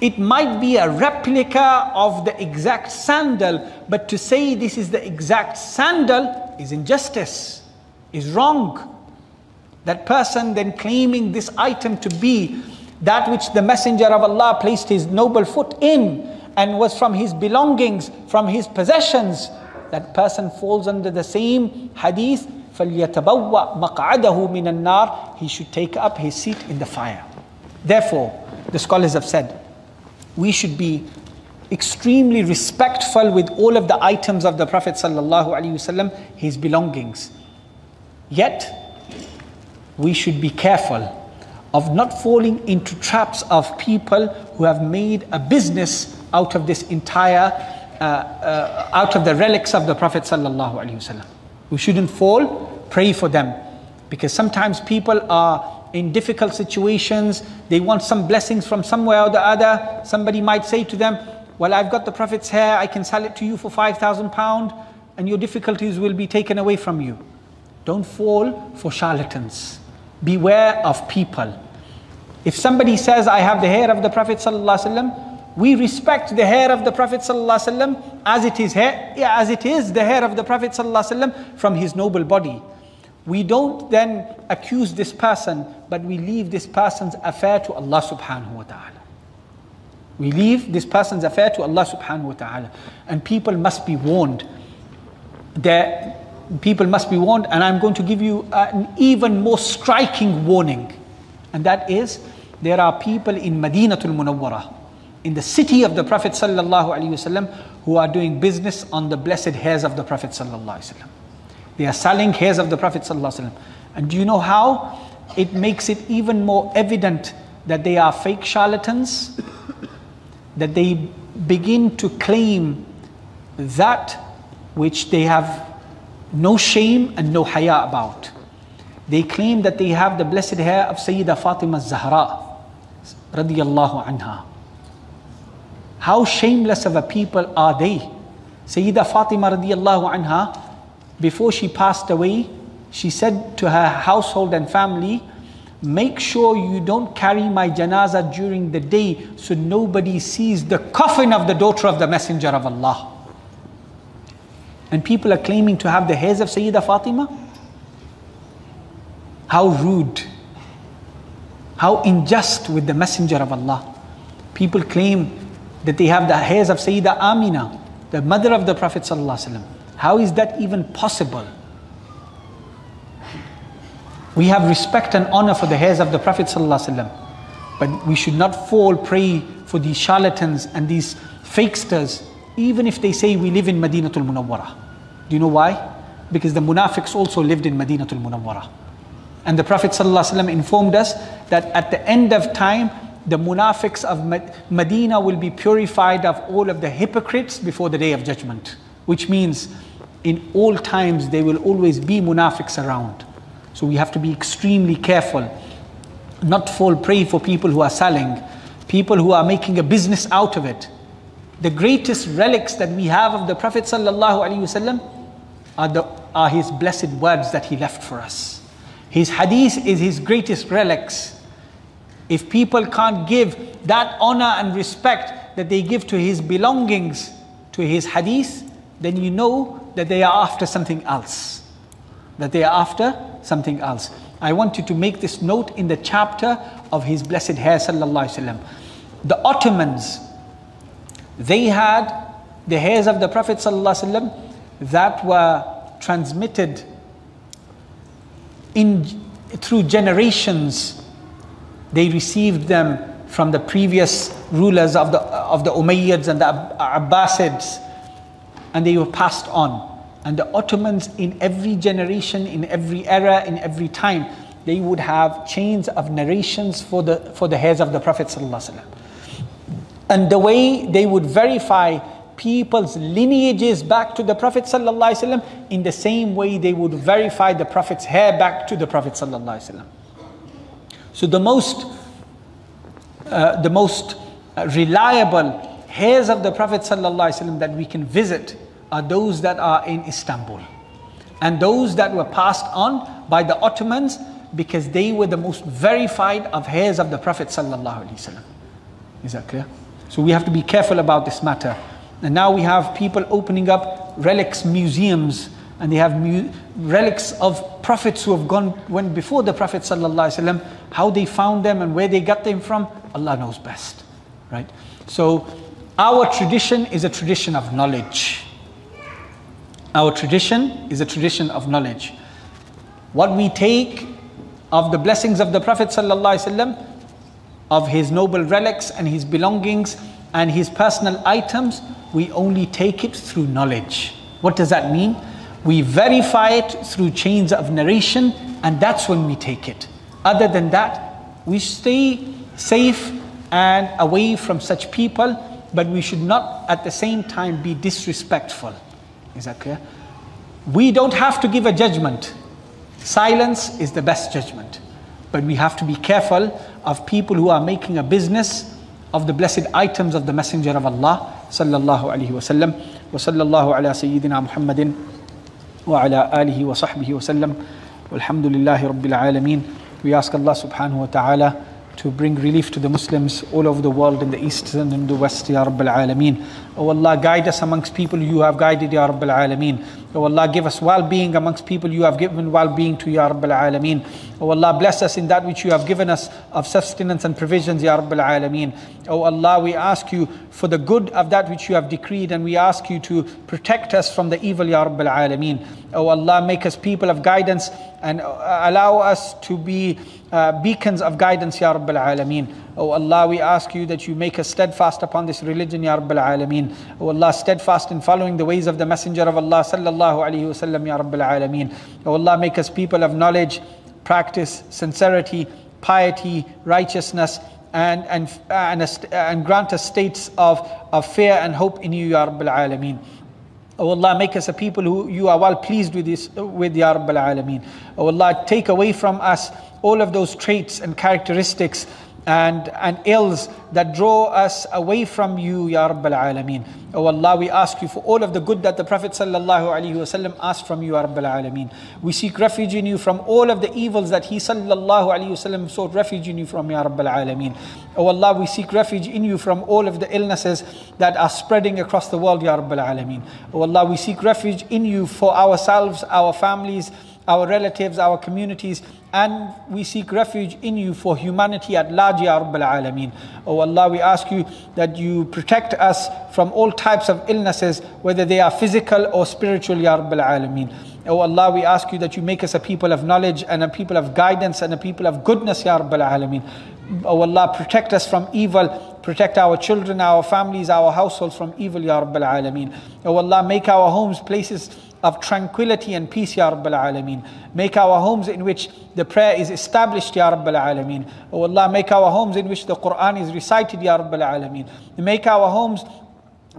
It might be a replica of the exact sandal, but to say this is the exact sandal is injustice, is wrong. That person then claiming this item to be that which the Messenger of Allah placed his noble foot in and was from his belongings, from his possessions, that person falls under the same hadith, فَلْيَتَبَوَّأْ مَقْعَدَهُ مِنَ النَّارِ. He should take up his seat in the fire. Therefore, the scholars have said, we should be extremely respectful with all of the items of the Prophet ﷺ, his belongings. Yet, we should be careful of not falling into traps of people who have made a business out of this entire, uh, uh, out of the relics of the Prophet ﷺ. We shouldn't fall, pray for them. Because sometimes people are in difficult situations, they want some blessings from somewhere or the other. Somebody might say to them, well, I've got the Prophet's hair, I can sell it to you for five thousand pounds and your difficulties will be taken away from you. Don't fall for charlatans. Beware of people. If somebody says, I have the hair of the Prophet sallallahu alaihi wasallam, we respect the hair of the Prophet sallallahu alaihi wasallam as it is hair, as it is the hair of the Prophet sallallahu alaihi wasallam from his noble body. We don't then accuse this person, but we leave this person's affair to Allah subhanahu wa ta'ala. We leave this person's affair to Allah subhanahu wa ta'ala. And people must be warned. There, people must be warned, and I'm going to give you an even more striking warning. And that is, there are people in Madinatul Munawwarah, in the city of the Prophet sallallahu alaihi wasallam, who are doing business on the blessed hairs of the Prophet sallallahu alaihi wasallam. They are selling hairs of the Prophet ﷺ. And do you know how? It makes it even more evident that they are fake charlatans, that they begin to claim that which they have no shame and no haya about. They claim that they have the blessed hair of Sayyida Fatima Zahra, radiyallahu anha. How shameless of a people are they? Sayyida Fatima radiyallahu anha, before she passed away, she said to her household and family, make sure you don't carry my janazah during the day so nobody sees the coffin of the daughter of the Messenger of Allah. And people are claiming to have the hairs of Sayyida Fatima? How rude. How unjust with the Messenger of Allah. People claim that they have the hairs of Sayyida Amina, the mother of the Prophet sallallahu alaihi wasallam. How is that even possible? We have respect and honor for the hairs of the Prophet ﷺ, but we should not fall prey for these charlatans and these fakesters, even if they say we live in Madinatul Munawwarah. Do you know why? Because the munafiqs also lived in Madinatul Munawwarah. And the Prophet ﷺ informed us that at the end of time, the munafiqs of Medina will be purified of all of the hypocrites before the day of judgment. Which means, in all times, there will always be munafiqs around. So we have to be extremely careful, not fall prey for people who are selling, people who are making a business out of it. The greatest relics that we have of the Prophet ﷺ are, the, are his blessed words that he left for us. His hadith is his greatest relics. If people can't give that honor and respect that they give to his belongings, to his hadith, then you know that they are after something else. That they are after something else. I want you to make this note in the chapter of his blessed hair, sallallahu alaihi wasallam. The Ottomans, they had the hairs of the Prophet sallallahu alaihi wasallam that were transmitted in, through generations. They received them from the previous rulers of the, of the Umayyads and the Abbasids. and they were passed on. And the Ottomans in every generation, in every era, in every time, they would have chains of narrations for the, for the hairs of the Prophet ﷺ. And the way they would verify people's lineages back to the Prophet ﷺ, in the same way they would verify the Prophet's hair back to the Prophet ﷺ. So the most, uh, the most reliable hairs of the Prophet ﷺ that we can visit are those that are in Istanbul, and those that were passed on by the Ottomans, because they were the most verified of hairs of the Prophet ﷺ. Is that clear? So we have to be careful about this matter. And now we have people opening up relics museums, and they have mu relics of prophets who have gone went before the Prophet ﷺ. How they found them and where they got them from, Allah knows best, right? So our tradition is a tradition of knowledge. Our tradition is a tradition of knowledge. What we take of the blessings of the Prophet ﷺ, of his noble relics and his belongings and his personal items, we only take it through knowledge. What does that mean? We verify it through chains of narration, and that's when we take it. Other than that, we stay safe and away from such people, but we should not at the same time be disrespectful. Is that clear? We don't have to give a judgment. Silence is the best judgment. But we have to be careful of people who are making a business of the blessed items of the Messenger of Allah sallallahu alaihi wasallam. Wa sallallahu ala sayyidina Muhammadin wa ala alihi wa sahbihi wa sallam. Walhamdulillahi rabbil alameen. We ask Allah subhanahu wa ta'ala to bring relief to the Muslims all over the world, in the east and in the west, Ya Rabbil Alameen. Oh Allah, guide us amongst people you have guided, Ya Rabbil Alameen. Oh Allah, give us well-being amongst people you have given well-being to, Ya Rabbil Alameen. Oh Allah, bless us in that which you have given us of sustenance and provisions, Ya Rabbil Alameen. Oh Allah, we ask you for the good of that which you have decreed, and we ask you to protect us from the evil, Ya Rabbil Alameen. Oh Allah, make us people of guidance, and allow us to be Uh, beacons of guidance, Ya Rabbil Alameen. Oh Allah, we ask you that you make us steadfast upon this religion, Ya Rabbil Alameen. Oh Allah, steadfast in following the ways of the Messenger of Allah sallallahu alaihi wasallam, Ya Rabbil Alameen. Oh Allah, make us people of knowledge, practice, sincerity, piety, righteousness, and and and, a, and grant us states of of fear and hope in you, Ya Rabbil Alameen. Oh Allah, make us a people who you are well pleased with, this, with Ya Rabbil Alameen. Oh Allah, take away from us all of those traits and characteristics and, and ills that draw us away from you, Ya Rabbil Alameen. Oh Allah, we ask you for all of the good that the Prophet sallallahu alaihi wasallam asked from you, Ya Rabbil Alameen. We seek refuge in you from all of the evils that he sallallahu alaihi wasallam sought refuge in you from, Ya Rabbil Alameen. Oh Allah, we seek refuge in you from all of the illnesses that are spreading across the world, Ya Rabbil Alameen. Oh Allah, we seek refuge in you for ourselves, our families, our relatives, our communities, and we seek refuge in you for humanity at large, Ya Rabbil Alameen. Oh Allah, we ask you that you protect us from all types of illnesses, whether they are physical or spiritual, Ya Rabbil Alameen. Oh Allah, we ask you that you make us a people of knowledge and a people of guidance and a people of goodness, Ya Rabbil Alameen. Oh Allah, protect us from evil. Protect our children, our families, our households from evil, Ya Rabbil Alameen. Oh Allah, make our homes places of tranquility and peace, Ya Rabbil Alameen. Make our homes in which the prayer is established, Ya Rabbil Alameen. Oh Allah, make our homes in which the Qur'an is recited, Ya Rabbil Alameen. Make our homes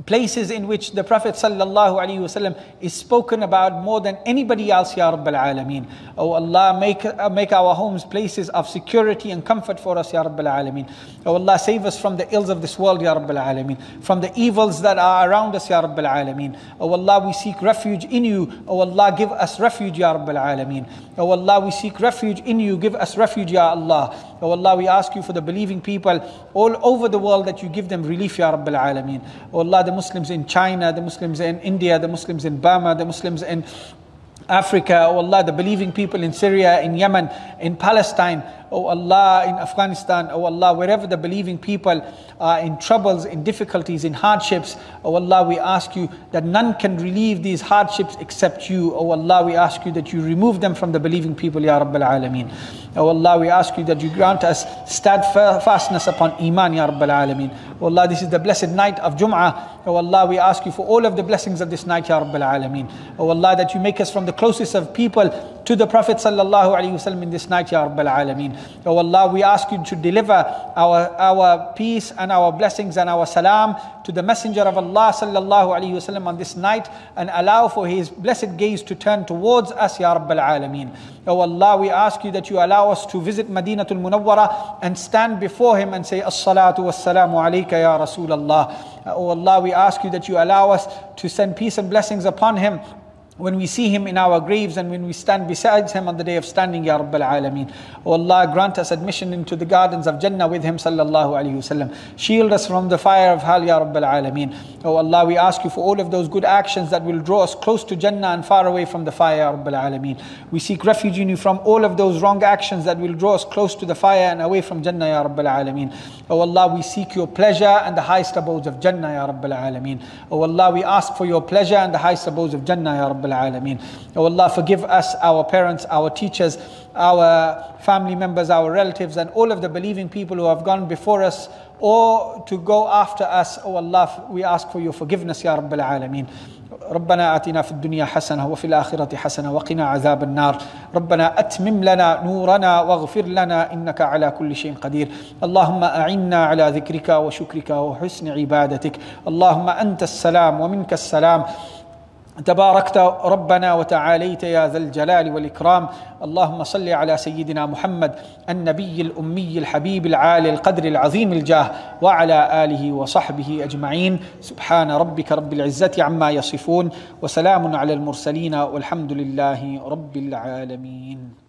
places in which the Prophet sallallahu alaihi wasallam is spoken about more than anybody else, Ya Rabbil Alameen. Oh Allah, make, uh, make our homes places of security and comfort for us, Ya Rabbil Alameen. Oh Allah, save us from the ills of this world, Ya Rabbil Alameen. From the evils that are around us, Ya Rabbil Alameen. Oh Allah, we seek refuge in you. Oh Allah, give us refuge, Ya Rabbil Alameen. Oh Allah, we seek refuge in you. Give us refuge, Ya Allah. Oh Allah, we ask you for the believing people all over the world that you give them relief, Ya Rabbil Alameen. Oh Allah, the Muslims in China, the Muslims in India, the Muslims in Burma, the Muslims in Africa, oh Allah, the believing people in Syria, in Yemen, in Palestine, oh Allah, in Afghanistan, oh Allah, wherever the believing people are in troubles, in difficulties, in hardships, oh Allah, we ask you that none can relieve these hardships except you, oh Allah, we ask you that you remove them from the believing people, Ya Rabbil Alameen. Oh Allah, we ask you that you grant us steadfastness upon Iman, Ya Rabbil Alameen. Oh Allah, this is the blessed night of Jum'ah. Oh Allah, we ask you for all of the blessings of this night, Ya Rabbil Alameen. Oh Allah, that you make us from the closest of people to the Prophet Sallallahu Alaihi Wasallam in this night, Ya Rabbil Alameen. Oh Allah, we ask you to deliver our, our peace and our blessings and our salam to the Messenger of Allah Sallallahu Alaihi Wasallam on this night, and allow for his blessed gaze to turn towards us, Ya Rabbil Alameen. Oh Allah, we ask you that you allow us to visit Madinatul Munawwara and stand before him and say, As-salatu was-salamu alayka ya Rasulallah. Oh Allah, we ask you that you allow us to send peace and blessings upon him when we see him in our graves and when we stand beside him on the day of standing, Ya Rabbil Alameen. O Allah, grant us admission into the gardens of Jannah with him, Sallallahu Alaihi Wasallam. Shield us from the fire of hell, Ya Rabbil Alameen. O Allah, we ask you for all of those good actions that will draw us close to Jannah and far away from the fire, Ya Rabbil Alameen. We seek refuge in you from all of those wrong actions that will draw us close to the fire and away from Jannah, Ya Rabbil Alameen. O Allah, we seek your pleasure and the highest abodes of Jannah, Ya Rabbil Alameen. O Allah, we ask for your pleasure and the highest abodes of Jannah, Ya Rabbil Alameen. Oh Allah, forgive us, our parents, our teachers, our family members, our relatives, and all of the believing people who have gone before us or to go after us. Oh Allah, we ask for your forgiveness, Ya Rabbil Alameen. ربنا آتنا في الدنيا حسنة وفي الآخرة حسنة وقنا عذاب النار ربنا أتمم لنا نورنا واغفر لنا إنك على كل شيء قدير اللهم أعنا على ذكرك وشكرك وحسن عبادتك اللهم أنت السلام ومنك السلام تباركت ربنا وتعاليت يا ذا الجلال والإكرام اللهم صل على سيدنا محمد النبي الأمي الحبيب العالي القدر العظيم الجاه وعلى آله وصحبه أجمعين سبحان ربك رب العزة عما يصفون وسلام على المرسلين والحمد لله رب العالمين